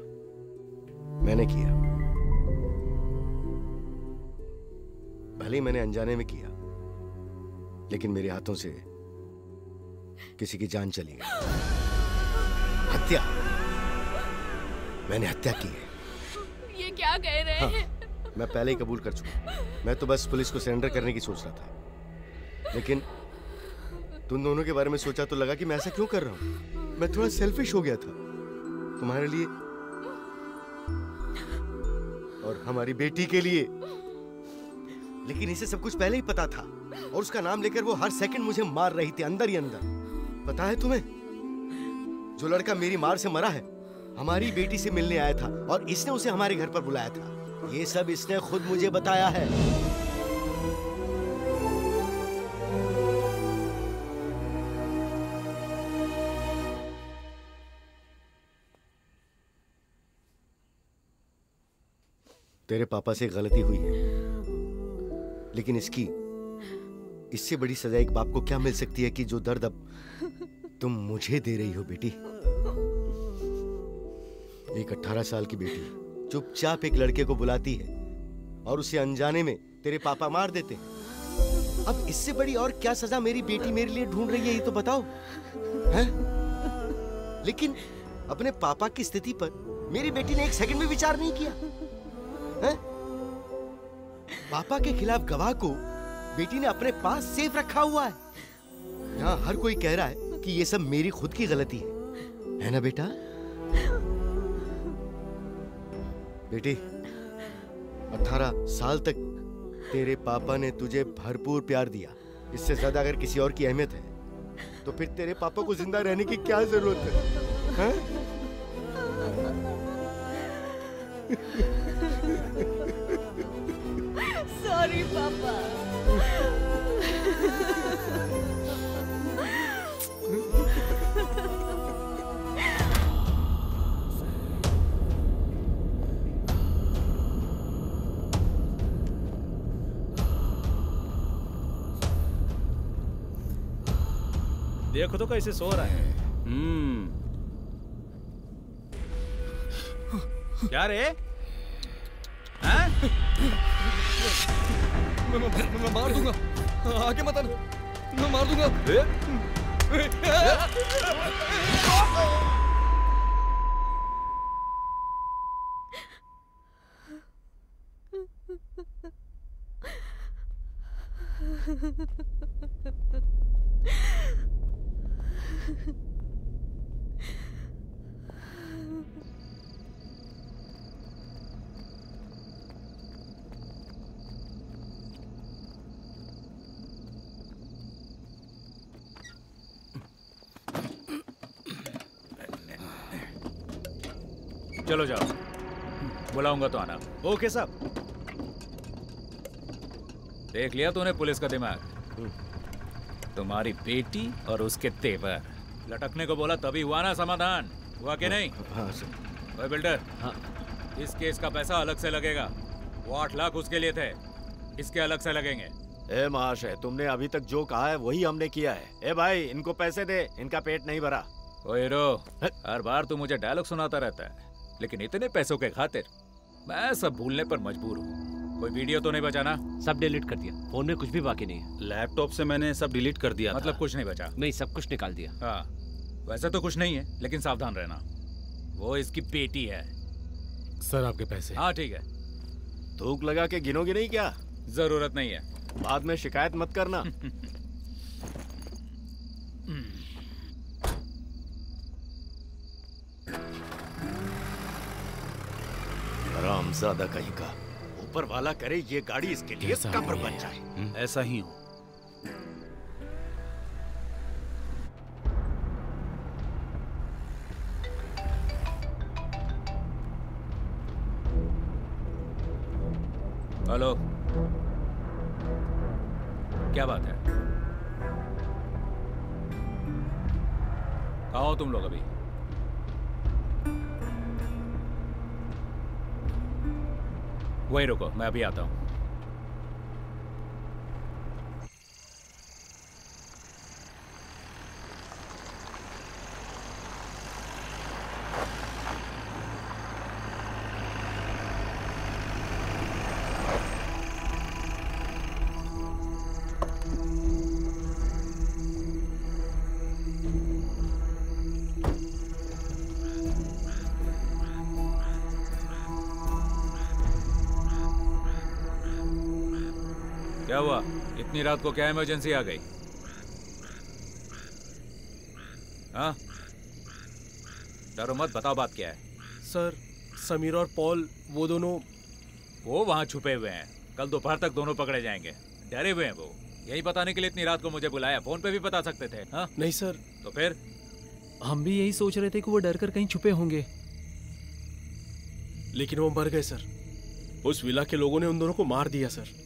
मैंने किया। भले ही मैंने अनजाने में किया, लेकिन मेरे हाथों से किसी की जान चली गई। हत्या, मैंने हत्या की है। ये क्या कह रहे हैं? हाँ, मैं पहले ही कबूल कर चुका। मैं तो बस पुलिस को सरेंडर करने की सोच रहा था, लेकिन तुम दोनों के बारे में सोचा तो लगा कि मैं ऐसा क्यों कर रहा हूँ। मैं थोड़ा सेल्फिश हो गया था तुम्हारे लिए और हमारी बेटी के लिए, लेकिन इसे सब कुछ पहले ही पता था और उसका नाम लेकर वो हर सेकंड मुझे मार रही थी, अंदर ही अंदर। पता है तुम्हें, जो लड़का मेरी मार से मरा है, हमारी बेटी से मिलने आया था और इसने उसे हमारे घर पर बुलाया था। ये सब इसने खुद मुझे बताया है। तेरे पापा से गलती हुई है, लेकिन इसकी इससे बड़ी सजा एक बाप को क्या मिल सकती है कि जो दर्द अब तुम मुझे दे रही हो बेटी। एक 18 साल की बेटी चुपचाप एक लड़के को बुलाती है और उसे अनजाने में तेरे पापा मार देते हैं। अब इससे बड़ी और क्या सजा मेरी बेटी मेरे लिए ढूंढ रही है, ये तो बताओ है? लेकिन अपने पापा की स्थिति पर मेरी बेटी ने एक सेकंड में विचार नहीं किया है? पापा के खिलाफ गवाह को बेटी ने अपने पास सेफ रखा हुआ है। यहाँ हर कोई कह रहा है कि ये सब मेरी खुद की गलती है ना बेटा? बेटी 18 साल तक तेरे पापा ने तुझे भरपूर प्यार दिया, इससे ज्यादा अगर किसी और की अहमियत है तो फिर तेरे पापा को जिंदा रहने की क्या जरूरत है, है? सॉरी पापा। देखो तो कैसे सो रहा है। क्या रे? हाँ? मैं मार दूंगा, आगे मत आना, मैं मार दूंगा। चलो जाओ, बुलाऊंगा तो आना। ओके साहब, देख लिया तूने पुलिस का दिमाग। तुम्हारी बेटी और उसके तेवर लटकने को बोला तभी हुआ ना समाधान, हुआ कि नहीं? हाँ सर। ओए बिल्डर, हाँ। इस केस का पैसा अलग से लगेगा, वो 8 लाख उसके लिए थे, इसके अलग से लगेंगे। ए महाशय, तुमने अभी तक जो कहा है वही हमने किया है। ए भाई, इनको पैसे दे, इनका पेट नहीं भरा। ओ हीरो, हर बार तू मुझे डायलॉग सुनाता रहता है, लेकिन इतने पैसों के खातिर मैं सब भूलने पर मजबूर हूँ। कोई वीडियो तो नहीं बचाना? सब डिलीट कर दिया, फोन में कुछ भी बाकी नहीं है। लैपटॉप से मैंने सब डिलीट कर दिया। मतलब कुछ नहीं बचा? नहीं, सब कुछ निकाल दिया। हाँ, वैसे तो कुछ नहीं है, लेकिन सावधान रहना, वो इसकी बेटी है। सर आपके पैसे? हाँ ठीक है। थूक लगा के गिनोगे नहीं क्या? जरूरत नहीं है, बाद में शिकायत मत करना। रामजादा कहीं का, ऊपर वाला करे ये गाड़ी इसके लिए कब्र बन जाए। ऐसा ही हो। हेलो, क्या बात है? कहाँ हो तुम लोग अभी? वही रुको, मैं अभी आता हूँ। क्या हुआ? इतनी रात को क्या इमरजेंसी आ गई? हाँ डरो मत, बताओ बात क्या है। सर, समीर और पॉल वो दोनों, वो वहाँ छुपे हुए हैं, कल दोपहर तक दोनों पकड़े जाएंगे। डरे हुए हैं वो, यही बताने के लिए इतनी रात को मुझे बुलाया, फोन पे भी बता सकते थे। हाँ नहीं सर। तो फिर हम भी यही सोच रहे थे कि वो डर कर कहीं छुपे होंगे, लेकिन वो मर गए सर। उस विला के लोगों ने उन दोनों को मार दिया सर।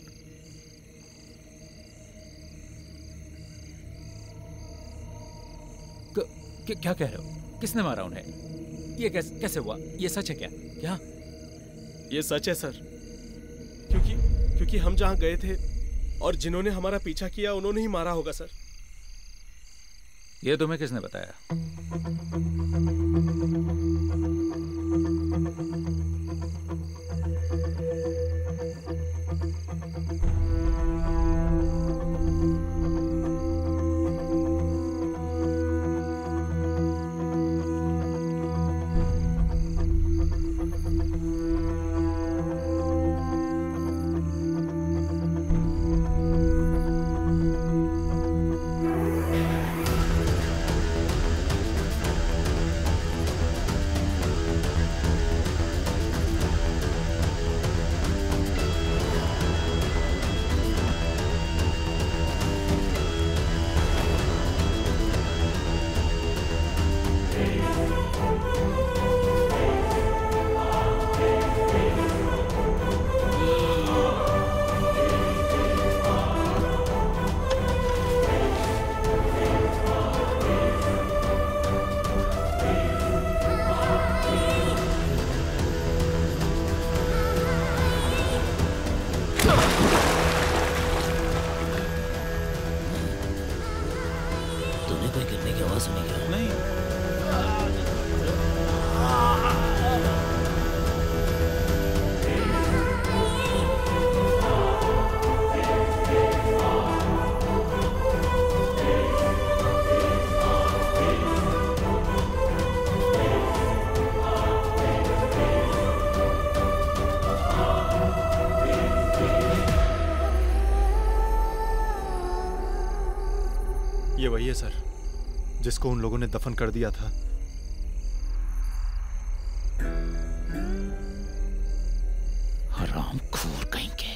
क्या कह रहे हो? किसने मारा उन्हें? ये कैसे हुआ? ये सच है क्या? क्या ये सच है सर? क्योंकि हम जहाँ गए थे और जिन्होंने हमारा पीछा किया उन्होंने ही मारा होगा सर। ये तुम्हें किसने बताया? ये सर जिसको उन लोगों ने दफन कर दिया था। हरामखोर कहीं के।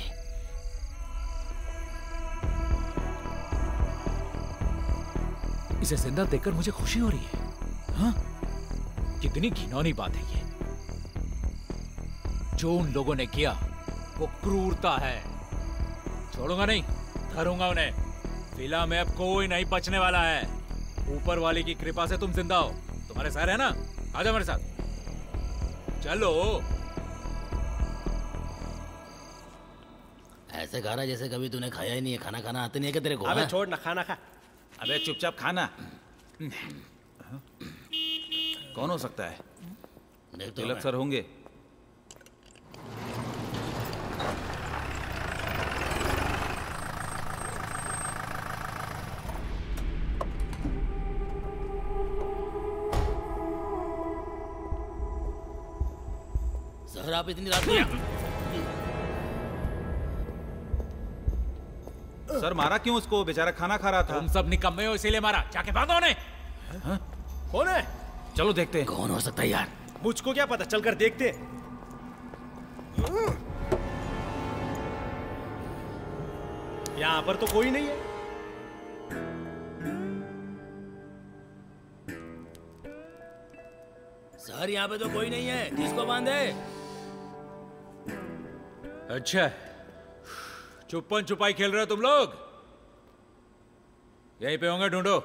इसे जिंदा देखकर मुझे खुशी हो रही है। हाँ, कितनी घिनौनी बात है ये। जो उन लोगों ने किया वो क्रूरता है। छोड़ूंगा नहीं, धरूंगा उन्हें। फिलहाल में अब कोई नहीं बचने वाला है। ऊपर वाले की कृपा से तुम जिंदा हो। तुम्हारे सर है ना, आ जाओ मेरे साथ। चलो। ऐसे खा रहा जैसे कभी तूने खाया ही नहीं है। खाना खाना आते नहीं है क्या तेरे को? अबे छोड़ ना, खाना खा। अबे चुपचाप खाना। कौन हो सकता है? देख तो सर होंगे। आप इतनी रात में? सर मारा क्यों उसको? बेचारा खाना खा रहा था। तुम सब निकम्मे हो इसीलिए मारा। जाके भागो उन्हें। कौन है? चलो देखते हैं कौन हो सकता है। यार मुझको क्या पता, चलकर देखते हैं। यहाँ पर तो कोई नहीं है। सर यहाँ पे तो कोई नहीं है। किसको बांधे? अच्छा, छुपन छुपाई खेल रहे हो तुम लोग? यहीं पे होंगे, ढूंढो।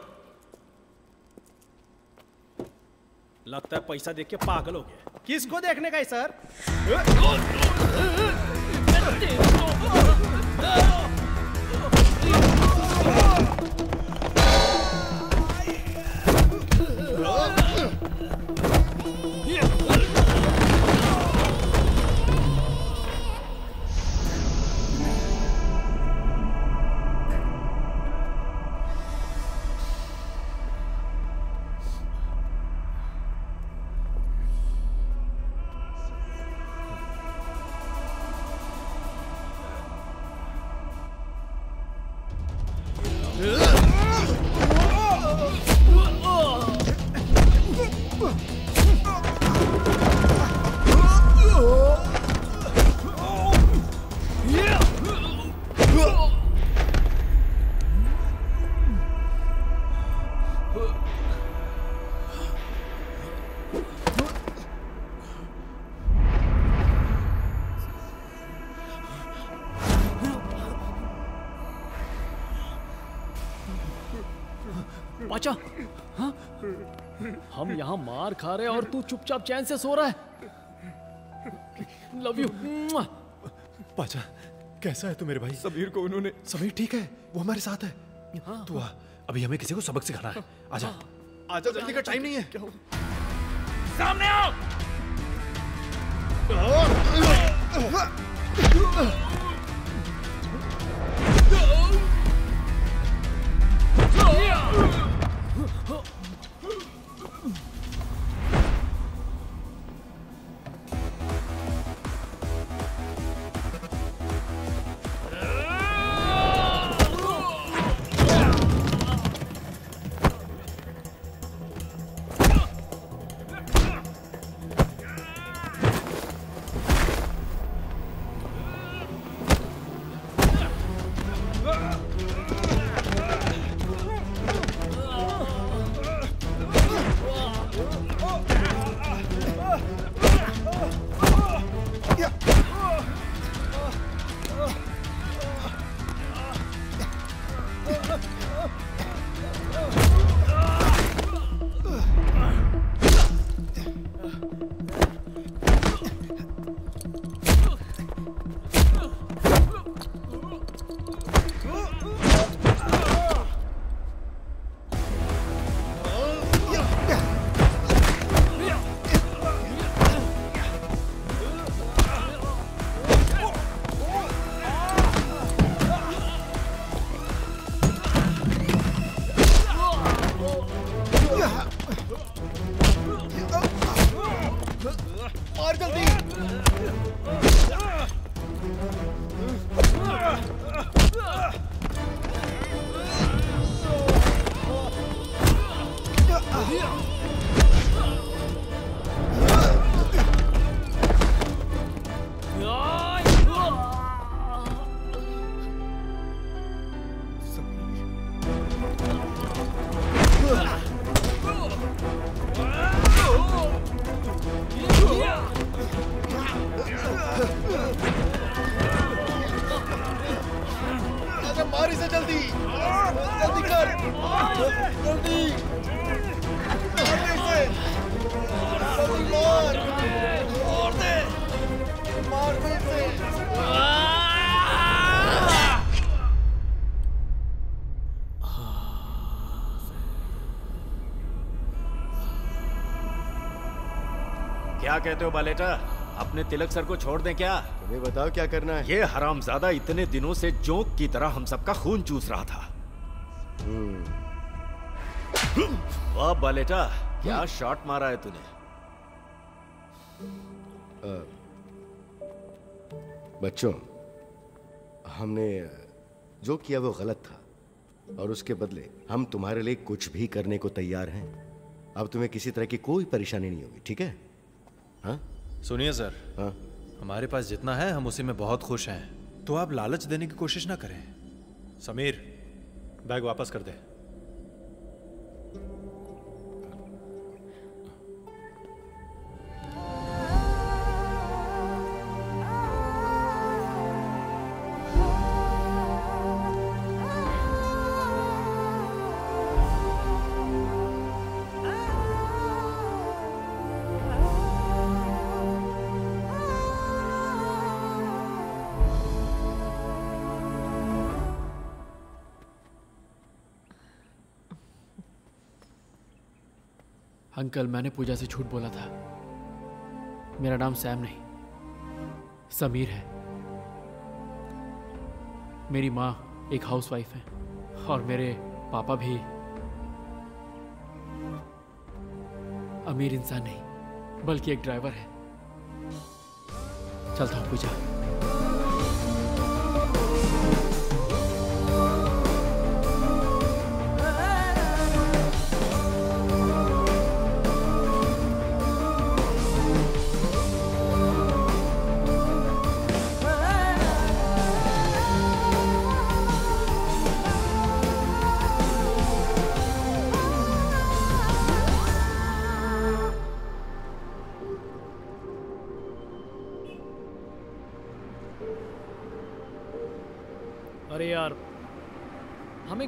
लगता है पैसा देख के पागल हो गया। किसको देखने का है सर? हम यहाँ मार खा रहे हैं और तू चुपचाप चैन से सो रहा है। लव यू पाचा। कैसा है तू मेरे भाई? समीर को उन्होंने। समीर ठीक है, वो हमारे साथ है। हाँ, तू आ, अभी हमें किसी को सबक सिखाना है। आजा आजा, जल्दी का टाइम नहीं है। सामने आओ। क्या कहते हो बालेटा, अपने तिलक सर को छोड़ दें क्या? तुम्हें बताओ क्या करना है। ये हरामजादा इतने दिनों से जोंक की तरह हम सबका खून चूस रहा था। वाह बालेटा, क्या शॉट मारा है तूने। बच्चों, हमने जो किया वो गलत था और उसके बदले हम तुम्हारे लिए कुछ भी करने को तैयार हैं। अब तुम्हें किसी तरह की कोई परेशानी नहीं होगी, ठीक है? हाँ? सुनिए सर, हाँ? हमारे पास जितना है हम उसी में बहुत खुश हैं, तो आप लालच देने की कोशिश ना करें। समीर, बैग वापस कर दे। अंकल, मैंने पूजा से झूठ बोला था। मेरा नाम सैम नहीं, समीर है। मेरी माँ एक हाउसवाइफ है और मेरे पापा भी अमीर इंसान नहीं बल्कि एक ड्राइवर है। चलता हूँ पूजा।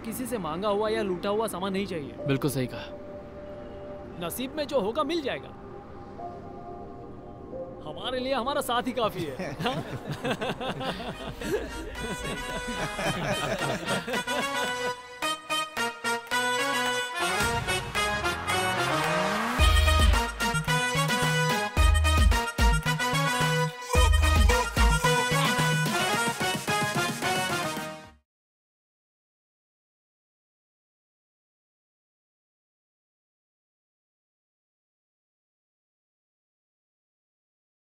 किसी से मांगा हुआ या लूटा हुआ सामान नहीं चाहिए। बिल्कुल सही कहा। नसीब में जो होगा मिल जाएगा। हमारे लिए हमारा साथ ही काफी है। हाँ?